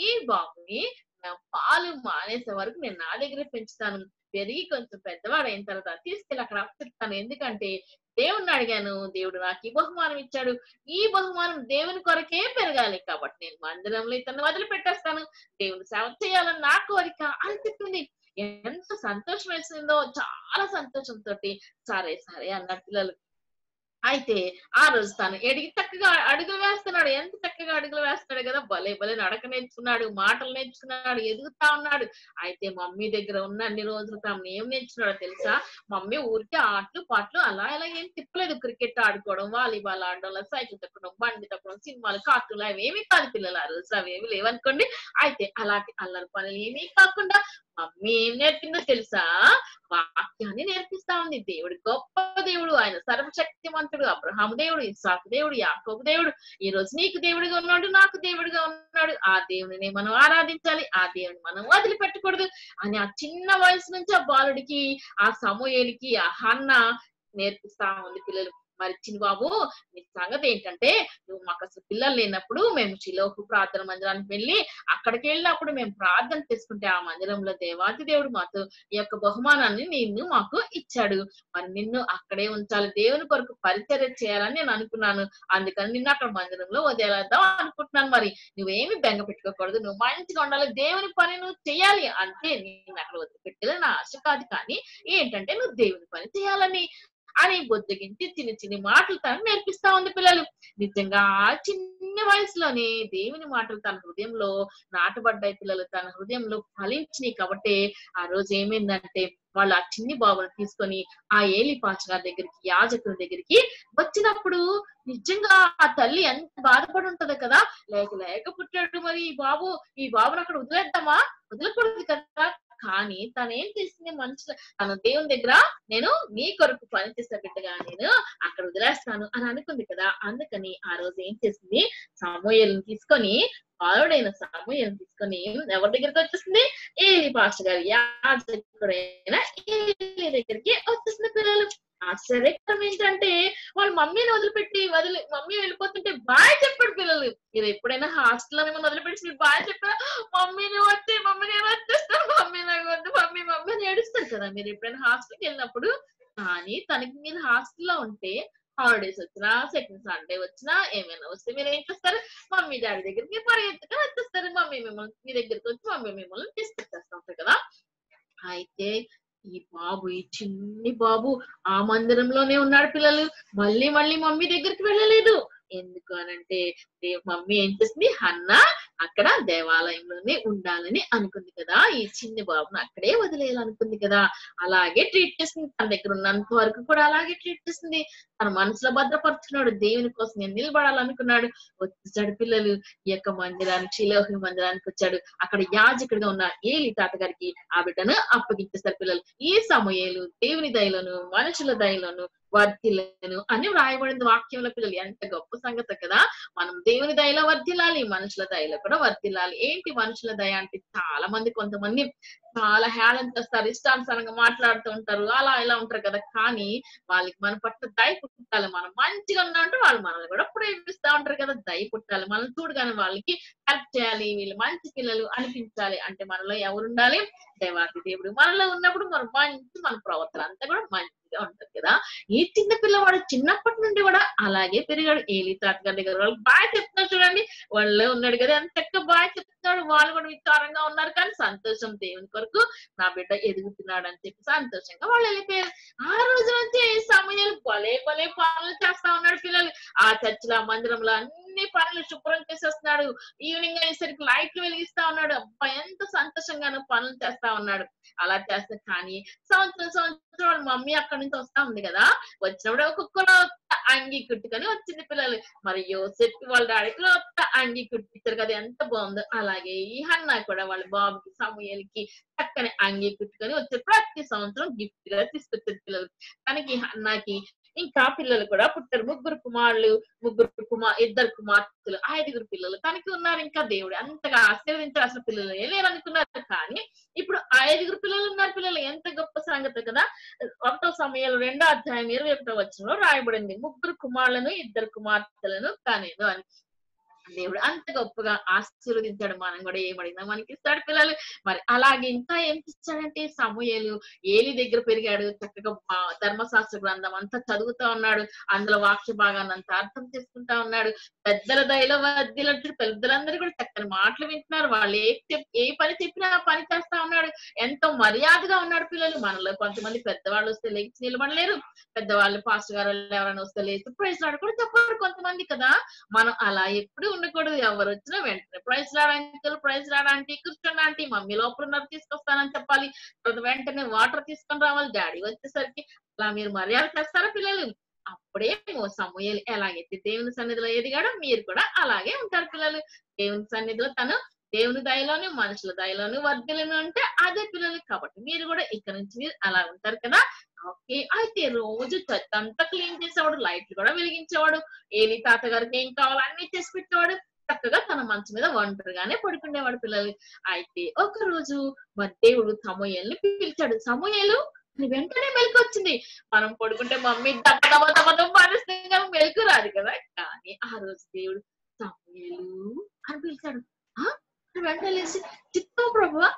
ఈ బాబుని నా పాలు మానేసే వరకు నేను నా దగ్గరే పెంచుతాను, పెరిగి కొంచెం పెద్దవాడు అయిన తర్వాత తీసుకెళ్ళి అక్కడ అప్పచెప్తాను, ఎందుకంటే దేవుడిని అడిగాను, దేవుడు నాకు ఈ బహుమానం ఇచ్చాడు, ఈ బహుమానం దేవుని కొరకే పెరగాలి, కాబట్టి నేను మందిరంలో ఇతను వదిలి పెట్టేస్తాను, దేవుని సేవ చేయాలని నా కోరిక అని చెప్పింది. ఎంత సంతోషం వేసిందో, చాలా సంతోషంతో సరే సరే అన్న పిల్లలు. అయితే ఆ రోజు తను ఎడిగి చక్కగా అడుగు వేస్తున్నాడు, ఎంత చక్కగా అడుగులు వేస్తున్నాడు కదా, భలే భలే నడక నేర్చుకున్నాడు, మాటలు నేర్చుకున్నాడు, ఎదుగుతా ఉన్నాడు. అయితే మమ్మీ దగ్గర ఉన్న అన్ని రోజులు తను ఏం నేర్చుకున్నాడో తెలుసా? మమ్మీ ఊరికే ఆటలు పాటలు అలా ఇలా ఏం తిప్పలేదు. క్రికెట్ ఆడుకోవడం, వాలీబాల్ ఆడడం, సైకిల్ తొక్కడం, బండి తొక్కడం, సినిమాలు, కార్టూన్లు అవి ఏమీ కాదు పిల్లలు ఆ రోజు, అవి ఏమి లేవనుకోండి. అయితే అలాంటి అల్లరి పనులు ఏమీ కాకుండా మమ్మీ ఏం నేర్పిందో తెలుసా? వాక్యాన్ని నేర్పిస్తా ఉంది. దేవుడు గొప్ప దేవుడు, ఆయన సర్వశక్తిమంతుడు, అబ్రహాము దేవుడు, ఇస్సాకు దేవుడు, యాకోబు దేవుడు. ఈ రోజు నీకు దేవుడిగా ఉన్నాడు, నాకు దేవుడిగా ఉన్నాడు. ఆ దేవుడిని మనం ఆరాధించాలి, ఆ దేవుడిని మనం వదిలిపెట్టకూడదు అని ఆ చిన్న వయసు నుంచి ఆ బాలుడికి, ఆ సమూయేలుకి, ఆ హన్న నేర్పిస్తా ఉంది పిల్లలు. మరి చిన్న బాబు నీ సంగతి ఏంటంటే, నువ్వు మాకు అసలు పిల్లలు లేనప్పుడు మేము చిలోకు ప్రార్థన మందిరానికి వెళ్ళి అక్కడికి వెళ్ళినప్పుడు మేము ప్రార్థన చేసుకుంటే ఆ మందిరంలో దేవాది దేవుడు మాతో ఈ యొక్క బహుమానాన్ని నిన్ను మాకు ఇచ్చాడు. మరి నిన్ను అక్కడే ఉంచాలి, దేవుని కొరకు పరిచర్య చేయాలని నేను అనుకున్నాను, అందుకని నిన్ను అక్కడ మందిరంలో వదిలేద్దాం అనుకుంటున్నాను. మరి నువ్వేమి బెంగ పెట్టుకోకూడదు, నువ్వు మంచిగా ఉండాలి, దేవుని పని నువ్వు చేయాలి. అంటే నేను అక్కడ వదిలిపెట్టేది నా ఆశ కాదు, కానీ ఏంటంటే నువ్వు దేవుని పని చేయాలని అని బొద్దగించి చిన్న చిన్న మాటలు తను నేర్పిస్తా ఉంది పిల్లలు. నిజంగా చిన్న వయసులోనే దేవుని మాటలు తన హృదయంలో నాటబడ్డాయి పిల్లలు, తన హృదయంలో ఫలించినాయి. కాబట్టి ఆ రోజు ఏమైందంటే వాళ్ళు ఆ చిన్ని బాబును తీసుకొని ఆ ఏలి పాచనార్ దగ్గరికి, యాజకుల దగ్గరికి వచ్చినప్పుడు నిజంగా ఆ తల్లి ఎంత బాధపడి ఉంటది కదా, లేక లేక పుట్టాడు మరి ఈ బాబు, ఈ బాబును అక్కడ వదిలేద్దామా, వదలకూడదు కదా. కానీ తను ఏం చేసింది, మనుషుల తన దేవుని దగ్గర నేను నీ కొరకు పని చేసిన బిడ్డగా నేను అక్కడ వదిలేస్తాను అని అనుకుంది కదా. అందుకని ఆ రోజు ఏం చేసింది, సమూయేలుని తీసుకొని, బాలుడైన సమూయేలుని తీసుకొని ఎవరి దగ్గరికి వచ్చేసింది, ఏలి పాస్టర్ గారి యాజకుడైన ఏలీ దగ్గరికి వచ్చేసింది పిల్లలు. ఆశ్చర్యకరం ఏంటంటే వాళ్ళు మమ్మీని వదిలిపెట్టి వదిలి మమ్మీ వెళ్ళిపోతుంటే బాయ్ చెప్పాడు పిల్లలు. మీరు ఎప్పుడైనా హాస్టల్లో మేము వదిలిపెట్టి బాయ్ చెప్పారా, మమ్మీని వచ్చి మమ్మీని ఏమో వచ్చేస్తారు, మమ్మీ నాకు వద్దు, మమ్మీ మమ్మీ అని ఏడుస్తారు కదా మీరు ఎప్పుడైనా హాస్టల్కి వెళ్ళినప్పుడు. కానీ తనకి మీరు హాస్టల్లో ఉంటే హాలిడేస్ వచ్చినా, సెకండ్ సండే వచ్చినా, ఏమైనా వస్తే మీరు ఏం చేస్తారు, మమ్మీ డాడీ దగ్గరికి పరిగెత్తుగా వచ్చేస్తారు, మమ్మీ మిమ్మల్ని మీ దగ్గరికి వచ్చి మమ్మీ మిమ్మల్ని తీసుకొచ్చేస్తా ఉంటారు కదా. అయితే ఈ బాబు, ఈ చిన్ని బాబు ఆ మందిరంలోనే ఉన్నాడు పిల్లలు, మళ్ళీ మళ్ళీ మమ్మీ దగ్గరికి వెళ్ళలేదు. ఎందుకు అనంటే మమ్మీ ఏం చేసింది, హన్న అక్కడ దేవాలయంలోనే ఉండాలని అనుకుంది కదా, ఈ చిన్ని బాబును అక్కడే వదిలేయాలనుకుంది కదా. అలాగే ట్రీట్ చేసింది, తన దగ్గర ఉన్నంత వరకు కూడా అలాగే ట్రీట్ చేసింది. తన మనసులో భద్రపరుచుకున్నాడు, దేవుని కోసం నేను నిలబడాలనుకున్నాడు. వచ్చేసాడు పిల్లలు ఈ యొక్క మందిరానికి, షిలోహి మందిరానికి వచ్చాడు. అక్కడ యాజకుడిగా ఉన్న ఏలీ తాతగారికి ఆ బిడ్డను అప్పగించేస్తారు పిల్లలు. ఈ సమూయేలు దేవుని దయలోను మనుషుల దయలోను వర్ధిల్లను అని వ్రాయబడింది వాక్యంలో పిల్లలు. ఎంత గొప్ప సంగతి కదా, మనం దేవుని దయలో వర్ధిల్లాలి, మనుషుల దయలో కూడా వర్ధిల్లాలి. ఏంటి మనుషుల దయ అంటే, చాలా మంది కొంతమంది చాలా హేళన చేస్తారు, ఇష్టానుసారంగా మాట్లాడుతూ ఉంటారు, అలా ఇలా ఉంటారు కదా. కానీ వాళ్ళకి మన పట్ల దయ పుట్టాలి, మనం మంచిగా ఉన్నామంటే వాళ్ళు మనల్ని కూడా ప్రేమిస్తూ ఉంటారు కదా. దయ పుట్టాలి, మనం చూడగానే వాళ్ళకి హెల్ప్ చేయాలి, వీళ్ళు మంచి పిల్లలు అనిపించాలి. అంటే మనలో ఎవరుండాలి, దైవాతి దేవుడు మనలో ఉన్నప్పుడు మనం మంచి, మన ప్రవర్తన అంతా కూడా మంచి ఉంటది కదా. ఈ చిన్న పిల్లవాడు చిన్నప్పటి నుండి కూడా అలాగే పెరిగాడు. ఏలీ తాతగారి దగ్గర వాళ్ళకి బాగా చెప్తున్నాడు, చూడండి వాళ్ళు ఉన్నాడు కదా ఎంత చక్కగా బాగా చెప్తున్నాడు. వాళ్ళు కూడా విచారంగా ఉన్నారు, కానీ సంతోషం, దేవుని కొరకు నా బిడ్డ ఎదుగుతున్నాడు అని చెప్పి సంతోషంగా వాళ్ళు వెళ్ళిపోయారు. ఆ రోజు నుంచి సమూయేలు భలే భలే పనులు చేస్తా ఉన్నాడు పిల్లలు. ఆ చర్చిలో, ఆ మందిరంలో అన్ని పనులు శుభ్రం చేసేస్తున్నాడు. ఈవినింగ్ అయ్యేసరికి లైట్లు వెలిగిస్తా ఉన్నాడు. అబ్బాయి ఎంత సంతోషంగానూ పనులు చేస్తా ఉన్నాడు. అలా చేస్తా కానీ సంవత్సరం సంవత్సరం వాళ్ళ మమ్మీ అక్కడి నుంచి వస్తా ఉంది కదా, వచ్చినప్పుడు ఒక్కొక్కరు అంగి కుట్టుకొని వచ్చింది పిల్లలు. మరి యోసెఫ్ వాళ్ళ డాడీకి అంగి కుట్టించారు కదా, ఎంత బాగుందో. అలాగే ఈ హన్నా కూడా వాళ్ళ బాబుకి సమూయేలుకి చక్కని అంగి కుట్టుకొని వచ్చే ప్రతి సంవత్సరం గిఫ్ట్ గా తీసుకొచ్చారు పిల్లలు. తనకి హన్నాకి ఇంకా పిల్లలు కూడా పుట్టారు, ముగ్గురు కుమారులు, ముగ్గురు కుమార్ ఇద్దరు కుమార్తెలు, ఐదుగురు పిల్లలు తనకి ఉన్నారు. ఇంకా దేవుడు అంతగా ఆశీర్వదించారు, అసలు పిల్లలు లేరనుకున్నారు, కానీ ఇప్పుడు ఐదుగురు పిల్లలు ఉన్నారు పిల్లలు. ఎంత గొప్ప సంగతి కదా. ఒకటో సమూయేలు రెండో అధ్యాయం ఇరవై ఒకటో వచనంలో రాయబడింది, ముగ్గురు కుమారులను ఇద్దరు కుమార్తెలను కానేను అని. దేవుడు అంత గొప్పగా ఆశీర్వదించాడు. మనం కూడా ఏమడినా మనకి ఇస్తాడు పిల్లలు. మరి అలాగే ఇంకా ఏం ఇచ్చాడంటే, సమూయేలు ఏలీ దగ్గర పెరిగాడు, చక్కగా ధర్మశాస్త్ర గ్రంథం అంతా చదువుతా ఉన్నాడు, అందులో వాక్య భాగాన్ని అంతా అర్థం చేసుకుంటా ఉన్నాడు. పెద్దల దయలో వద్దిలంటే పెద్దలందరూ కూడా చక్కని మాటలు వింటున్నారు, వాళ్ళు ఏ ఏ పని చెప్పినా ఆ పని చేస్తా ఉన్నాడు, ఎంతో మర్యాదగా ఉన్నాడు పిల్లలు. మనలో కొంతమంది పెద్దవాళ్ళు వస్తే లేచి నిలబడలేరు, పెద్దవాళ్ళు పాస్టర్ గారు ఎవరైనా వస్తే లేచి ప్రైజ్ లాడ్ కూడా చెప్పారు కొంతమంది కదా. మనం అలా ఎప్పుడు ఉండకూడదు, ఎవరు వచ్చినా వెంటనే praise lord uncle, praise lord aunty, కూర్చోండి ఆంటీ, మమ్మీ లోపల ఉన్నారు తీసుకొస్తానని చెప్పాలి, తర్వాత వెంటనే వాటర్ తీసుకొని రావాలి, డాడీ వచ్చేసరికి అలా మీరు మర్యాద చేస్తారా పిల్లలు? అప్పుడే సమూయేలు ఎలాగైతే దేవుని సన్నిధిలో ఎదిగాడో మీరు కూడా అలాగే ఉంటారు పిల్లలు. దేవుని సన్నిధిలో తను దేవుని దయలోను మనుషుల దయలోను వర్ధలను అంటే అదే పిల్లలు. కాబట్టి మీరు కూడా ఇక్కడ నుంచి మీరు అలా ఉంటారు కదా. ఓకే, అయితే రోజు చెత్తంతా క్లీన్ చేసేవాడు, లైట్లు కూడా వెలిగించేవాడు, ఏలి తాత గారికి ఏం కావాలో అన్ని చేసి పెట్టేవాడు, చక్కగా తన మంచం మీద ఒంటరిగానే పడుకునేవాడు పిల్లలు. అయితే ఒక రోజు మరి దేవుడు సమూయేలుని పిలిచాడు. సమూయేలు వెంటనే మెలకు వచ్చింది. మనం పడుకుంటే మమ్మీ దబ దబ దబ దబ మానేస్తే మెలకు రాదు కదా, కానీ ఆ రోజు దేవుడు సమూయేలు అని పిలిచాడు. వెంటలేసి చిత్తం ప్రభువా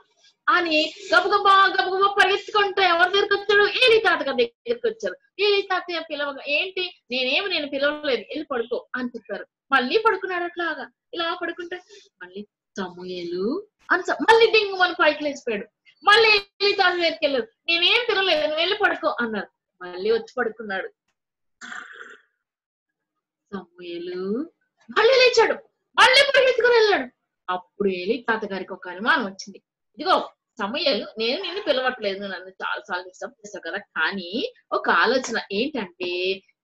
అని గబగబా గబగబా పరిగెత్తుకుంటా ఎవరి దగ్గరికి వచ్చాడు? ఏలి తాత గారి దగ్గరికి వచ్చారు. ఏలి తాతయ్య పిలవగా ఏంటి, నేనేమి నేను పిలవలేదు, వెళ్ళి పడుకో అని చెప్పారు. మళ్ళీ పడుకున్నాడు. అట్లాగా ఇలా పడుకుంటే మళ్ళీ సమూయేలు అని మళ్ళీ డింగు మన పైకి లేచిపోయాడు. మళ్ళీ ఏలి తాత దగ్గరికి వెళ్ళారు, నేనేం పిలవలేదు, నేను వెళ్ళి పడుకో అన్నారు. మళ్ళీ వచ్చి పడుకున్నాడు. సమూయేలు మళ్ళీ లేచాడు, మళ్ళీ పరిగెత్తుకుని వెళ్ళాడు. అప్పుడు ఏలి తాతగారికి ఒక అనుమానం వచ్చింది. ఇదిగో సమూయేలు, నేను నిన్ను పిలవట్లేదు, నన్ను చాలా సార్లు డిస్టర్బ్ చేశావు కదా, కానీ ఒక ఆలోచన ఏంటంటే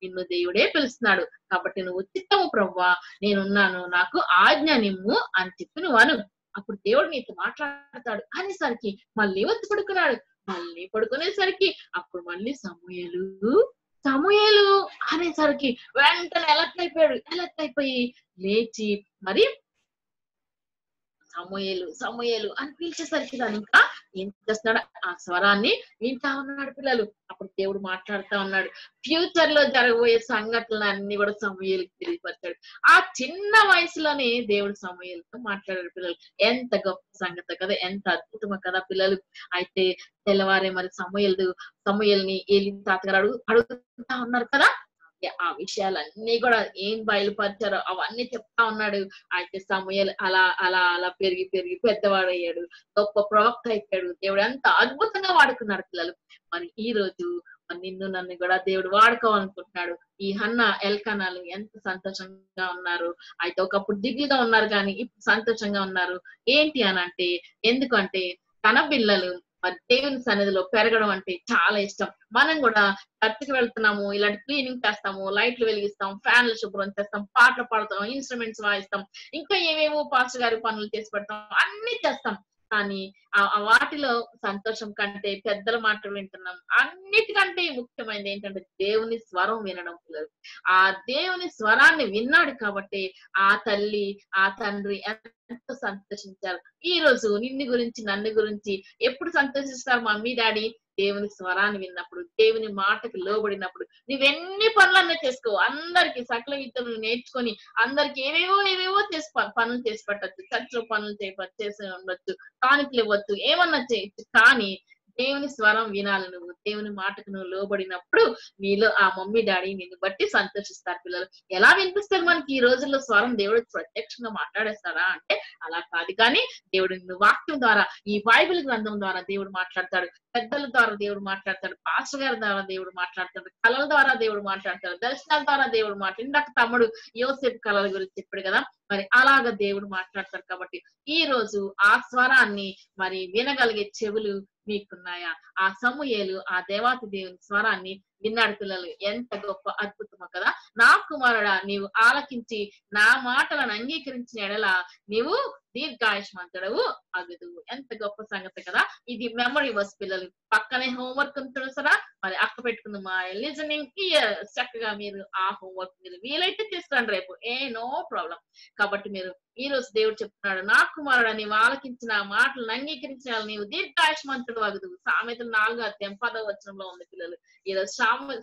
నిన్ను దేవుడే పిలుస్తున్నాడు, కాబట్టి నువ్వు చిత్తము ప్రభువా, నేనున్నాను, నాకు ఆజ్ఞ నిమ్ము అని చెప్పి నువ్వు అను, అప్పుడు దేవుడు నీతో మాట్లాడతాడు అనేసరికి మళ్ళీ వచ్చి పడుకున్నాడు. మళ్ళీ పడుకునేసరికి అప్పుడు మళ్ళీ సమూయేలు సమూయేలు అనేసరికి వెంటనే అలర్ట్ అయిపోయాడు. అలర్ట్ అయిపోయి లేచి మరి సమూయేలు సమూయేలు అని పిలిచేసరికి దాని ఇంకా ఏం చేస్తున్నాడు, ఆ స్వరాన్ని వింటా ఉన్నాడు పిల్లలు. అప్పుడు దేవుడు మాట్లాడుతా ఉన్నాడు. ఫ్యూచర్ లో జరగబోయే సంఘటనలు అన్ని కూడా సమూయేలుకి తెలియపరిచాడు. ఆ చిన్న వయసులోనే దేవుడు సమూయేలుతో మాట్లాడాడు పిల్లలు. ఎంత గొప్ప సంగతి కదా, ఎంత అద్భుతమో కదా పిల్లలు. అయితే తెల్లవారే మరి సమూయేలు సమూయేలుని ఏలి తాతగారు అడుగు అడుగుతా ఉన్నారు కదా, ఆ విషయాలన్నీ కూడా ఏం బయలుపరిచారో అవన్నీ చెప్తా ఉన్నాడు. అయితే సమూయేలు అలా అలా అలా పెరిగి పెరిగి పెద్దవాడు అయ్యాడు, గొప్ప ప్రవక్త అయిపోయాడు. దేవుడు అంత అద్భుతంగా వాడుకున్నాడు పిల్లలు. మరి ఈ రోజు నిన్ను నన్ను కూడా దేవుడు వాడుకోవాలనుకుంటున్నాడు. ఈ హన్నా ఎల్కానాలు ఎంత సంతోషంగా ఉన్నారు. అయితే ఒకప్పుడు దిగులుగా ఉన్నారు, కానీ ఇప్పుడు సంతోషంగా ఉన్నారు. ఏంటి అని అంటే, ఎందుకంటే తన పిల్లలు దేవుని సన్నిధిలో పెరగడం అంటే చాలా ఇష్టం. మనం కూడా చర్చకి వెళ్తున్నాము, ఇలాంటి క్లీనింగ్ చేస్తాము, లైట్లు వెలిగిస్తాం, ఫ్యాన్లు శుభ్రం చేస్తాం, పాటలు పాడతాం, ఇన్స్ట్రుమెంట్స్ వాయిస్తాం, ఇంకా ఏమేమో పాస్టర్ గారి పనులు చేసి పెడతాం, అన్ని చేస్తాం. కానీ వాటిలో సంతోషం కంటే పెద్దల మాటలు వింటున్నాం. అన్నిటికంటే ముఖ్యమైనది ఏంటంటే దేవుని స్వరం వినడం పిల్లలు. ఆ దేవుని స్వరాన్ని విన్నాడు కాబట్టి ఆ తల్లి ఆ తండ్రి ఎంతో సంతోషించారు. ఈ రోజు నిన్ను గురించి నన్ను గురించి ఎప్పుడు సంతోషిస్తారు మమ్మీ డాడీ? దేవుని స్వరాన్ని విన్నప్పుడు, దేవుని మాటకి లోబడినప్పుడు. నువ్వెన్ని పనులన్నా చేసుకో, అందరికి సకల విద్యలు నేర్చుకొని అందరికి ఏవేవో ఏవేవో చేసి పనులు చేసి పెట్టచ్చు, చర్చలో పనులు చేయ చేసి ఉండొచ్చు, కానుకలు ఇవ్వచ్చు, ఏమన్నా చేయొచ్చు, కానీ దేవుని స్వరం వినాలి. నువ్వు దేవుని మాటకు నువ్వు లోబడినప్పుడు నీలో ఆ మమ్మీ డాడీ నిన్ను బట్టి సంతోషిస్తారు పిల్లలు. ఎలా వినిపిస్తారు మనకి ఈ రోజుల్లో స్వరం? దేవుడు ప్రత్యక్షంగా మాట్లాడేస్తాడా అంటే అలా కాదు, కానీ దేవుడు నిన్ను వాక్యం ద్వారా, ఈ బైబిల్ గ్రంథం ద్వారా దేవుడు మాట్లాడతాడు, పెద్దల ద్వారా దేవుడు మాట్లాడతాడు, పాస్టర్ గారి ద్వారా దేవుడు మాట్లాడతాడు, కళల ద్వారా దేవుడు మాట్లాడతాడు, దర్శనాల ద్వారా దేవుడు మాట్లాడు. ఇందాక తమ్ముడు యోసేపు కళల గురించి చెప్పాడు కదా, మరి అలాగ దేవుడు మాట్లాడతాడు. కాబట్టి ఈ రోజు ఆ స్వరాన్ని మరి వినగలిగే చెవులు మీకున్నాయా? ఆ సమూయేలు ఆ దేవాతి దేవుని స్వరాన్ని విన్నాడు పిల్లలు. ఎంత గొప్ప అద్భుతమో కదా. నా కుమారుడా, నీవు ఆలకించి నా మాటలను అంగీకరించిన ఎడల నీవు దీర్ఘాయుష్మంతుడవు అగుదు. ఎంత గొప్ప సంగతి కదా. ఇది మెమరీ వర్స్ పిల్లలు. పక్కనే హోంవర్క్ ఉంటుంది సరే, మరి అక్క గుర్తుపెట్టుకుందాం ఆ లిజనింగ్ కి చక్కగా మీరు ఆ హోంవర్క్ మీరు వీలైతే తీసుకోండి రేపు ఏ నో ప్రాబ్లం కాబట్టి మీరు ఈ రోజు దేవుడు చెప్తున్నాడు నా కుమారుడని వాలకించిన మాటలను అంగీకరించాలి నీవు దీర్ఘాయుష్మంతుడు అగుదు సామెతలు నాలుగో అధ్యాయం పదవ వచనంలో ఉంది పిల్లలు ఈ రోజు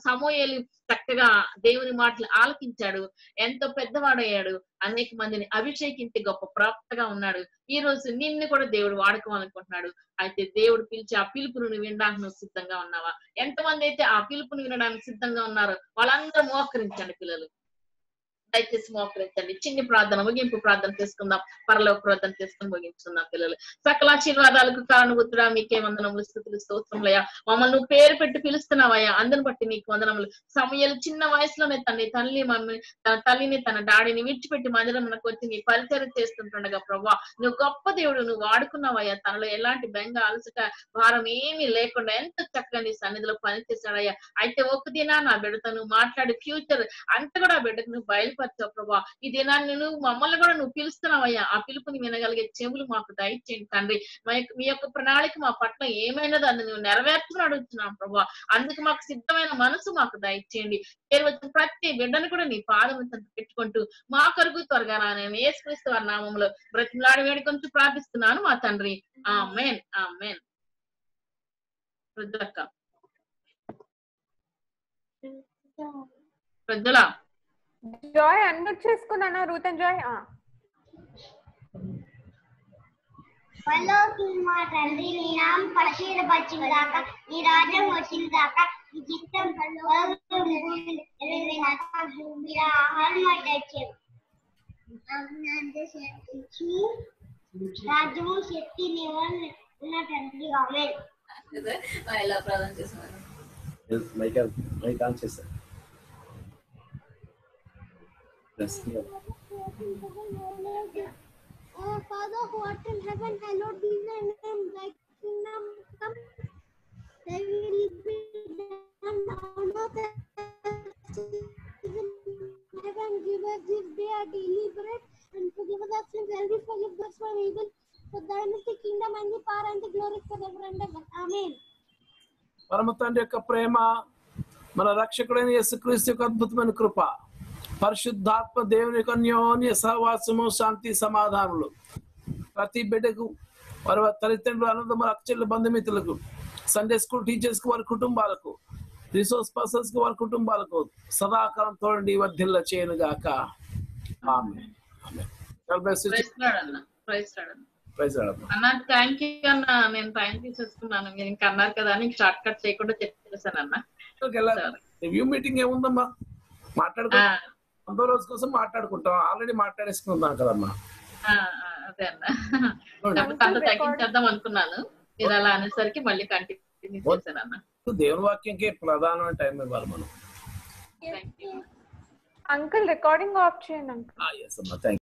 సమూయేలు చక్కగా దేవుని మాటలు ఆలకించాడు ఎంతో పెద్దవాడయ్యాడు అనేక మందిని అభిషేకించి గొప్ప ప్రాప్తగా ఉన్నాడు ఈ రోజు నిన్ను కూడా దేవుడు వాడుకోవాలనుకుంటున్నాడు అయితే దేవుడు పిలిచి ఆ పిలుపును వినడానికి సిద్ధంగా ఉన్నావా ఎంతమంది అయితే ఆ పిలుపును వినడానికి సిద్ధంగా ఉన్నారు వాళ్ళందరూ మోకరించండి పిల్లలు దయచేసి మోకరించండి చిన్న ప్రార్థన ముగింపు ప్రార్థన చేసుకుందాం పరలోక ప్రార్థన చేసుకుని ముగించుకుందాం పిల్లలు సకల ఆశీర్వాదాలకు కారణభూతుడా మీకే వందనములు స్తుతులు స్తోత్రములయ్యా మమ్మల్ని నువ్వు పేరు పెట్టి పిలుస్తున్నావయ్యా అందరిని బట్టి నీకు వందనములు సమయాలు చిన్న వయసులోనే తన తల్లి మమ్మీ తన తల్లిని తన డాడీని విడిచిపెట్టి మందిరంకు వచ్చి నీ పరిచర్య చేస్తుంటుండగా ప్రభా నువ్వు గొప్ప దేవుడు నువ్వు వాడుకున్నావయ్యా తనలో ఎలాంటి బెంగ అలసట భారం ఏమీ లేకుండా ఎంత చక్కగా నీ సన్నిధిలో పనిచేశాడయ్యా అయితే ఒక దినా నా బిడ్డతో నువ్వు మాట్లాడే ఫ్యూచర్ అంత కూడా ఆ బిడ్డకు నువ్వు బయలుపడి ప్రభా ఈ దినాన్ని నువ్వు మమ్మల్ని కూడా నువ్వు పిలుస్తున్నావయ్యా ఆ పిలుపుని వినగలిగే చెవులు మాకు దయచేయండి తండ్రి మీ యొక్క ప్రణాళిక మా పట్ల ఏమైనా దాన్ని నువ్వు నెరవేర్చుకుని అడుగుతున్నావు ప్రభా అందుకు మాకు సిద్ధమైన మనసు మాకు దయచేయండి పేరు వచ్చిన ప్రతి బిడ్డను కూడా నీ పాదం పెట్టుకుంటూ మా కొరకు త్వరగా నేను యేసుక్రీస్తు వారి నామములో బ్రతిమలాడి వేడుకొంటూ ప్రార్థిస్తున్నాను మా తండ్రి ఆమేన్ ఆమేన్ రుద్రక్క రుద్రలా జాయ్ అన్మ్యూట్ చేసుకున్నాను రూతన్ జాయ్ ఆ పరలోకి మా తండ్రి నీ నామం పరిశుద్ధపరచును గాక నీ రాజ్యం వచ్చును గాక నీ చిత్తం పరలోకమందు నెరవేరును గాక భూమి మీద ఆహారం మాకు దయచేయు రాజ్యము శక్తి నీవు నా తండ్రి ఆమేన్ మైలా ప్రార్థన చేశాను మైకల్ మైకల్ చేశాను Yes, yeah. uh, Father who art in heaven, hallowed be thy name. Thy kingdom come. Thy will be done on earth as it is in heaven. Give us this day our daily bread, and forgive us our sins, as we forgive those who are evil. For thine is the kingdom, and the power, and the glory, forever and ever. Amen. పరమ తండ్రి యొక్క ప్రేమ మన రక్షకుడైన యేసుక్రీస్తు యొక్క అద్భుతమైన కృప పరిశుద్ధాత్మ దేవుని యొక్క అన్యోన్య సహవాసము శాంతి సమాధానములు ప్రతి బిడ్డకు వారి తల్లిదండ్రులు అన్నదమ్ముల అక్కచెల్లెళ్ళ బంధుమిత్రులకు సండే స్కూల్ టీచర్స్ కు వారి కుటుంబాలకు రిసోర్స్ పర్సన్స్ కు వారి కుటుంబాలకు సదాకాలం తోడండి వర్ధిల్ల చేయను గాక amen amen God bless you praise lord praise lord అన్న థాంక్యూ అన్న నేను టైం తీసుకున్నాను నేను ఇంకా అన్నారు కదా అని షార్ట్ కట్ చేయకుండా చెప్పేసాను అన్న ఓకే లార్డ్ రివ్యూ మీటింగ్ ఏముందమ్మా మాట్లాడుకో అందరూ రోజు కోసం మాట్లాడుకుంటాం ఆల్రెడీ మాట్లాడేసుకుందాం కదమ్మా అదే అన్న తగ్గించేద్దాం అనుకున్నాను మీరు అలా అనేసరికి మళ్ళీ కంటిన్యూ చేశాను అన్న దేవుని వాక్యంకే ప్రధానమైన టైం ఇవ్వాలి మనం అంకుల్ రికార్డింగ్ ఆఫ్ చేయండి అంకుల్